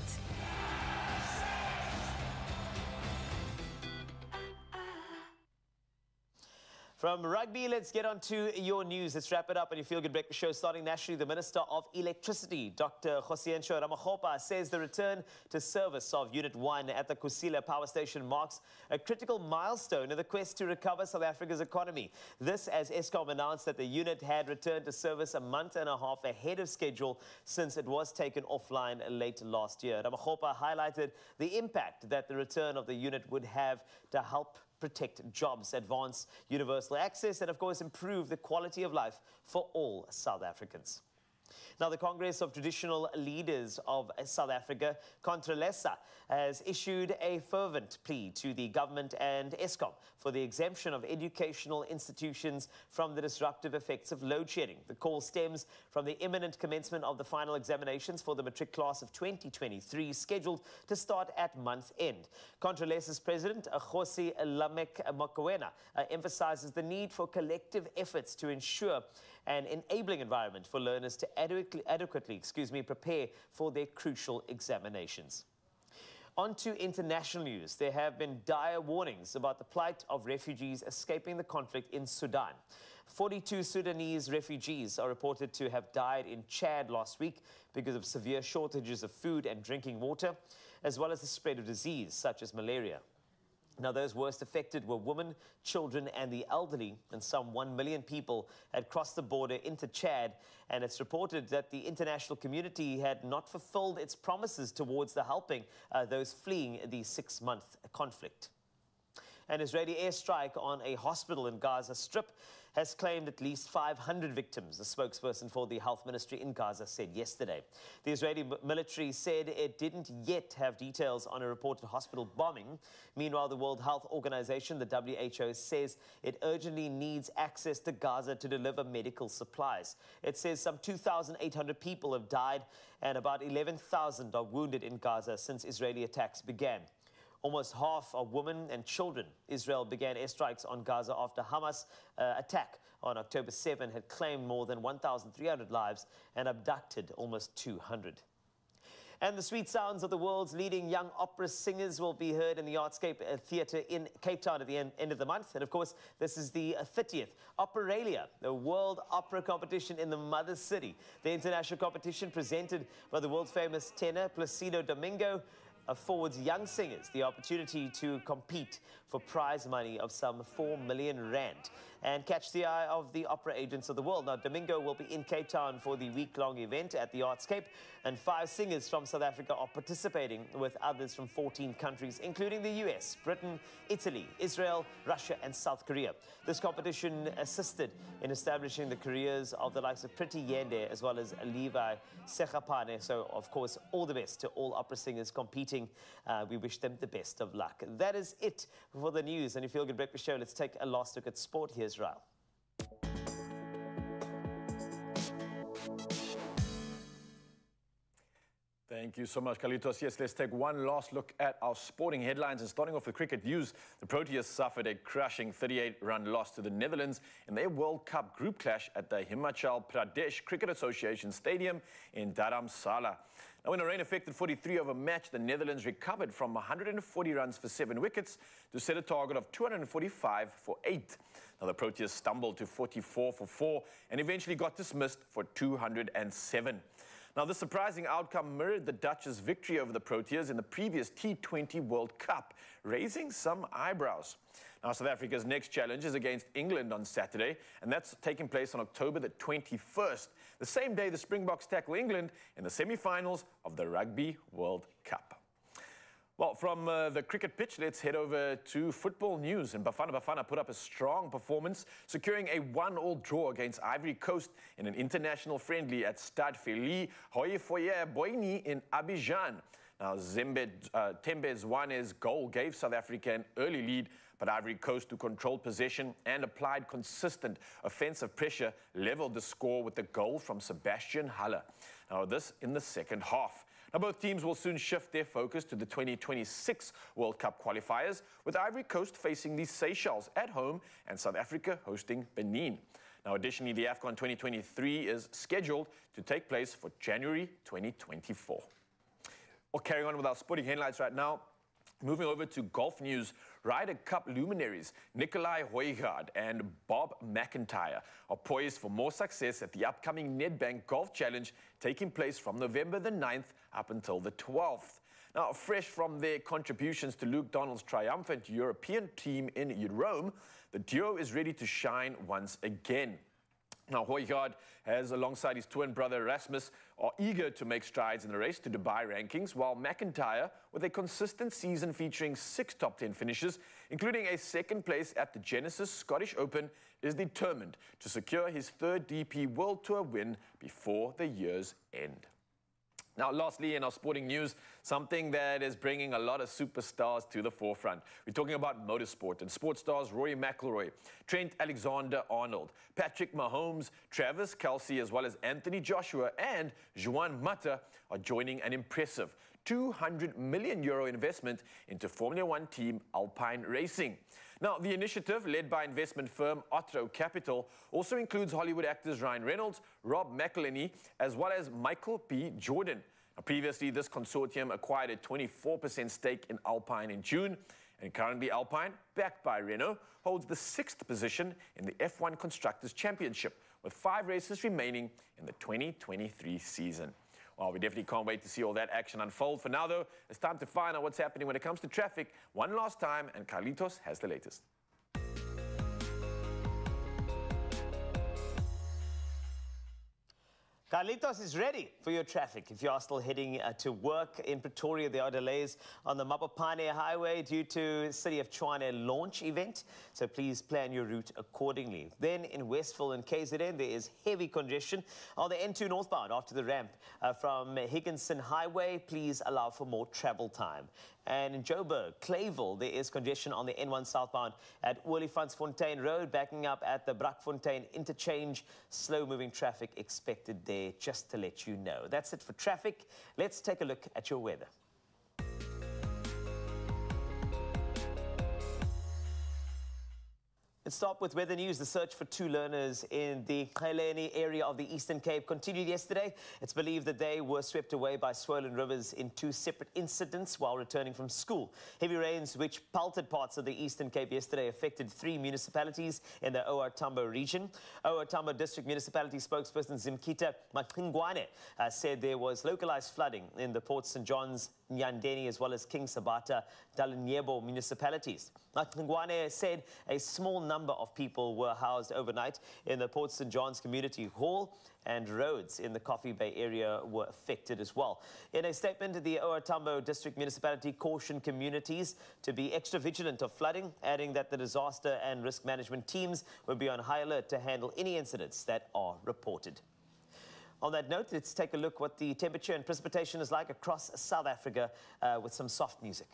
From rugby, let's get on to your news. Let's wrap it up on your Feel Good Breakfast Show. Starting nationally, the Minister of Electricity, Doctor Josiancho Ramagopa, says the return to service of Unit one at the Kusile power station marks a critical milestone in the quest to recover South Africa's economy. This as Eskom announced that the unit had returned to service a month and a half ahead of schedule since it was taken offline late last year. Ramagopa highlighted the impact that the return of the unit would have to help protect jobs, advance universal access, and of course improve the quality of life for all South Africans. Now, the Congress of Traditional Leaders of South Africa, Controlesa, has issued a fervent plea to the government and Eskom for the exemption of educational institutions from the disruptive effects of load shedding. The call stems from the imminent commencement of the final examinations for the matric class of twenty twenty-three, scheduled to start at month end. Controlesa's president, Kgosi Lamek Mokoena, uh, emphasizes the need for collective efforts to ensure an enabling environment for learners to adequately, adequately excuse me, prepare for their crucial examinations. On to international news. There have been dire warnings about the plight of refugees escaping the conflict in Sudan. forty-two Sudanese refugees are reported to have died in Chad last week because of severe shortages of food and drinking water, as well as the spread of disease such as malaria. Now, those worst affected were women, children, and the elderly, and some one million people had crossed the border into Chad, and it's reported that the international community had not fulfilled its promises towards the helping uh, those fleeing the six-month conflict. An Israeli airstrike on a hospital in Gaza Strip has claimed at least five hundred victims, a spokesperson for the health ministry in Gaza said yesterday. The Israeli military said it didn't yet have details on a reported hospital bombing. Meanwhile, the World Health Organization, the W H O, says it urgently needs access to Gaza to deliver medical supplies. It says some two thousand eight hundred people have died and about eleven thousand are wounded in Gaza since Israeli attacks began. Almost half are women and children. Israel began airstrikes on Gaza after Hamas' uh, attack on October seventh had claimed more than one thousand three hundred lives and abducted almost two hundred. And the sweet sounds of the world's leading young opera singers will be heard in the Artscape Theatre in Cape Town at the end, end of the month. And of course, this is the thirtieth Operalia, the World Opera Competition in the Mother City. The international competition, presented by the world-famous tenor Plácido Domingo, affords young singers the opportunity to compete for prize money of some four million rand and catch the eye of the opera agents of the world. Now, Domingo will be in Cape Town for the week-long event at the Artscape, and five singers from South Africa are participating with others from fourteen countries, including the U S, Britain, Italy, Israel, Russia, and South Korea. This competition assisted in establishing the careers of the likes of Pretty Yende as well as Levi Sekgapane. So, of course, all the best to all opera singers competing. Uh, we wish them the best of luck. That is it for the news and your Feel Good Breakfast Show. Let's take a last look at sport. Here's Ryle. Thank you so much, Carlitos. Yes, let's take one last look at our sporting headlines. And starting off with cricket news, the Proteas suffered a crushing thirty-eight run loss to the Netherlands in their World Cup group clash at the Himachal Pradesh Cricket Association Stadium in Dharamsala. Now, in a rain-affected forty-three over match, the Netherlands recovered from one hundred forty runs for seven wickets to set a target of two hundred forty-five for eight. Now, the Proteas stumbled to forty-four for four and eventually got dismissed for two hundred seven. Now, this surprising outcome mirrored the Dutch's victory over the Proteas in the previous T twenty World Cup, raising some eyebrows. Now, South Africa's next challenge is against England on Saturday, and that's taking place on October the twenty-first, the same day the Springboks tackle England in the semi-finals of the Rugby World Cup. Well, from uh, the cricket pitch, let's head over to football news. And Bafana Bafana put up a strong performance, securing a one-all draw against Ivory Coast in an international friendly at Stade Félix Houphouët-Boigny in Abidjan. Now, Zembe, uh, Tembe Zwane's goal gave South Africa an early lead, but Ivory Coast, who controlled possession and applied consistent offensive pressure, leveled the score with the goal from Sebastian Haller. Now, this in the second half. Now, both teams will soon shift their focus to the twenty twenty-six World Cup qualifiers, with Ivory Coast facing the Seychelles at home and South Africa hosting Benin. Now, additionally, the AFCON twenty twenty-three is scheduled to take place for January twenty twenty-four. Well, carrying on with our sporting headlines right now, moving over to golf news, Ryder Cup luminaries Nikolai Højgaard and Bob McIntyre are poised for more success at the upcoming Nedbank Golf Challenge taking place from November the ninth up until the twelfth. Now, fresh from their contributions to Luke Donald's triumphant European team in Rome, the duo is ready to shine once again. Now, Højgaard, as alongside his twin brother Rasmus, are eager to make strides in the race to Dubai rankings, while McIntyre, with a consistent season featuring six top ten finishes, including a second place at the Genesis Scottish Open, is determined to secure his third D P World Tour win before the year's end. Now, lastly, in our sporting news, something that is bringing a lot of superstars to the forefront. We're talking about motorsport and sports stars Rory McIlroy, Trent Alexander-Arnold, Patrick Mahomes, Travis Kelce, as well as Anthony Joshua and Juan Mata are joining an impressive two hundred million euro investment into Formula One team Alpine Racing. Now, the initiative, led by investment firm Otto Capital, also includes Hollywood actors Ryan Reynolds, Rob McElhenney, as well as Michael B. Jordan. Now, previously, this consortium acquired a twenty-four percent stake in Alpine in June, and currently Alpine, backed by Renault, holds the sixth position in the F one Constructors' Championship, with five races remaining in the twenty twenty-three season. Well, we definitely can't wait to see all that action unfold. For now, though, it's time to find out what's happening when it comes to traffic one last time, and Carlitos has the latest. Carlitos is ready for your traffic. If you are still heading uh, to work in Pretoria, there are delays on the Mapopane Highway due to City of Tshwane launch event, so please plan your route accordingly. Then in Westville and K Z N, there is heavy congestion on the N two northbound after the ramp uh, from Higginson Highway. Please allow for more travel time. And in Joburg, Clayville, there is congestion on the N one southbound at Olifantsfontein Road, backing up at the Brakfontein interchange. Slow-moving traffic expected there, just to let you know. That's it for traffic. Let's take a look at your weather. Let's start with weather news. The search for two learners in the Khayeleni area of the Eastern Cape continued yesterday. It's believed that they were swept away by swollen rivers in two separate incidents while returning from school. Heavy rains which pelted parts of the Eastern Cape yesterday affected three municipalities in the O R Tambo region. O R Tambo District Municipality spokesperson Zimkhitha Maqingwane uh, said there was localized flooding in the Port Saint John's, Nyandeni, as well as King Sabata, Dalinyebo municipalities. Maqingwane said a small number of people were housed overnight in the Port Saint John's Community Hall, and roads in the Coffee Bay area were affected as well. In a statement, the O R Tambo District Municipality cautioned communities to be extra vigilant of flooding, adding that the disaster and risk management teams will be on high alert to handle any incidents that are reported. On that note, let's take a look what the temperature and precipitation is like across South Africa uh, with some soft music.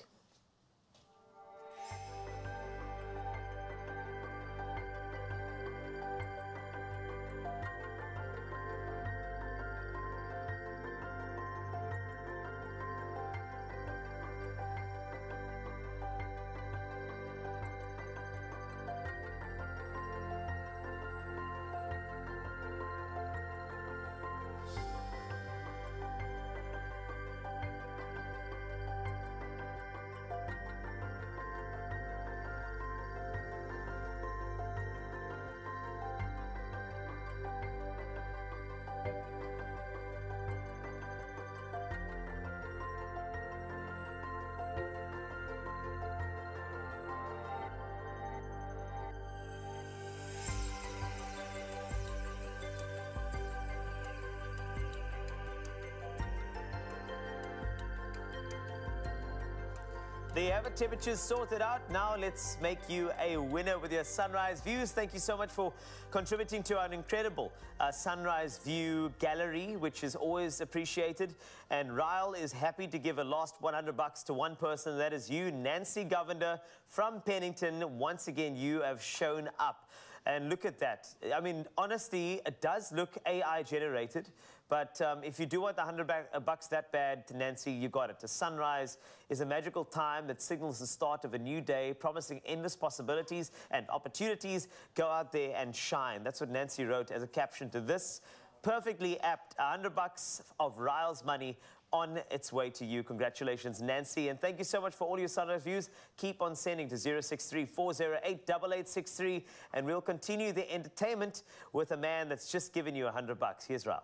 There you have it, temperatures sorted out. Now let's make you a winner with your sunrise views. Thank you so much for contributing to our incredible uh, sunrise view gallery, which is always appreciated. And Ryle is happy to give a last one hundred bucks to one person. That is you, Nancy Govender from Pennington. Once again, you have shown up. And look at that. I mean, honestly, it does look A I generated. But um, if you do want the one hundred bucks that bad, Nancy, you got it. The sunrise is a magical time that signals the start of a new day, promising endless possibilities and opportunities. Go out there and shine. That's what Nancy wrote as a caption to this. Perfectly apt, one hundred bucks of Ryle's money on its way to you. Congratulations, Nancy. And thank you so much for all your sunrise views. Keep on sending to zero six three, four zero eight, eight eight six three. And we'll continue the entertainment with a man that's just given you one hundred bucks. Here's Ryle.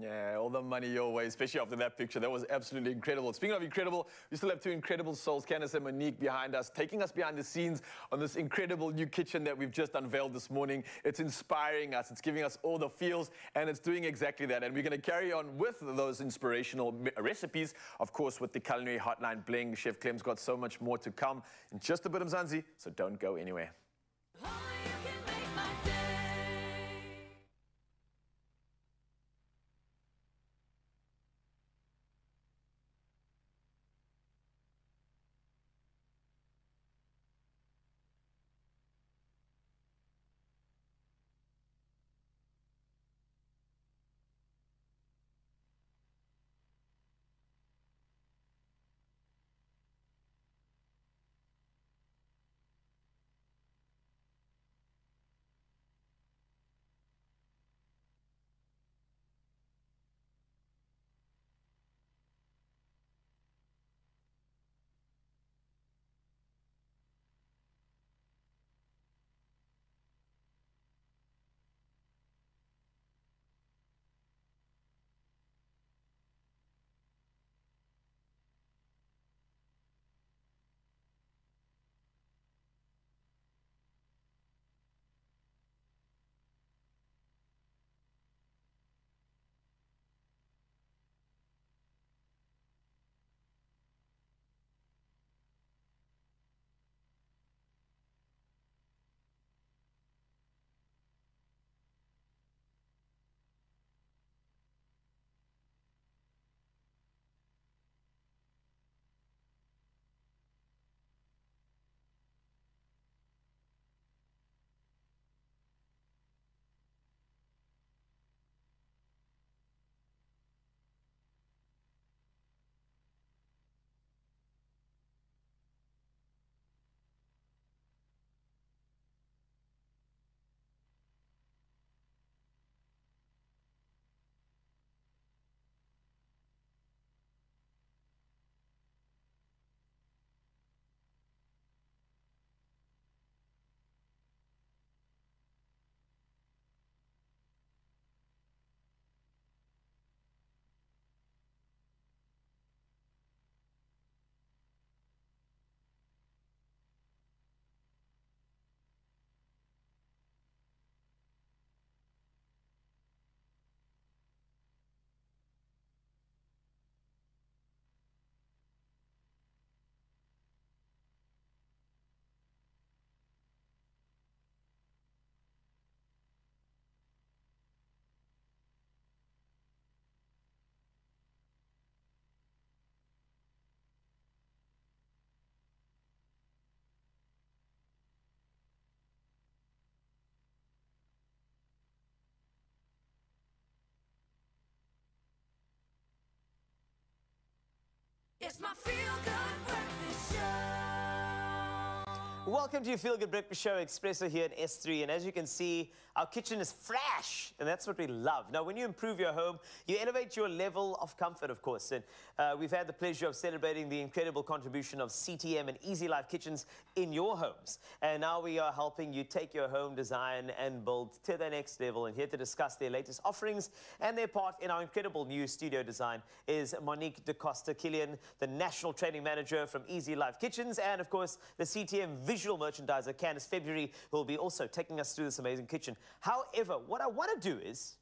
Yeah, all the money your way, especially after that picture. That was absolutely incredible. Speaking of incredible, we still have two incredible souls, Candice and Monique, behind us, taking us behind the scenes on this incredible new kitchen that we've just unveiled this morning. It's inspiring us. It's giving us all the feels, and it's doing exactly that. And we're going to carry on with those inspirational recipes, of course, with the Culinary Hotline Bling. Chef Clem's got so much more to come in just a bit of Mzansi, so don't go anywhere. It's my feel-good breakfast show. Welcome to your feel-good breakfast show, Expresso here at S three. And as you can see, our kitchen is fresh, and that's what we love. Now, when you improve your home, you elevate your level of comfort, of course. And uh, we've had the pleasure of celebrating the incredible contribution of C T M and Easy Life Kitchens in your homes. And now we are helping you take your home design and build to the next level. And here to discuss their latest offerings and their part in our incredible new studio design is Monique de Costa-Killian, the National Training Manager from Easy Life Kitchens, and, of course, the C T M visual merchandiser, Candice February, who will be also taking us through this amazing kitchen. However, what I want to do is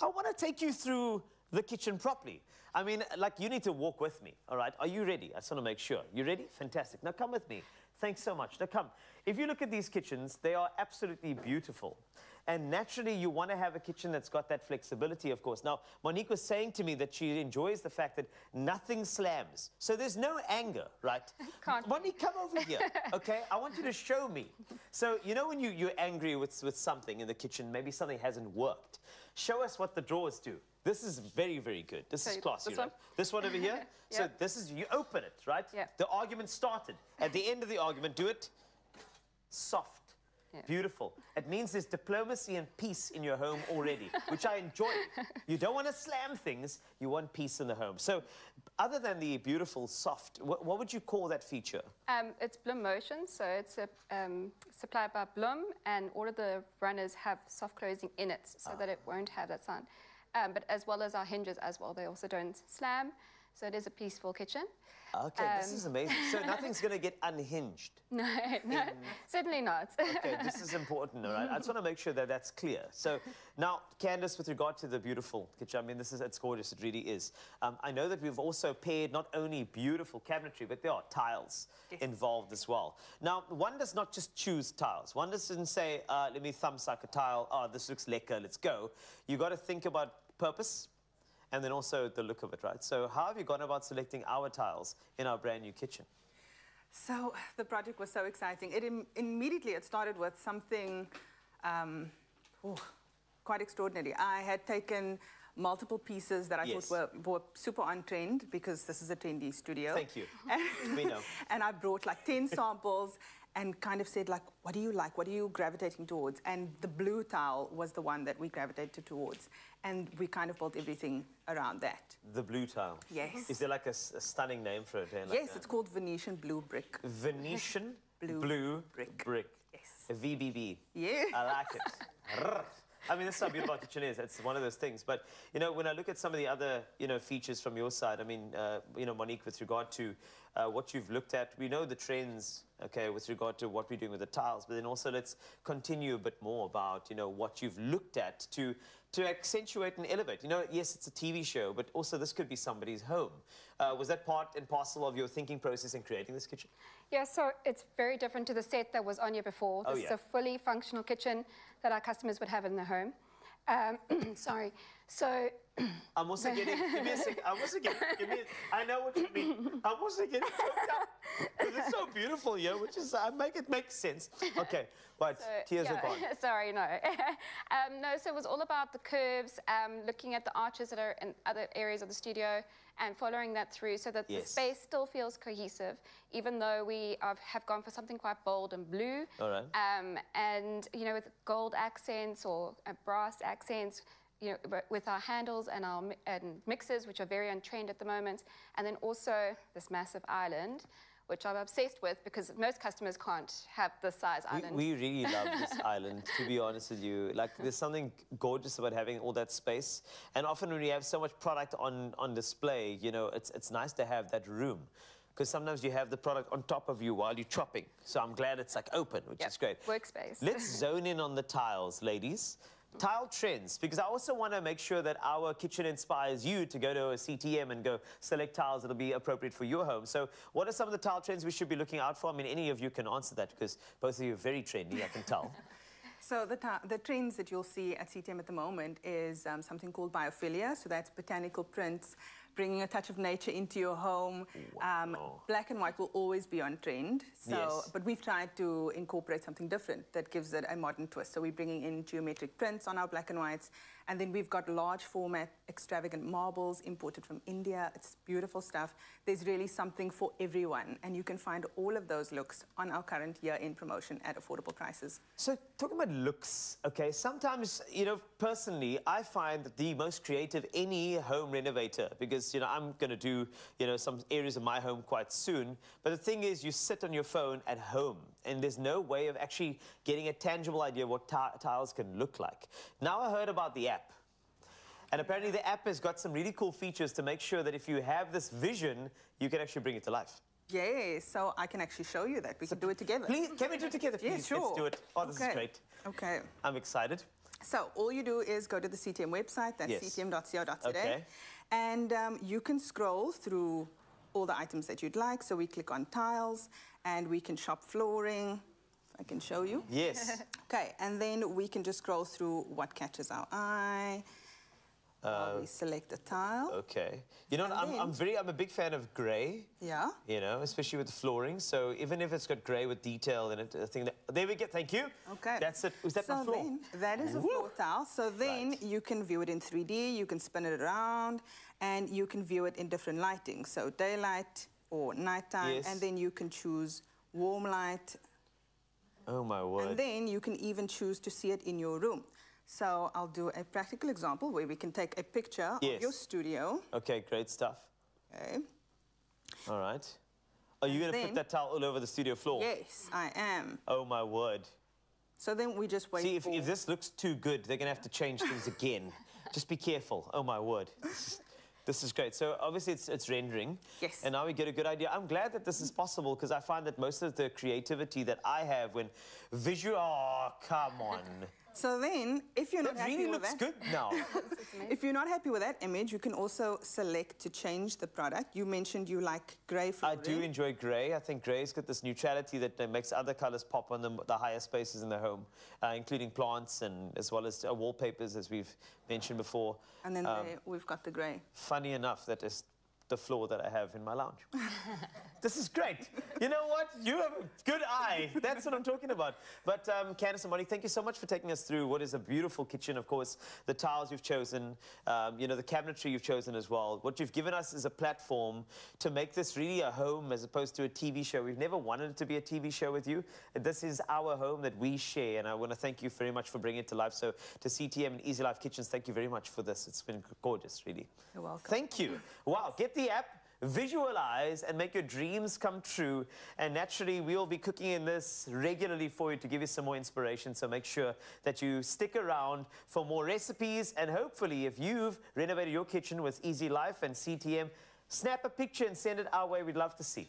I want to take you through the kitchen properly. I mean, like, you need to walk with me, all right? Are you ready? I just want to make sure. You ready? Fantastic. Now, come with me. Thanks so much. Now, come. If you look at these kitchens, they are absolutely beautiful. And naturally, you want to have a kitchen that's got that flexibility, of course. Now, Monique was saying to me that she enjoys the fact that nothing slams. So there's no anger, right? Can't. Monique, come over here, okay? I want you to show me. So, you know when you, you're angry with, with something in the kitchen, maybe something hasn't worked. Show us what the drawers do. This is very, very good. This so is classy, this right? One? This one over here? Yeah. So this is, you open it, right? Yeah. The argument started. At the end of the argument, do it soft. Yeah. Beautiful. It means there's diplomacy and peace in your home already, which I enjoy. You don't want to slam things. You want peace in the home. So other than the beautiful soft, wh what would you call that feature? Um, it's Bloom Motion. So it's a, um, supplied by Bloom, and all of the runners have soft closing in it so ah. that it won't have that sound. Um, but as well as our hinges as well, they also don't slam. So it is a peaceful kitchen. Okay, um, this is amazing. So nothing's going to get unhinged? No, no, in... certainly not. Okay, this is important, all right? I just want to make sure that that's clear. So now, Candice, with regard to the beautiful kitchen, I mean, this is, it's gorgeous, it really is. Um, I know that we've also paired not only beautiful cabinetry, but there are tiles yes. involved as well. Now, one does not just choose tiles. One doesn't say, uh, let me thumbsuck a tile, oh, this looks lekker, let's go. You've got to think about purpose, and then also the look of it, right? So how have you gone about selecting our tiles in our brand new kitchen? So the project was so exciting. It im immediately it started with something um, oh, quite extraordinary. I had taken multiple pieces that I yes. thought were, were super on trend, because this is a trendy studio. Thank you. We know. And I brought like ten samples and kind of said, like, what do you like? What are you gravitating towards? And the blue tile was the one that we gravitated towards. And we kind of built everything around that. The blue tile? Yes. Is there like a, a stunning name for it? Like yes, that? It's called Venetian blue brick. Venetian blue, blue brick. brick. Yes. V B B. Yeah. I like it. I mean, that's how beautiful our kitchen is. It's one of those things. But, you know, when I look at some of the other, you know, features from your side, I mean, uh, you know, Monique, with regard to uh, what you've looked at, we know the trends, okay, with regard to what we're doing with the tiles, but then also let's continue a bit more about, you know, what you've looked at to to accentuate and elevate. You know, yes, it's a T V show, but also this could be somebody's home. Uh, was that part and parcel of your thinking process in creating this kitchen? Yeah, so it's very different to the set that was on here before. This oh, yeah. is a fully functional kitchen that our customers would have in their home. Um, sorry. So I'm also getting. Give me a second. I'm also getting. Give me a, I know what you mean. I'm also getting. It's so beautiful here, which is. I make it make sense. Okay, but so, tears yeah, are gone. Sorry, no. um, no, so it was all about the curves, um, looking at the arches that are in other areas of the studio, and following that through so that yes. the space still feels cohesive, even though we have, have gone for something quite bold and blue. All right. Um, and you know, with gold accents or uh, brass accents. You know, with our handles and our and mixers, which are very untrained at the moment, and then also this massive island, which I'm obsessed with because most customers can't have this size island. We, we really love this island, to be honest with you. Like, there's something gorgeous about having all that space, and often when you have so much product on on display, you know, it's it's nice to have that room. Because sometimes you have the product on top of you while you're chopping. So I'm glad it's like open, which yep. is great. Workspace. Let's zone in on the tiles, ladies. Tile trends, because I also want to make sure that our kitchen inspires you to go to a C T M and go select tiles that'll be appropriate for your home. So what are some of the tile trends we should be looking out for? I mean, any of you can answer that, because both of you are very trendy, I can tell. So the, the trends that you'll see at C T M at the moment is um, something called biophilia. So that's botanical prints, bringing a touch of nature into your home. Wow. Um, black and white will always be on trend. So, yes. But we've tried to incorporate something different that gives it a modern twist. So we're bringing in geometric prints on our black and whites. And then we've got large format, extravagant marbles imported from India. It's beautiful stuff. There's really something for everyone. And you can find all of those looks on our current year-end promotion at affordable prices. So talking about looks, okay, sometimes, you know, personally, I find that the most creative any home renovator, because you know, I'm going to do, you know, some areas of my home quite soon. But the thing is, you sit on your phone at home, and there's no way of actually getting a tangible idea of what tiles can look like. Now I heard about the app. And apparently the app has got some really cool features to make sure that if you have this vision, you can actually bring it to life. Yeah, so I can actually show you that. We so can do it together. Please, can we do it together, please? Yeah, sure. Let's do it. Oh, this okay. is great. Okay. I'm excited. So all you do is go to the C T M website. That's yes. C T M dot co dot za. Okay. And um, you can scroll through all the items that you'd like. So we click on tiles, and we can shop flooring. I can show you. Yes. Okay, and then we can just scroll through what catches our eye. Uh, we select a tile. Okay. You know, I'm, I'm very, I'm a big fan of grey. Yeah. You know, especially with the flooring. So even if it's got grey with detail and a thing, that, there we go. Thank you. Okay. That's it. Was that so my floor? Then, that is a floor tile. So then right. you can view it in three D. You can spin it around, and you can view it in different lighting. So daylight or nighttime, yes. and then you can choose warm light. Oh my word! And then you can even choose to see it in your room. So I'll do a practical example where we can take a picture yes. of your studio. Okay, great stuff. Okay. All right. Are and you going to put that towel all over the studio floor? Yes, I am. Oh, my word. So then we just wait See, if, for... if this looks too good, they're going to have to change things again. Just be careful. Oh, my word. This is great. So obviously it's, it's rendering. Yes. And now we get a good idea. I'm glad that this is possible because I find that most of the creativity that I have when visual... Oh, come on. So then, if you're that not really happy with that... That really looks good now. If you're not happy with that image, you can also select to change the product. You mentioned you like grey flooring. I do enjoy grey. I think grey's got this neutrality that uh, makes other colours pop on the, the higher spaces in the home, uh, including plants and as well as uh, wallpapers, as we've mentioned before. And then um, the, we've got the grey. Funny enough, that is the floor that I have in my lounge. This is great. You know what? You have a good eye. That's what I'm talking about. But um, Candice and Moni, thank you so much for taking us through what is a beautiful kitchen, of course, the tiles you've chosen, um, you know, the cabinetry you've chosen as well. What you've given us is a platform to make this really a home as opposed to a T V show. We've never wanted it to be a T V show with you. This is our home that we share, and I want to thank you very much for bringing it to life. So to C T M and Easy Life Kitchens, thank you very much for this. It's been gorgeous, really. You're welcome. Thank you. Wow, get the app, visualize, and make your dreams come true. And naturally, we'll be cooking in this regularly for you to give you some more inspiration. So make sure that you stick around for more recipes. And hopefully, if you've renovated your kitchen with Easy Life and C T M, snap a picture and send it our way. We'd love to see.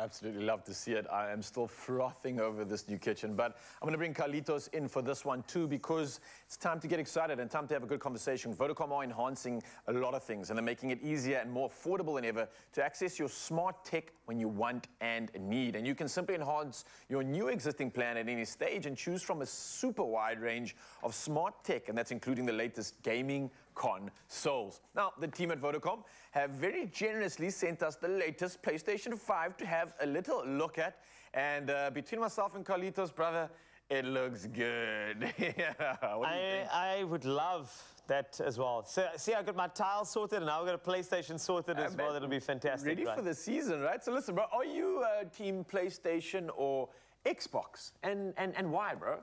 Absolutely love to see it. I am still frothing over this new kitchen, but I'm going to bring Carlitos in for this one too, because it's time to get excited and time to have a good conversation. Vodacom are enhancing a lot of things, and they're making it easier and more affordable than ever to access your smart tech when you want and need. And you can simply enhance your new existing plan at any stage and choose from a super wide range of smart tech, and that's including the latest gaming consoles. Now, the team at Vodacom have very generously sent us the latest PlayStation five to have a little look at. And uh, between myself and Carlitos, brother, it looks good. Yeah. What do you think? I would love that as well. So, see, I got my tile sorted, and I've got a PlayStation sorted uh, as well. That'll be fantastic. Ready right? for the season, right? So listen, bro, are you uh, team PlayStation or Xbox? And, and, and why, bro?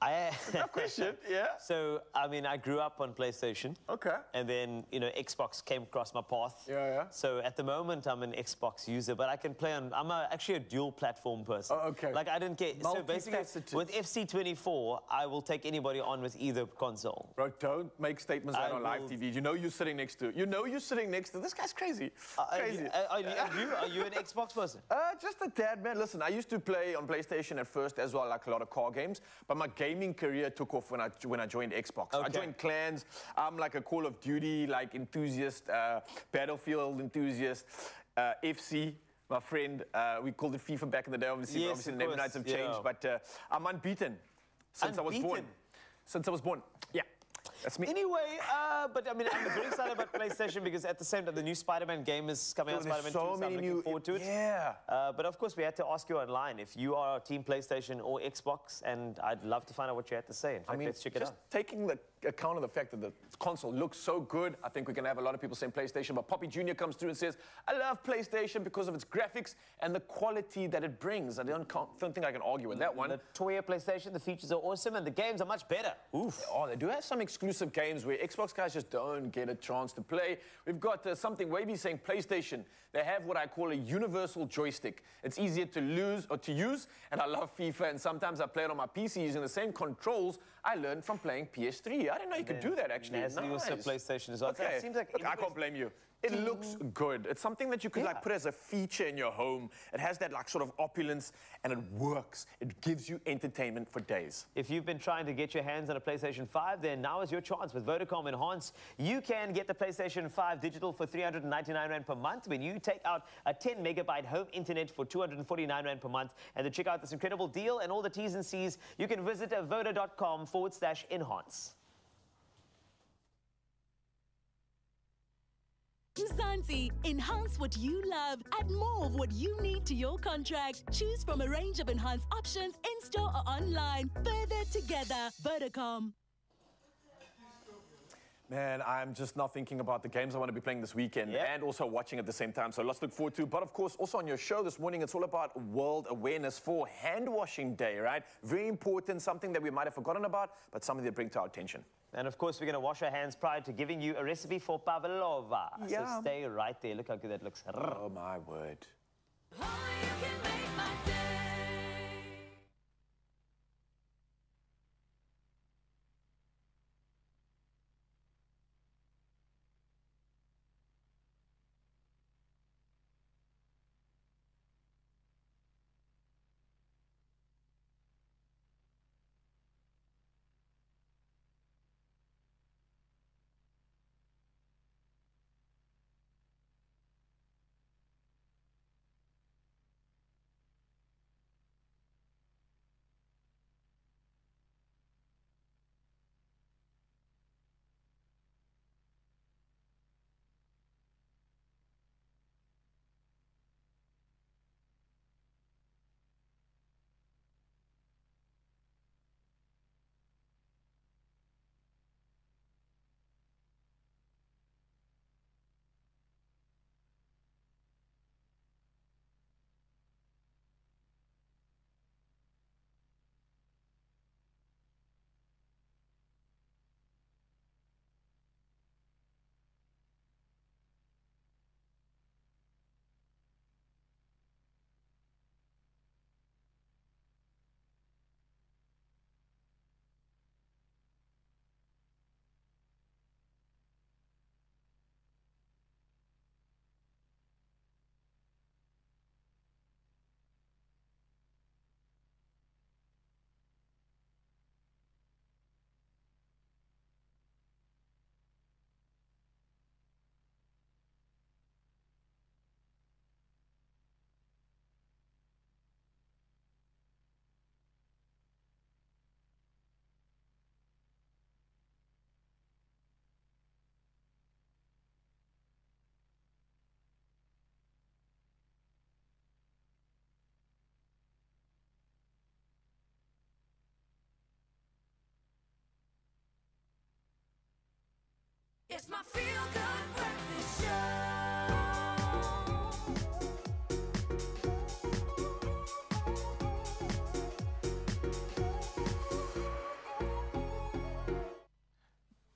I no question, yeah. So, I mean, I grew up on PlayStation. Okay. And then, you know, Xbox came across my path. Yeah, yeah. So, at the moment, I'm an Xbox user, but I can play on... I'm a, actually a dual-platform person. Oh, okay. Like, I didn't get... So, basically, with F C twenty-four, I will take anybody on with either console. Bro, don't make statements out on live T V. You know you're sitting next to... You know you're sitting next to... This guy's crazy. Uh, crazy. Are you, are, you, are you an Xbox person? Uh, just a dad, man. Listen, I used to play on PlayStation at first as well, like a lot of car games, but my game gaming career took off when I when I joined Xbox. Okay. I joined clans. I'm like a Call of Duty like enthusiast, uh, Battlefield enthusiast, uh, F C. My friend, uh, we called it FIFA back in the day. Obviously, yes, obviously the name rights have changed, yeah. but uh, I'm unbeaten since unbeaten. I was born. Since I was born, yeah. That's me. Anyway, uh, but I mean, I'm very excited about PlayStation because at the same time, the new Spider-Man game is coming out. Spider-Man two, so I'm looking forward to it. Yeah. Uh, but of course, we had to ask you online if you are Team PlayStation or Xbox, and I'd love to find out what you had to say. In fact, I mean, let's check it out. Just taking the account of the fact that the console looks so good, I think we're going to have a lot of people saying PlayStation, but Poppy Junior comes through and says, I love PlayStation because of its graphics and the quality that it brings. I don't, don't think I can argue with that one. The toy PlayStation, the features are awesome, and the games are much better. Oof. Oh, they do have some exclusive games where Xbox guys just don't get a chance to play. We've got uh, something wavy saying PlayStation. They have what I call a universal joystick. It's easier to lose or to use, and I love FIFA, and sometimes I play it on my P C using the same controls I learned from playing P S three. I didn't know you could do that, actually. Nice. Also PlayStation as well. Okay. It seems like Look, I can't blame you. It looks good. It's something that you could yeah. like put as a feature in your home. It has that like sort of opulence, and it works. It gives you entertainment for days. If you've been trying to get your hands on a PlayStation five, then now is your chance. chance with Vodacom Enhance. You can get the PlayStation five digital for three hundred ninety-nine rand per month when you take out a ten megabyte home internet for two hundred forty-nine rand per month. And to check out this incredible deal and all the T's and C's, you can visit voda.com forward slash enhance. Mzansi, enhance what you love. Add more of what you need to your contract. Choose from a range of enhanced options in-store or online. Further together, Vodacom. Man, I'm just not thinking about the games I want to be playing this weekend, yeah, and also watching at the same time. So lots to look forward to. But of course, also on your show this morning, it's all about World Awareness for Hand Washing Day, right? Very important, something that we might have forgotten about, but something that brings to our attention. And of course, we're going to wash our hands prior to giving you a recipe for pavlova. Yeah. So stay right there. Look how good that looks. Oh, my word. Oh, you can make my day. It's my feel-good breakfast show.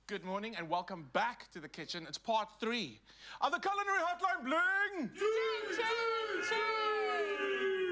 Good morning and welcome back to the kitchen. It's part three of the culinary hotline bling. Ching, ching, ching.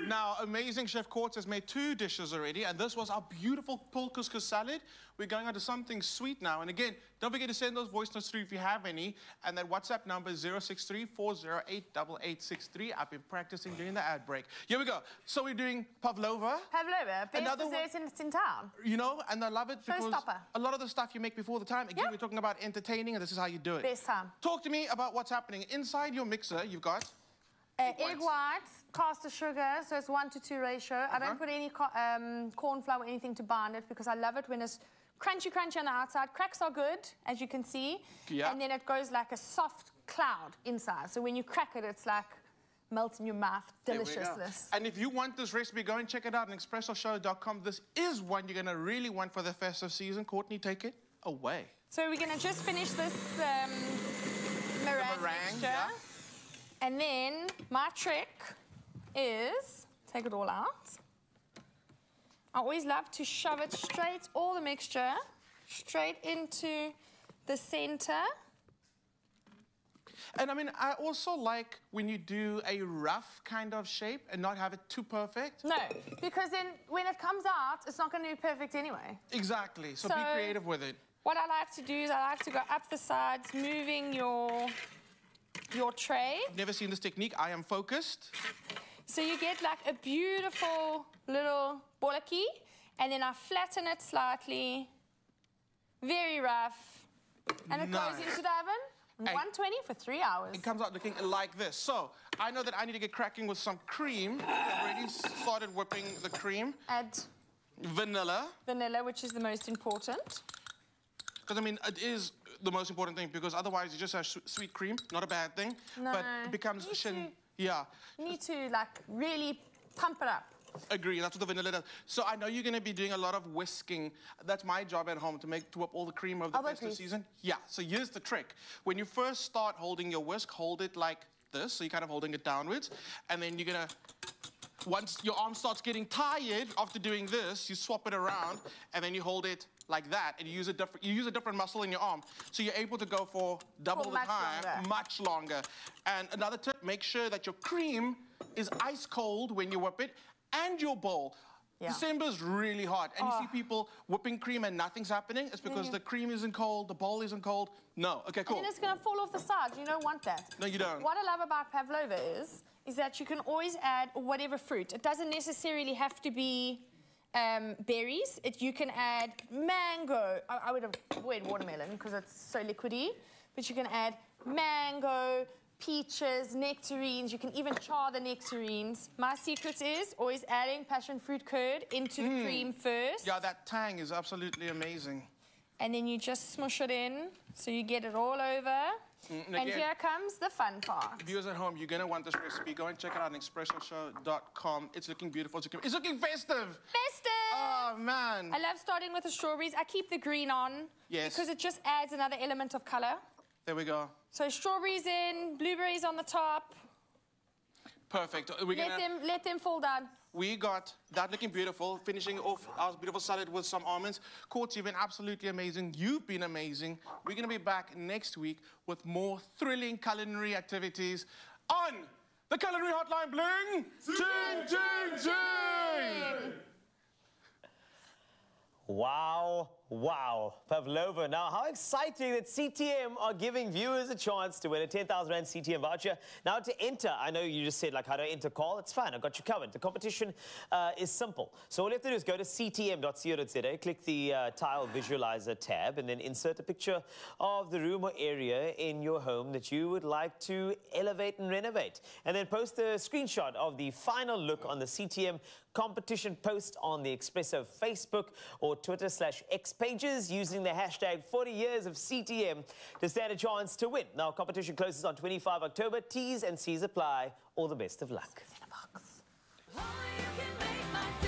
Now, amazing Chef Courts has made two dishes already, and this was our beautiful pull couscous salad. We're going on to something sweet now. And again, don't forget to send those voice notes through if you have any. And that WhatsApp number is zero six three, four zero eight, eight eight six three. I've been practicing during the ad break. Here we go. So we're doing pavlova. Pavlova, best dessert in, in town. You know, and I love it because a lot of the stuff you make before the time, again, yep, we're talking about entertaining, and this is how you do it. Best time. Talk to me about what's happening. Inside your mixer, you've got... Uh, egg whites, caster sugar, so it's one to two ratio. Uh-huh. I don't put any co um, corn flour or anything to bind it because I love it when it's crunchy, crunchy on the outside. Cracks are good, as you can see. Yeah. And then it goes like a soft cloud inside. So when you crack it, it's like melt in your mouth. Deliciousness. And if you want this recipe, go and check it out on expresso show dot com. This is one you're going to really want for the festive season. Courtney, take it away. So we're going to just finish this um, meringue, meringue mixture. Yeah. And then my trick is take it all out. I always love to shove it straight, all the mixture, straight into the center. And I mean, I also like when you do a rough kind of shape and not have it too perfect. No, because then when it comes out, it's not going to be perfect anyway. Exactly, so, so be creative with it. What I like to do is I like to go up the sides, moving your, your tray. I've never seen this technique. I am focused. So you get like a beautiful little bollocky, and then I flatten it slightly Very rough. And it goes into the oven. one twenty for three hours. It comes out looking like this. So I know that I need to get cracking with some cream. I've already started whipping the cream. Add vanilla. Vanilla, which is the most important. Because, I mean, it is the most important thing, because otherwise you just have sweet cream, not a bad thing. No. But it becomes... You shin to, yeah. You need to, like, really pump it up. Agree, that's what the vanilla does. So I know you're going to be doing a lot of whisking. That's my job at home, to make to whip all the cream of the festive season. Yeah, so here's the trick. When you first start holding your whisk, hold it like this, so you're kind of holding it downwards, and then you're going to... Once your arm starts getting tired after doing this, you swap it around, and then you hold it like that, and you use a different you use a different muscle in your arm, so you're able to go for double for the much time, longer. much longer. And another tip: make sure that your cream is ice cold when you whip it, and your bowl. Yeah. December's really hot, and oh. you see people whipping cream and nothing's happening. It's because mm-hmm. the cream isn't cold, the bowl isn't cold. No, okay, cool. And then it's gonna fall off the side. You don't want that. No, you don't. What I love about pavlova is, is that you can always add whatever fruit. It doesn't necessarily have to be um, berries. It, you can add mango. I, I would avoid watermelon because it's so liquidy, but you can add mango, peaches, nectarines. You can even char the nectarines. My secret is always adding passion fruit curd into mm. the cream first. Yeah, that tang is absolutely amazing. And then you just smush it in, so you get it all over. Mm, and, and again, here comes the fun part. Viewers at home, you're going to want this recipe. Go and check it out on expresso show dot com. It's looking beautiful. It's looking festive. Festive! Oh, man. I love starting with the strawberries. I keep the green on. Yes. Because it just adds another element of colour. There we go. So strawberries in, blueberries on the top. Perfect. We're let, gonna... them, let them fall down. We got that looking beautiful, finishing off our beautiful salad with some almonds. Courtney, you've been absolutely amazing. You've been amazing. We're going to be back next week with more thrilling culinary activities on the Culinary Hotline Bling. Zing, zing, zing! Wow, wow. Pavlova. Now, how exciting that C T M are giving viewers a chance to win a ten thousand rand C T M voucher. Now, to enter, I know you just said, like, how do I enter, Carl? It's fine. I got you covered. The competition uh, is simple. So all you have to do is go to c t m dot co dot z a, click the uh, tile visualizer tab, and then insert a picture of the room or area in your home that you would like to elevate and renovate. And then post a screenshot of the final look on the C T M competition post on the Expresso Facebook or Twitter slash X pages using the hashtag forty years of C T M to stand a chance to win. Now, competition closes on twenty-fifth of October. T's and C's apply. All the best of luck. In a box. Oh, you can make my day.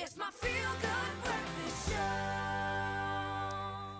It's my Feel Good Breakfast Show.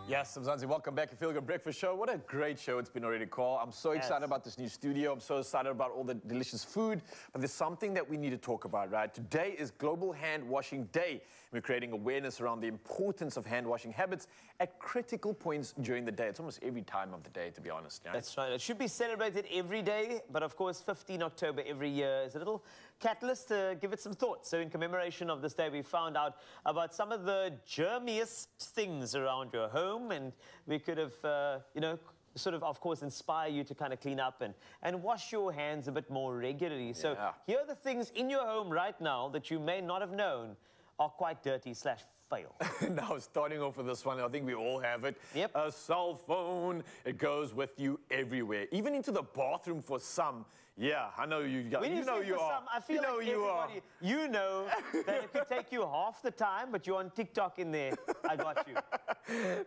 Yes, Mzansi, welcome back to Feel Good Breakfast Show. What a great show it's been already, Carl. I'm so yes. excited about this new studio. I'm so excited about all the delicious food. But there's something that we need to talk about, right? Today is Global Hand Washing Day. We're creating awareness around the importance of hand washing habits at critical points during the day. It's almost every time of the day, to be honest. Right? That's right. It should be celebrated every day. But of course, fifteenth of October every year is a little catalyst to give it some thought. So in commemoration of this day, we found out about some of the germiest things around your home, and we could have, uh, you know, sort of, of course, inspire you to kind of clean up and, and wash your hands a bit more regularly. Yeah. So here are the things in your home right now that you may not have known are quite dirty slash fail. Now, starting off with this one, I think we all have it. Yep. A cell phone. It goes with you everywhere, even into the bathroom for some. Yeah, I know you guys. When you, you know you for are. Some, I feel you like know you are. You know that it could take you half the time, but you're on TikTok in there. I got you.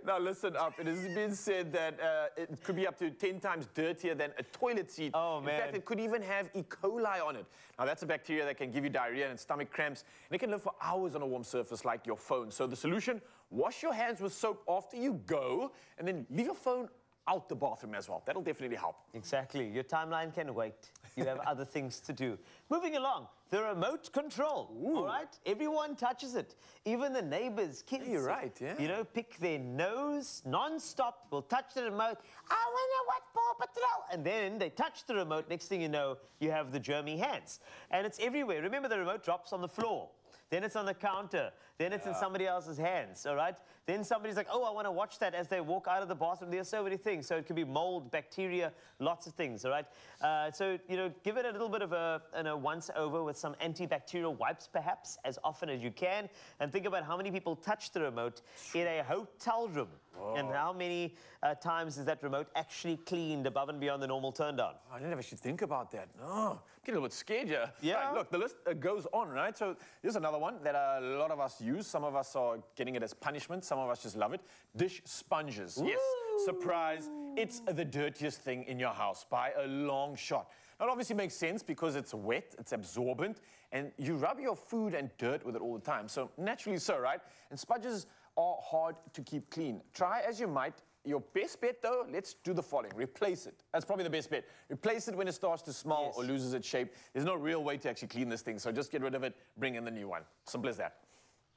Now listen up. It has been said that uh, it could be up to ten times dirtier than a toilet seat. Oh man! In fact, it could even have E. coli on it. Now that's a bacteria that can give you diarrhea and stomach cramps, and it can live for hours on a warm surface like your phone. So the solution: wash your hands with soap after you go, and then leave your phone out the bathroom as well. That'll definitely help. Exactly. Your timeline can wait. You have other things to do. Moving along, the remote control. Ooh. All right? Everyone touches it. Even the neighbors, kids. You're right, yeah. You know, pick their nose non-stop, will touch the remote. I wanna watch Paw Patrol. And then they touch the remote. Next thing you know, you have the germy hands. And it's everywhere. Remember, the remote drops on the floor. Then it's on the counter. Then it's yeah. in somebody else's hands, all right? Then somebody's like, oh, I want to watch that as they walk out of the bathroom. There's so many things. So it could be mold, bacteria, lots of things, all right? Uh, so, you know, give it a little bit of a, you know, once-over with some antibacterial wipes, perhaps, as often as you can. And think about how many people touch the remote in a hotel room. Whoa. And how many uh, times is that remote actually cleaned above and beyond the normal turndown? I didn't ever should think about that. Oh, get a little bit scared here. Yeah. Right, look, the list uh, goes on, right? So here's another one that a lot of us use. Some of us are getting it as punishment. Some of us just love it. Dish sponges. Ooh. Yes, surprise. It's the dirtiest thing in your house by a long shot. Now, it obviously makes sense because it's wet, it's absorbent, and you rub your food and dirt with it all the time. So naturally so, right? And sponges are hard to keep clean. Try as you might. Your best bet, though, let's do the following. Replace it. That's probably the best bet. Replace it when it starts to smell yes. or loses its shape. There's no real way to actually clean this thing, so just get rid of it, bring in the new one. Simple as that.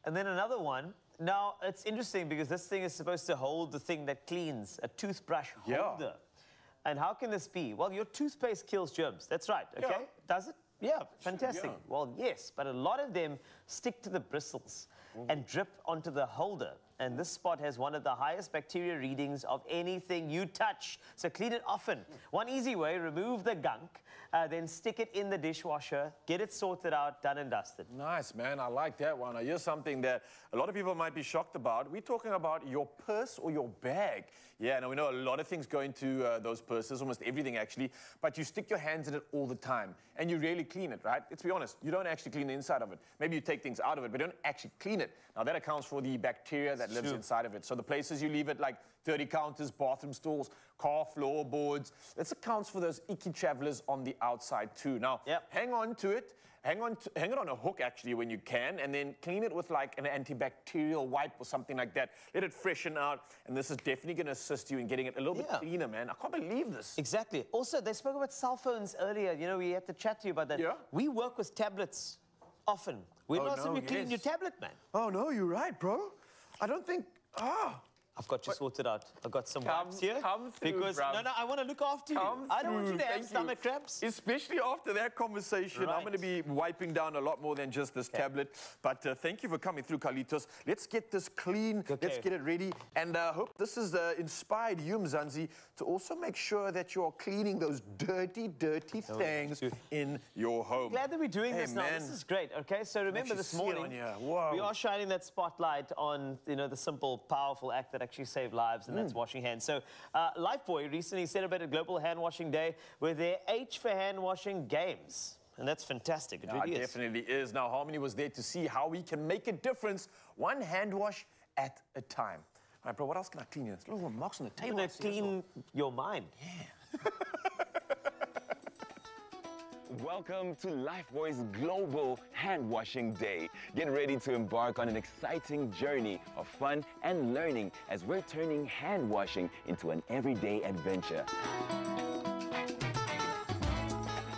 And then another one. Now, it's interesting because this thing is supposed to hold the thing that cleans, a toothbrush yeah. holder. And how can this be? Well, your toothpaste kills germs. That's right, okay? Yeah. Does it? Yeah, fantastic. Yeah. Well, yes, but a lot of them stick to the bristles mm. and drip onto the holder. And this spot has one of the highest bacteria readings of anything you touch. So clean it often. One easy way, remove the gunk, uh, then stick it in the dishwasher, get it sorted out, done and dusted. Nice, man. I like that one. I hear something that a lot of people might be shocked about. We're talking about your purse or your bag. Yeah, now we know a lot of things go into uh, those purses, almost everything actually, but you stick your hands in it all the time and you rarely clean it, right? Let's be honest, you don't actually clean the inside of it. Maybe you take things out of it, but you don't actually clean it. Now that accounts for the bacteria that That lives True. inside of it. So the places you leave it, like dirty counters, bathroom stools, car floorboards, this accounts for those icky travelers on the outside too. Now, yep. hang on to it. Hang on, to, hang it on a hook actually when you can, and then clean it with like an antibacterial wipe or something like that. Let it freshen out, and this is definitely going to assist you in getting it a little yeah. bit cleaner, man. I can't believe this. Exactly. Also, they spoke about cell phones earlier. You know, we had to chat to you about that. Yeah. We work with tablets often. We're oh, not no, you yes. clean your tablet, man. Oh no, you're right, bro. I don't think. Ah, I've got you what? sorted out. I've got some come, wipes here. Come through, because bruv. no, no, I want to look after come you. Through, I don't want you to have stomach cramps. Especially after that conversation, right. I'm going to be wiping down a lot more than just this okay. tablet. But uh, thank you for coming through, Carlitos. Let's get this clean. Okay. Let's get it ready. And I uh, hope this has uh, inspired you, Mzansi, to also make sure that you are cleaning those dirty, dirty oh, things dude. in your home. I'm glad that we're doing hey, this man. now. This is great. Okay, so remember this morning, we are shining that spotlight on you know the simple, powerful act that actually save lives, and mm. that's washing hands. So uh, Lifebuoy recently celebrated Global Hand Washing Day with their H for Hand Washing Games. And that's fantastic. It yeah, really it is. definitely is. Now, Harmony was there to see how we can make a difference one hand wash at a time. All right, bro, what else can I clean here? There's little marks on the table. You're going to clean your mind. Yeah. Welcome to Lifebuoy's Global Handwashing Day. Get ready to embark on an exciting journey of fun and learning as we're turning hand washing into an everyday adventure.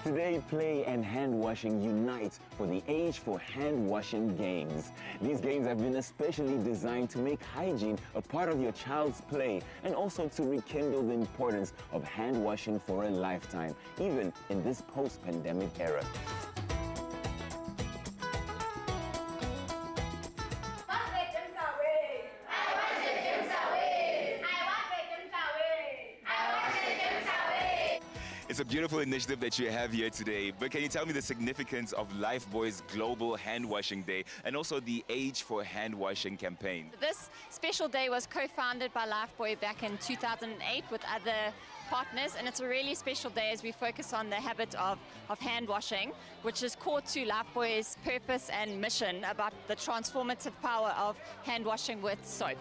Today, play and hand washing unite for the Age for Hand Washing Games. These games have been especially designed to make hygiene a part of your child's play and also to rekindle the importance of hand washing for a lifetime, even in this post-pandemic era. It's a beautiful initiative that you have here today, but can you tell me the significance of Lifebuoy's Global Hand Washing Day and also the Age for Hand Washing campaign? This special day was co-founded by Lifebuoy back in two thousand eight with other partners, and it's a really special day as we focus on the habit of, of hand washing, which is core to Lifebuoy's purpose and mission about the transformative power of hand washing with soap.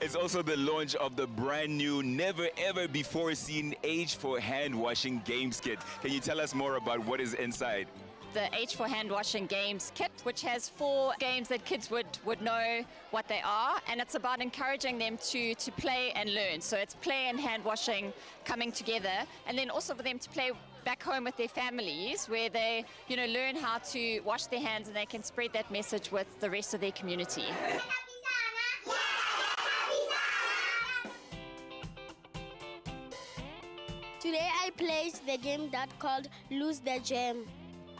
It's also the launch of the brand new, never ever before seen Age for Hand Washing Games Kit. Can you tell us more about what is inside? The Age for Hand Washing Games Kit, which has four games that kids would, would know what they are, and it's about encouraging them to, to play and learn. So it's play and hand washing coming together, and then also for them to play back home with their families where they, you know, learn how to wash their hands and they can spread that message with the rest of their community. Today I played the game that called Lose the Gem.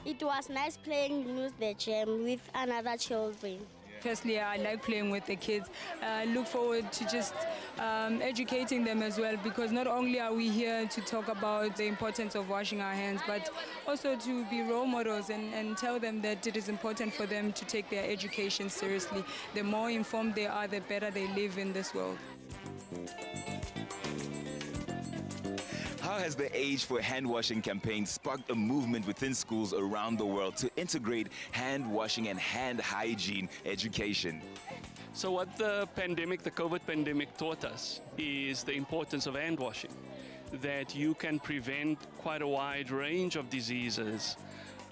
It was nice playing Lose the Gem with another children. Firstly, I like playing with the kids. I look forward to just um, educating them as well, because not only are we here to talk about the importance of washing our hands, but also to be role models and, and tell them that it is important for them to take their education seriously. The more informed they are, the better they live in this world. How has the Age for Hand Washing campaign sparked a movement within schools around the world to integrate hand washing and hand hygiene education? So what the pandemic, the COVID pandemic taught us is the importance of hand washing, that you can prevent quite a wide range of diseases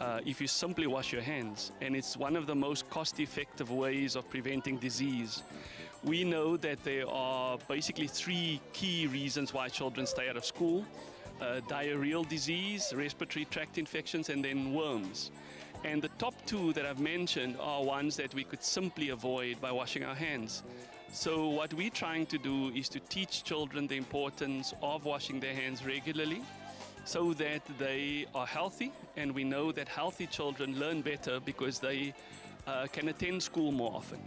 uh, if you simply wash your hands. And it's one of the most cost-effective ways of preventing disease. We know that there are basically three key reasons why children stay out of school: uh, diarrheal disease, respiratory tract infections, and then worms. And the top two that I've mentioned are ones that we could simply avoid by washing our hands. So what we're trying to do is to teach children the importance of washing their hands regularly so that they are healthy. And we know that healthy children learn better because they uh, can attend school more often.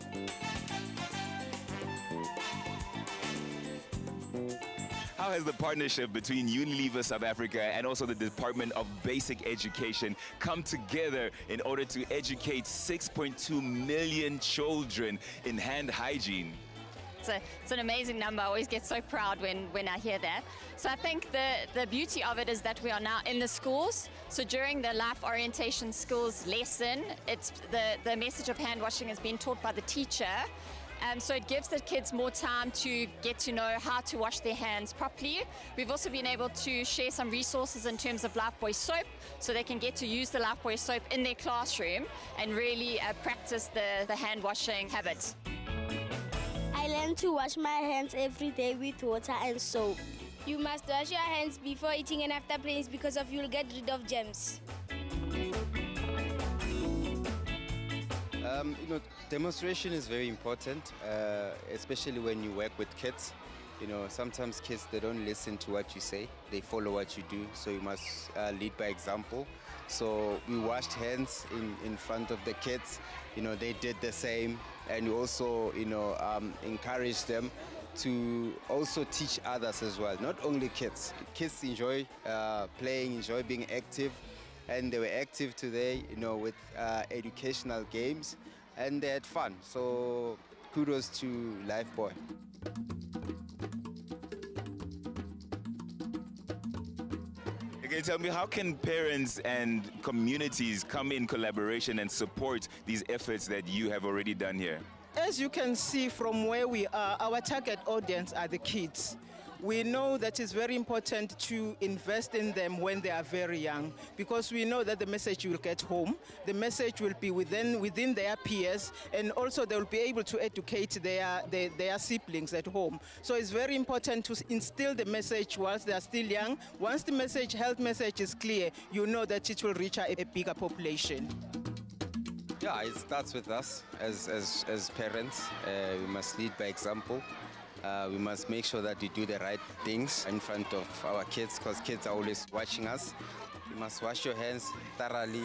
How has the partnership between Unilever South Africa and also the Department of Basic Education come together in order to educate six point two million children in hand hygiene? It's, a, it's an amazing number. I always get so proud when, when I hear that. So I think the, the beauty of it is that we are now in the schools. So during the life orientation skills lesson, it's the, the message of hand washing is being taught by the teacher. Um, so it gives the kids more time to get to know how to wash their hands properly. We've also been able to share some resources in terms of Lifebuoy soap, so they can get to use the Lifebuoy soap in their classroom and really uh, practice the, the hand washing habit. I learn to wash my hands every day with water and soap. You must wash your hands before eating and after playing because of you'll get rid of germs. Um, you know, demonstration is very important, uh, especially when you work with kids. You know, sometimes kids, they don't listen to what you say. They follow what you do, so you must uh, lead by example. So we washed hands in, in front of the kids. You know, they did the same. And you also, you know, um, encourage them to also teach others as well, not only kids. Kids enjoy uh, playing, enjoy being active. And they were active today, you know, with uh, educational games, and they had fun. So kudos to Lifebuoy. Okay, tell me, how can parents and communities come in collaboration and support these efforts that you have already done here? As you can see from where we are, our target audience are the kids. We know that it's very important to invest in them when they are very young, because we know that the message will get home, the message will be within within their peers, and also they will be able to educate their, their, their siblings at home. So it's very important to instill the message whilst they are still young. Once the message, health message is clear, you know that it will reach a, a bigger population. Yeah, it starts with us as, as, as parents. Uh, we must lead by example. Uh, we must make sure that we do the right things in front of our kids, because kids are always watching us. You must wash your hands thoroughly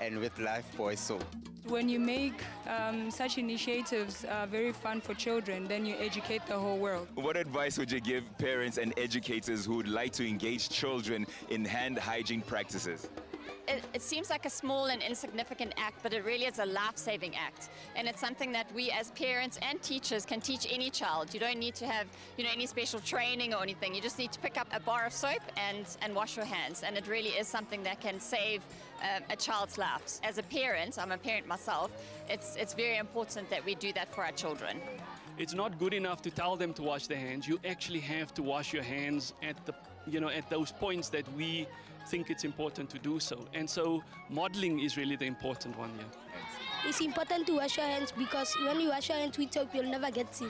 and with Lifebuoy soap. When you make um, such initiatives uh, very fun for children, then you educate the whole world. What advice would you give parents and educators who would like to engage children in hand hygiene practices? It, it seems like a small and insignificant act, but it really is a life-saving act. And it's something that we as parents and teachers can teach any child. You don't need to have you know, any special training or anything. You just need to pick up a bar of soap and, and wash your hands. And it really is something that can save uh, a child's life. As a parent, I'm a parent myself, it's, it's very important that we do that for our children. It's not good enough to tell them to wash their hands. You actually have to wash your hands at the, you know, at those points that we think it's important to do so. And so modeling is really the important one here. It's important to wash your hands, because when you wash your hands with soap, you'll never get sick.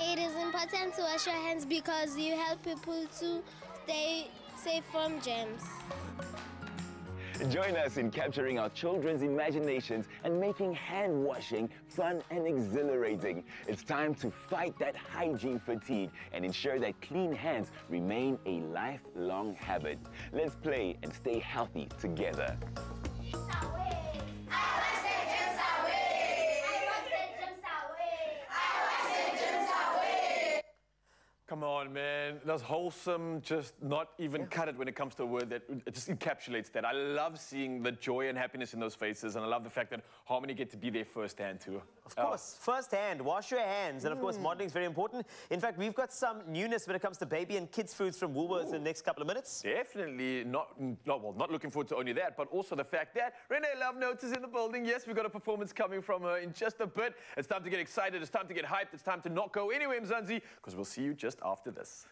It is important to wash your hands because you help people to stay safe from germs. Join us in capturing our children's imaginations and making hand washing fun and exhilarating. It's time to fight that hygiene fatigue and ensure that clean hands remain a lifelong habit. Let's play and stay healthy together. Come on, man. That's wholesome, just not even yeah. cut it when it comes to a word that it just encapsulates that. I love seeing the joy and happiness in those faces, and I love the fact that Harmony get to be there firsthand too. Of course, oh. firsthand, wash your hands. Mm. And of course, modeling is very important. In fact, we've got some newness when it comes to baby and kids' foods from Woolworths in the next couple of minutes. Definitely not, not, well, not looking forward to only that, but also the fact that Renee Love Notes is in the building. Yes, we've got a performance coming from her in just a bit. It's time to get excited. It's time to get hyped. It's time to not go anywhere, Mzansi, because we'll see you just after this.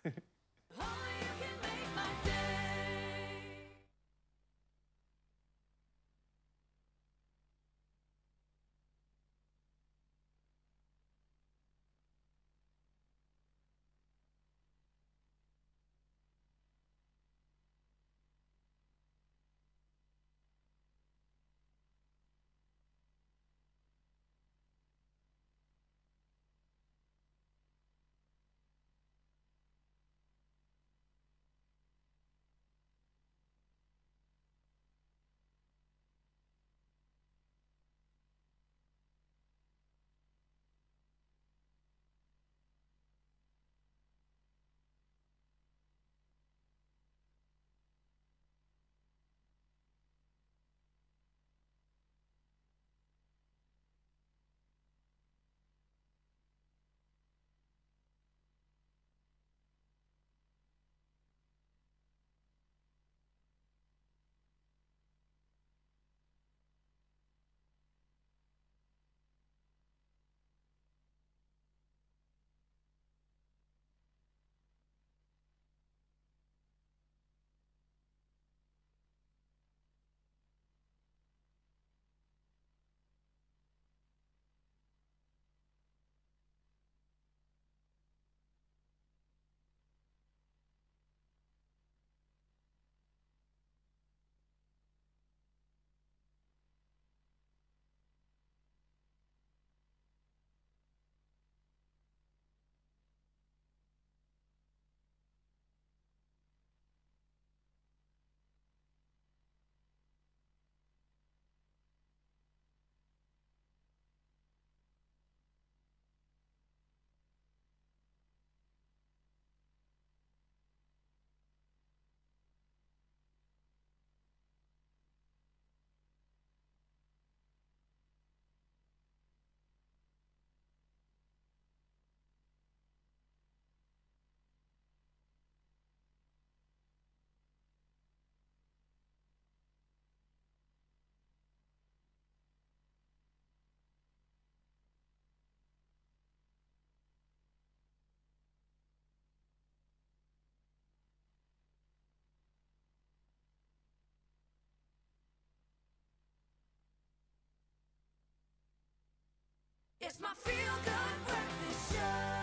It's my Feel Good Breakfast Show.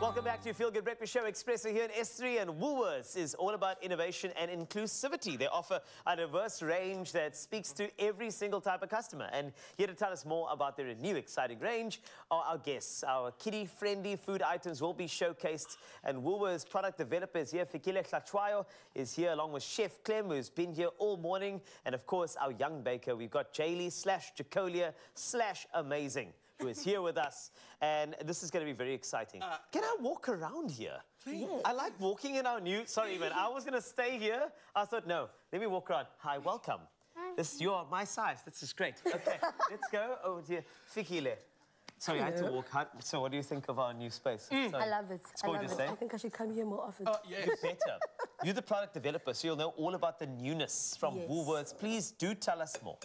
Welcome back to your Feel Good Breakfast Show. Expresso here in S three, and Woolworths is all about innovation and inclusivity. They offer a diverse range that speaks to every single type of customer. And here to tell us more about their new exciting range are our guests. Our kiddie-friendly food items will be showcased, and Woolworths product developers here, Fikile Hlachwayo, is here along with Chef Clem, who's been here all morning, and of course our young baker. We've got Jaylee slash Jacolia slash Amazing, who is here with us, and this is going to be very exciting. Uh, Can I walk around here? Please. I like walking in our new... Sorry, man, I was going to stay here. I thought, no, let me walk around. Hi, welcome. Hi. This, you're my size. This is great. Okay, let's go over to Fikile. Sorry, Hello. I had to walk out. So what do you think of our new space? Mm. I love it. It's gorgeous, I love it. Eh? I think I should come here more often. Oh, yes. You're better. You're the product developer, so you'll know all about the newness from yes. Woolworths. Please do tell us more.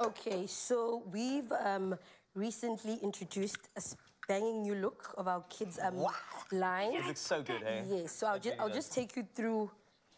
Okay, so we've... Um, recently introduced a banging new look of our kids' um, wow. line. It looks so good, eh? Yes, so I'll, ju I'll just take you through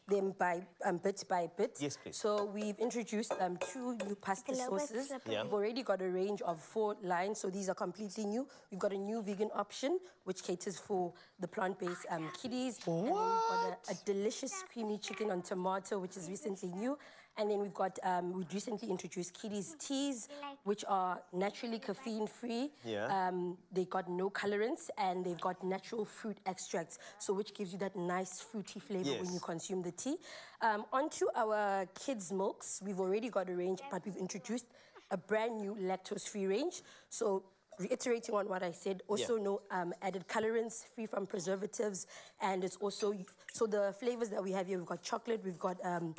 them by um, bit by bit. Yes, please. So we've introduced um, two new pasta sauces. Yeah. We've already got a range of four lines, so these are completely new. We've got a new vegan option, which caters for the plant-based um, kiddies. What? And then we've got a, a delicious creamy chicken on tomato, which is recently new. And then we've got, um, we recently introduced kiddies teas, which are naturally caffeine-free. Yeah. Um, they've got no colorants, and they've got natural fruit extracts, so which gives you that nice fruity flavor yes. when you consume the tea. Um, onto our kids' milks, we've already got a range, but we've introduced a brand new lactose-free range. So reiterating on what I said, also yeah. no um, added colorants, free from preservatives, and it's also, so the flavors that we have here, we've got chocolate, we've got... Um,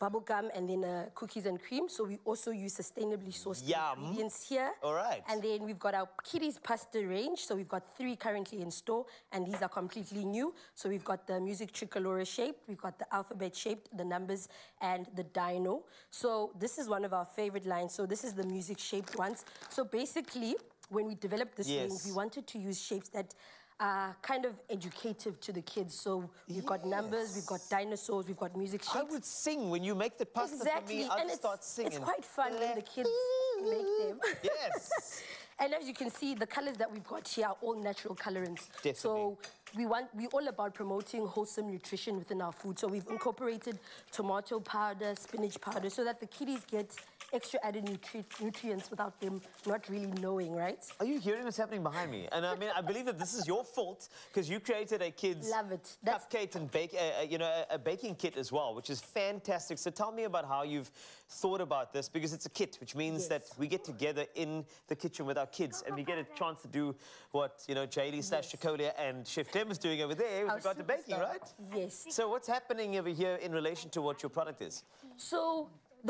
bubble gum, and then uh, cookies and cream. So we also use sustainably sourced Yum. ingredients here. All right. And then we've got our kiddies pasta range. So we've got three currently in store, and these are completely new. So we've got the music tricolore shaped, we've got the alphabet shaped, the numbers, and the dino. So this is one of our favorite lines. So this is the music shaped ones. So basically, when we developed this yes. range, we wanted to use shapes that Uh, kind of educative to the kids. So we've yes. got numbers, we've got dinosaurs, we've got music shapes. I would sing when you make the pasta exactly. for me. I would start singing. It's quite fun when the kids make them. Yes. And as you can see, the colors that we've got here are all natural colorants. Definitely. So we want, we're all about promoting wholesome nutrition within our food. So we've incorporated tomato powder, spinach powder, so that the kiddies get extra added nutri nutrients without them not really knowing, right? Are you hearing what's happening behind me? And I mean, I believe that this is your fault, because you created a kid's Love it. That's cupcake and bake, uh, you know, a baking kit as well, which is fantastic. So tell me about how you've thought about this, because it's a kit, which means yes. that we get together in the kitchen with our kids, and we get a chance to do what, you know, Jaylee yes. slash Jacolia and Chef Clem is doing over there with regard to baking, right? Yes. So what's happening over here in relation to what your product is? So...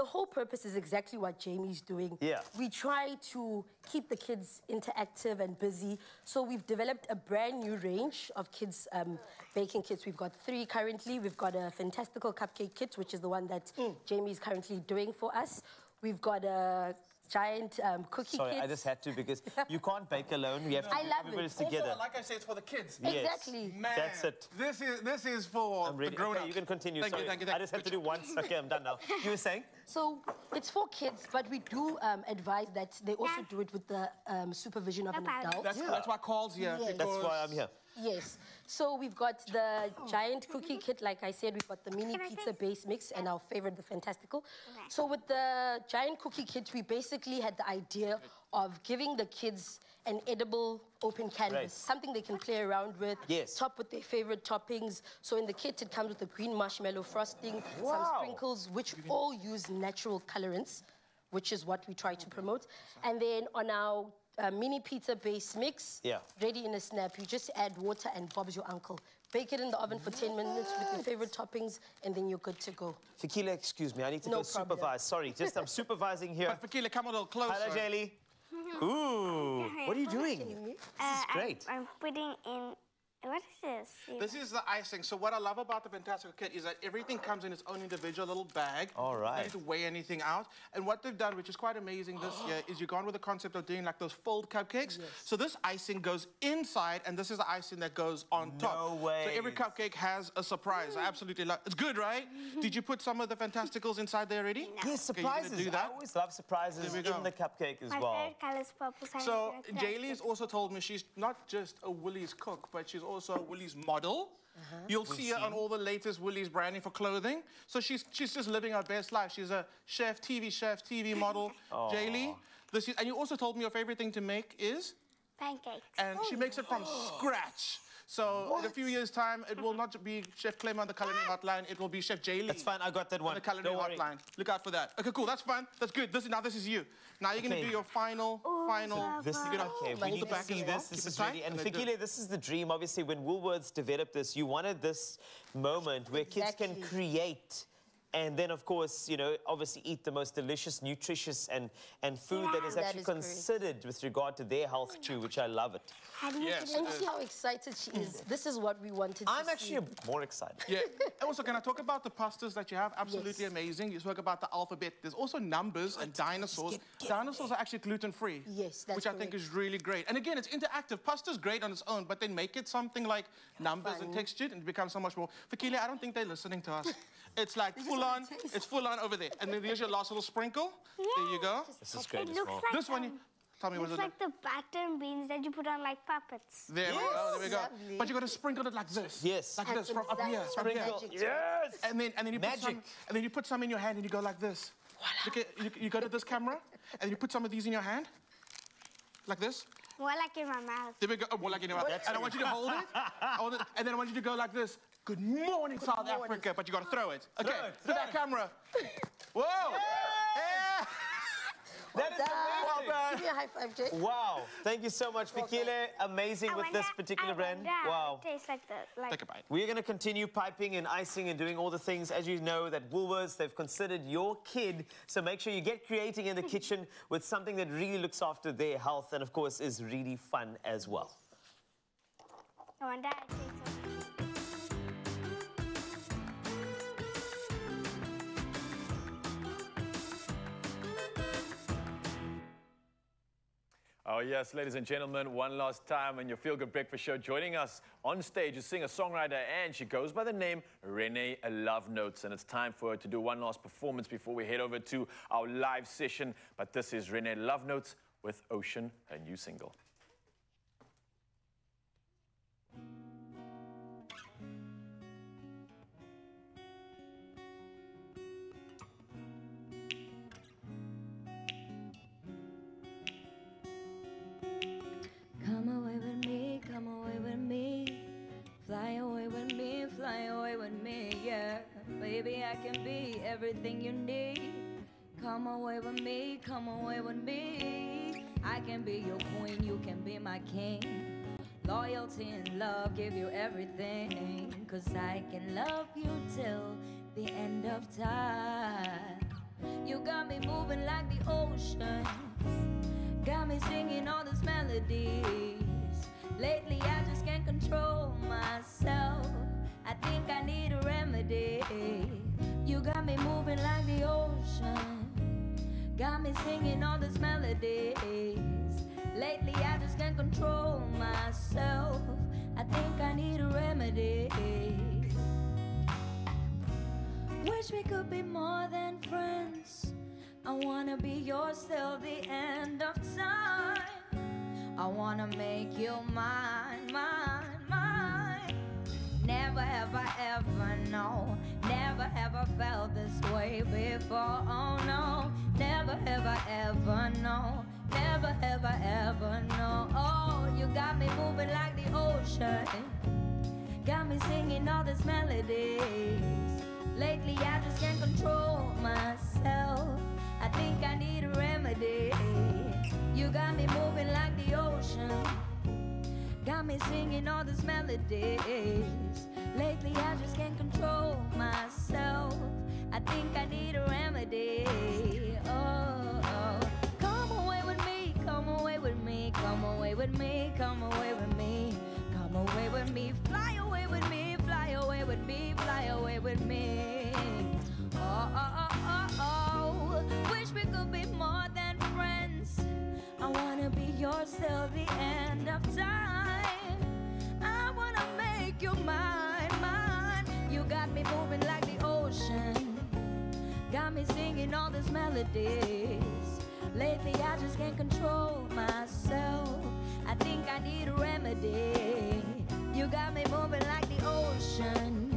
the whole purpose is exactly what Jamie's doing. Yeah. We try to keep the kids interactive and busy. So we've developed a brand new range of kids um, baking kits. We've got three currently. We've got a fantastical cupcake kit, which is the one that mm. Jamie's currently doing for us. We've got a giant um, cookie Sorry, kit. Sorry, I just had to, because you can't bake alone. We have no. to I love it. Together. Also, like I said, it's for the kids. Yes. Exactly. Man, that's it. This is, this is for the grown-ups. Okay, you can continue. Thank Sorry. You, thank you, thank I just have to do once. Okay, I'm done now. You were saying? So it's for kids, but we do um, advise that they also do it with the um, supervision of an adult. That's, yeah. that's why Carl's here. Yes. That's why I'm here. Yes. So we've got the giant cookie kit, like I said. We've got the mini pizza base mix and our favorite, the fantastical. So with the giant cookie kit, we basically had the idea of giving the kids an edible open canvas, right. something they can play around with, yes. top with their favorite toppings. So in the kit, it comes with a green marshmallow frosting, wow. some sprinkles, which all use natural colorants, which is what we try to promote. And then on our a mini pizza base mix, yeah. ready in a snap. You just add water and Bob's your uncle. Bake it in the oven for ten minutes with your favorite toppings, and then you're good to go. Fikile, excuse me, I need to no go problem. supervise. Sorry, just I'm supervising here. But Fikile, come a little closer. Hello, Jaylee. Ooh, what are you doing? Uh, this is great. I'm, I'm putting in What is this? Even? This is the icing. So what I love about the Fantastical Kit is that everything comes in its own individual little bag. All right. You don't need to weigh anything out. And what they've done, which is quite amazing this year, is you've gone with the concept of doing like those fold cupcakes. Yes. So this icing goes inside, and this is the icing that goes on top. No way. So every cupcake has a surprise. Mm. I absolutely love it. It's good, right? Did you put some of the Fantasticals inside there already? No. Yes, surprises. Okay, do that? I always love surprises in the cupcake as My well. My favorite color is purple. So, so Jaylee's also told me she's not just a Woolies cook, but she's also a Woolies model. Uh-huh. You'll we'll see her see. on all the latest Woolies branding for clothing. So she's she's just living her best life. She's a chef, T V chef, T V model. Jaylee, this is, and you also told me your favorite thing to make is pancakes, and oh. she makes it from oh. scratch. So what? in a few yeyears' time, it will not be Chef Clem on the culinary hotline. It will be Chef Jaylee. That's fine. I got that one. On the culinary hotline. Look out for that. Okay, cool. That's fine. That's good. This is, now this is you. Now you're okay. going to do your final, Ooh, final. So this is going okay. to We need to see this. Well. This Keep is really, and Fikile, this is the dream. Obviously, when Woolworths developed this, you wanted this moment where exactly. kids can create. And then, of course, you know, obviously eat the most delicious, nutritious, and, and food yeah, that is actually that is considered great. with regard to their health too, which I love it. Yes. And see how excited she is. This is what we wanted I'm to actually see. more excited. Yeah. Also, can I talk about the pastas that you have? Absolutely yes. amazing. You spoke about the alphabet. There's also numbers and dinosaurs. Get, get dinosaurs are actually gluten-free. Yes, that's Which correct. I think is really great. And again, it's interactive. Pasta's great on its own, but then make it something like numbers Fun. and textured, and it becomes so much more. Fikile, I don't think they're listening to us. It's like full on, it's full on over there. And then there's your last little sprinkle. Yeah. There you go. This is great. It looks like this one, um, tell me what it is. It's like the pattern beans that you put on like puppets. There yes. we go, there we go. Lovely. But you gotta sprinkle it like this. Yes. Like That's this, from exactly up here. From here. Yes! And then, and then you Magic. put some, and then you put some in your hand and you go like this. Look at, you, you go to this camera, and you put some of these in your hand. Like this. More like in my mouth. There we go, oh, more like in your mouth. That's and true. I want you to hold it, hold it, and then I want you to go like this. Good morning, Good South morning. Africa, but you got to throw it. Okay, throw it, throw to that it. camera. Whoa! Yeah. Yeah. Well that done. is amazing. Well high five, Jay. Wow. Thank you so much, well Fikile. Amazing I with wonder, this particular I brand. Wow. It tastes like the, like Take a bite. We're going to continue piping and icing and doing all the things. As you know, that Woolworths, they've considered your kid. So make sure you get creating in the kitchen with something that really looks after their health and, of course, is really fun as well. I wonder I taste it. Oh, yes, ladies and gentlemen, one last time on your Feel Good Breakfast Show. Joining us on stage is singer-songwriter, and she goes by the name Renee Love Notes. And it's time for her to do one last performance before we head over to our live session. But this is Renee Love Notes with Ocean, her new single. Fly away with me, fly away with me, yeah. Baby, I can be everything you need. Come away with me, come away with me. I can be your queen, you can be my king. Loyalty and love give you everything. Cause I can love you till the end of time. You got me moving like the ocean. Got me singing all these melodies. Lately, I just can't control myself. I think I need a remedy. You got me moving like the ocean. Got me singing all these melodies. Lately, I just can't control myself. I think I need a remedy. Wish we could be more than friends. I wanna be yours till the end of time. I wanna make you mine, mine, mine. Never have I ever known. Never have I felt this way before. Oh no. Never have I ever known. Never have I ever known. Oh, you got me moving like the ocean. Got me singing all these melodies. Lately I just can't control myself. I think I need a remedy. You got me moving like the ocean. Got me singing all these melodies. Lately I just can't control myself. I think I need a remedy. Oh, oh. Come away with me, come away with me, come away with me, come away with me, come away with me. with me, fly away with me, fly away with me, fly away with me. Oh, oh, oh, oh, oh. Wish we could be more than friends. I wanna be yours till the end of time. I wanna make you mine, mine. You got me moving like the ocean, got me singing all these melodies. Lately I just can't control myself. I think I need a remedy. You got me moving like the ocean,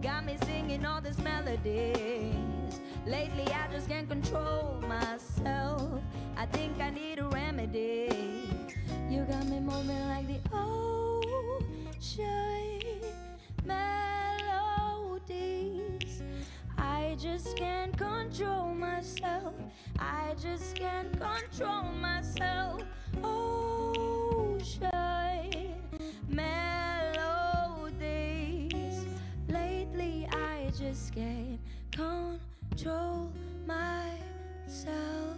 got me singing all these melodies. Lately I just can't control myself. I think I need a remedy. You got me moving like the ocean melodies. I just can't control myself. I just can't control myself. Ocean melodies. Lately I just can't control myself.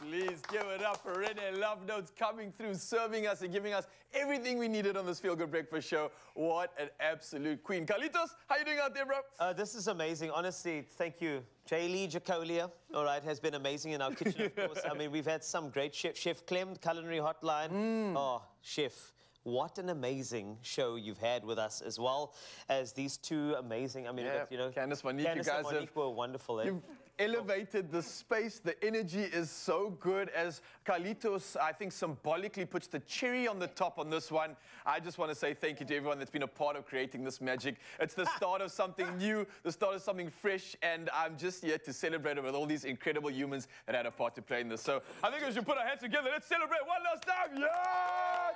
Please give it up for Renee Love Notes coming through, serving us and giving us everything we needed on this Feel Good Breakfast show. What an absolute queen. Carlitos, how you doing out there, bro? Uh, this is amazing. Honestly, thank you. Jaylee Jacolia, all right, has been amazing in our kitchen, of course. I mean, we've had some great chefs. Chef Clem, Culinary Hotline. Mm. Oh, chef. What an amazing show you've had with us, as well as these two amazing, I mean, yeah, you know, Candice, Monique, Candice you guys and Monique have, were wonderful. Eh? You've elevated the space, the energy is so good, as Carlitos, I think, symbolically puts the cherry on the top on this one. I just want to say thank you to everyone that's been a part of creating this magic. It's the start of something new, the start of something fresh, and I'm just here to celebrate it with all these incredible humans that had a part to play in this. So I think we should put our hands together. Let's celebrate one last time. Yeah!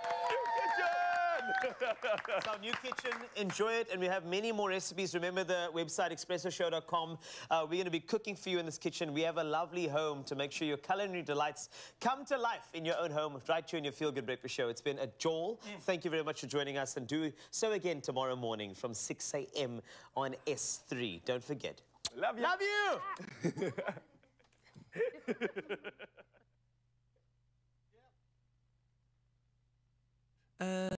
It's our new kitchen. Enjoy it, and we have many more recipes. Remember the website expresso show dot com. Uh, we're going to be cooking for you in this kitchen. We have a lovely home to make sure your culinary delights come to life in your own home, right here in your Feel Good Breakfast show. It's been a joy. Mm. Thank you very much for joining us, and do so again tomorrow morning from six A M on S three. Don't forget. Love you. Love you.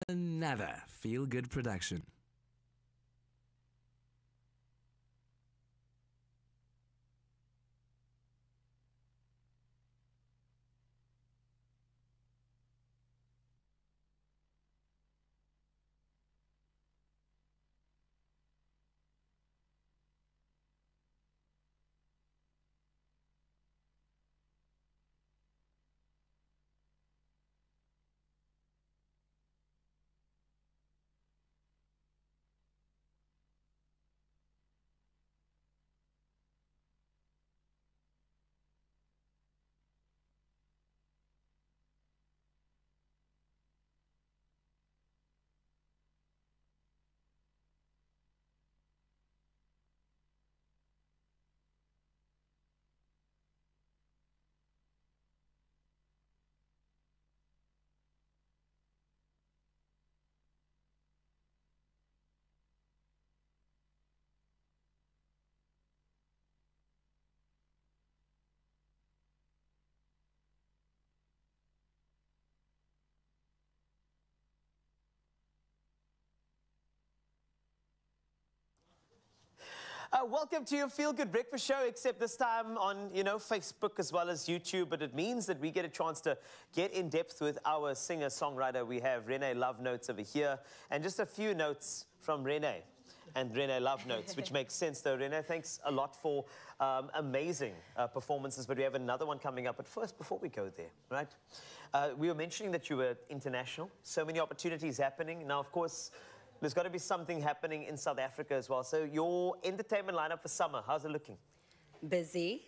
Another Feel Good production. Uh, welcome to your Feel Good Breakfast show, except this time on, you know, Facebook as well as YouTube. But it means that we get a chance to get in depth with our singer-songwriter. We have Renee Love Notes over here, and just a few notes from Renee and Renee Love Notes, which makes sense, though. Renee, thanks a lot for um, amazing uh, performances. But we have another one coming up. But first, before we go there, right, uh, we were mentioning that you were international. So many opportunities happening. Now, of course, there's got to be something happening in South Africa as well. So your entertainment lineup for summer, how's it looking? Busy.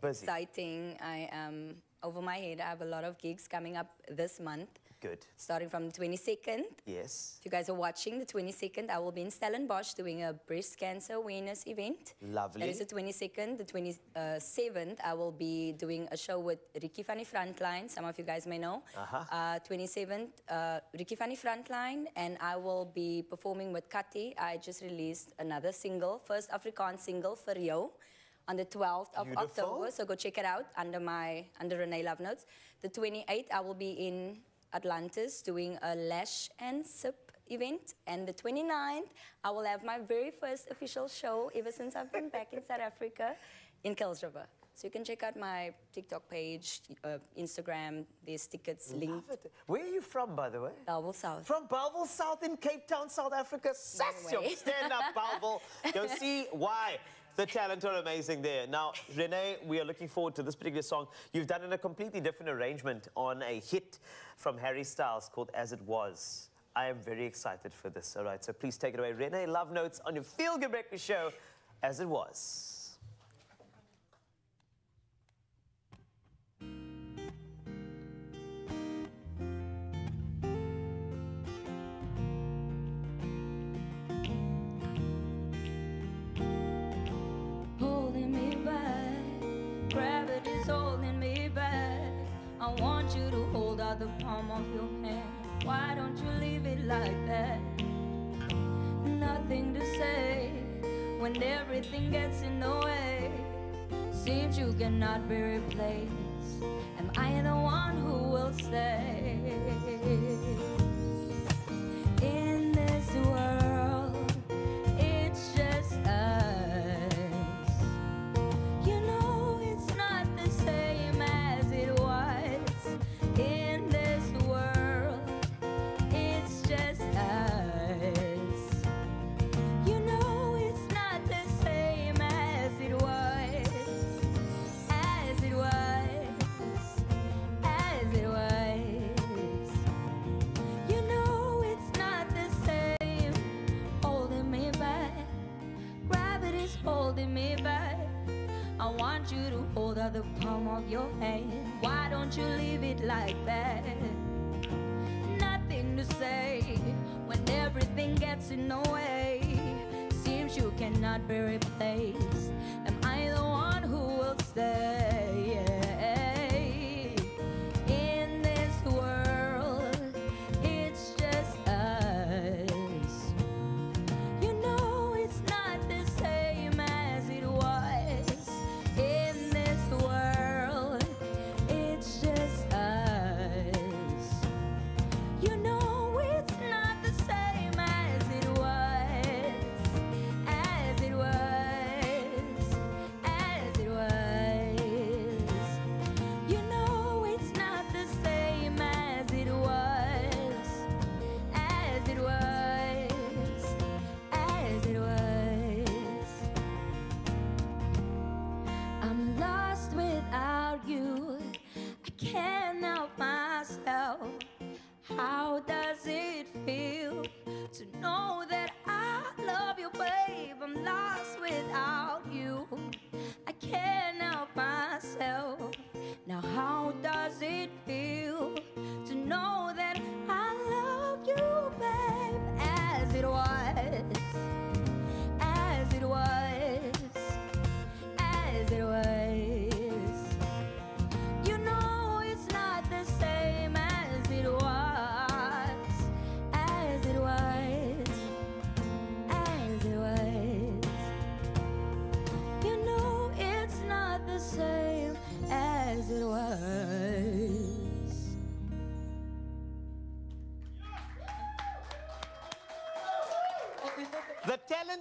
Busy. Exciting. I am over my head. I have a lot of gigs coming up this month. Good. Starting from the twenty-second. Yes. If you guys are watching, the twenty-second, I will be in Stellenbosch doing a breast cancer awareness event. Lovely. That is the twenty-second. The twenty-seventh, I will be doing a show with Ricky Fanny Frontline. Some of you guys may know. Uh-huh. Uh, twenty-seventh, uh, Ricky Fanny Frontline, and I will be performing with Kati. I just released another single, first Afrikaans single, for Rio, on the twelfth of October, so go check it out under my under Renee Love Notes. The twenty-eighth, I will be in Atlantis doing a lash and sip event, and the twenty-ninth, I will have my very first official show ever since I've been back in South Africa in Killsriver. So you can check out my TikTok page, uh, Instagram, there's tickets linked. Love it. Where are you from, by the way? Bellville South. From Bellville South in Cape Town, South Africa. No, stand up, Bellville. Go see why. The talent are amazing there. Now, Renee, we are looking forward to this particular song. You've done in a completely different arrangement on a hit from Harry Styles called As It Was. I am very excited for this. All right, so please take it away. Renee Love Notes on your Feel Good Breakfast Show, As It Was. The palm of your hand, why don't you leave it like that? Nothing to say when everything gets in the way. Seems you cannot be replaced. Am I the one who will stay? In this world, it's just us. The palm of your hand, why don't you leave it like that? Nothing to say when everything gets in the way. Seems you cannot be replaced. Am I the one who will stay? Yeah.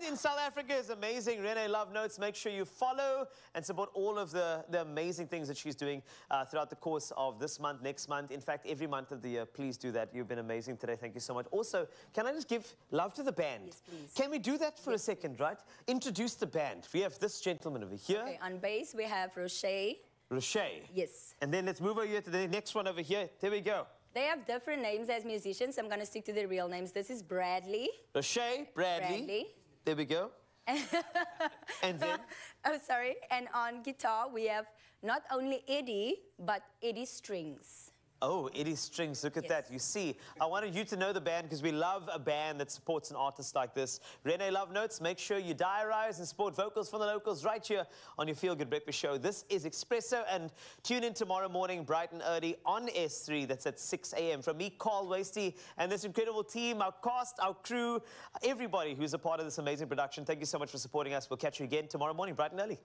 In South Africa is amazing. Renee Love Notes. Make sure you follow and support all of the, the amazing things that she's doing uh, throughout the course of this month, next month, in fact, every month of the year. Please do that. You've been amazing today. Thank you so much. Also, can I just give love to the band? Yes, please. Can we do that for yes, a second, right? Introduce the band. We have this gentleman over here. Okay, on bass, we have Roche. Roche. Yes. And then let's move over here to the next one over here. There we go. They have different names as musicians. I'm going to stick to their real names. This is Bradley. Roche, Bradley. Bradley. There we go. And then? Oh, sorry. And on guitar, we have not only Eddie, but Eddie Strings. Oh, Eddie Strings. Look at yes. that. You see, I wanted you to know the band because we love a band that supports an artist like this. Renee Love Notes, make sure you diarize and support vocals from the locals right here on your Feel Good Breakfast Show. This is Expresso, and tune in tomorrow morning, bright and early, on S three. That's at six A M From me, Carl Wastie, and this incredible team, our cast, our crew, everybody who's a part of this amazing production, thank you so much for supporting us. We'll catch you again tomorrow morning, bright and early.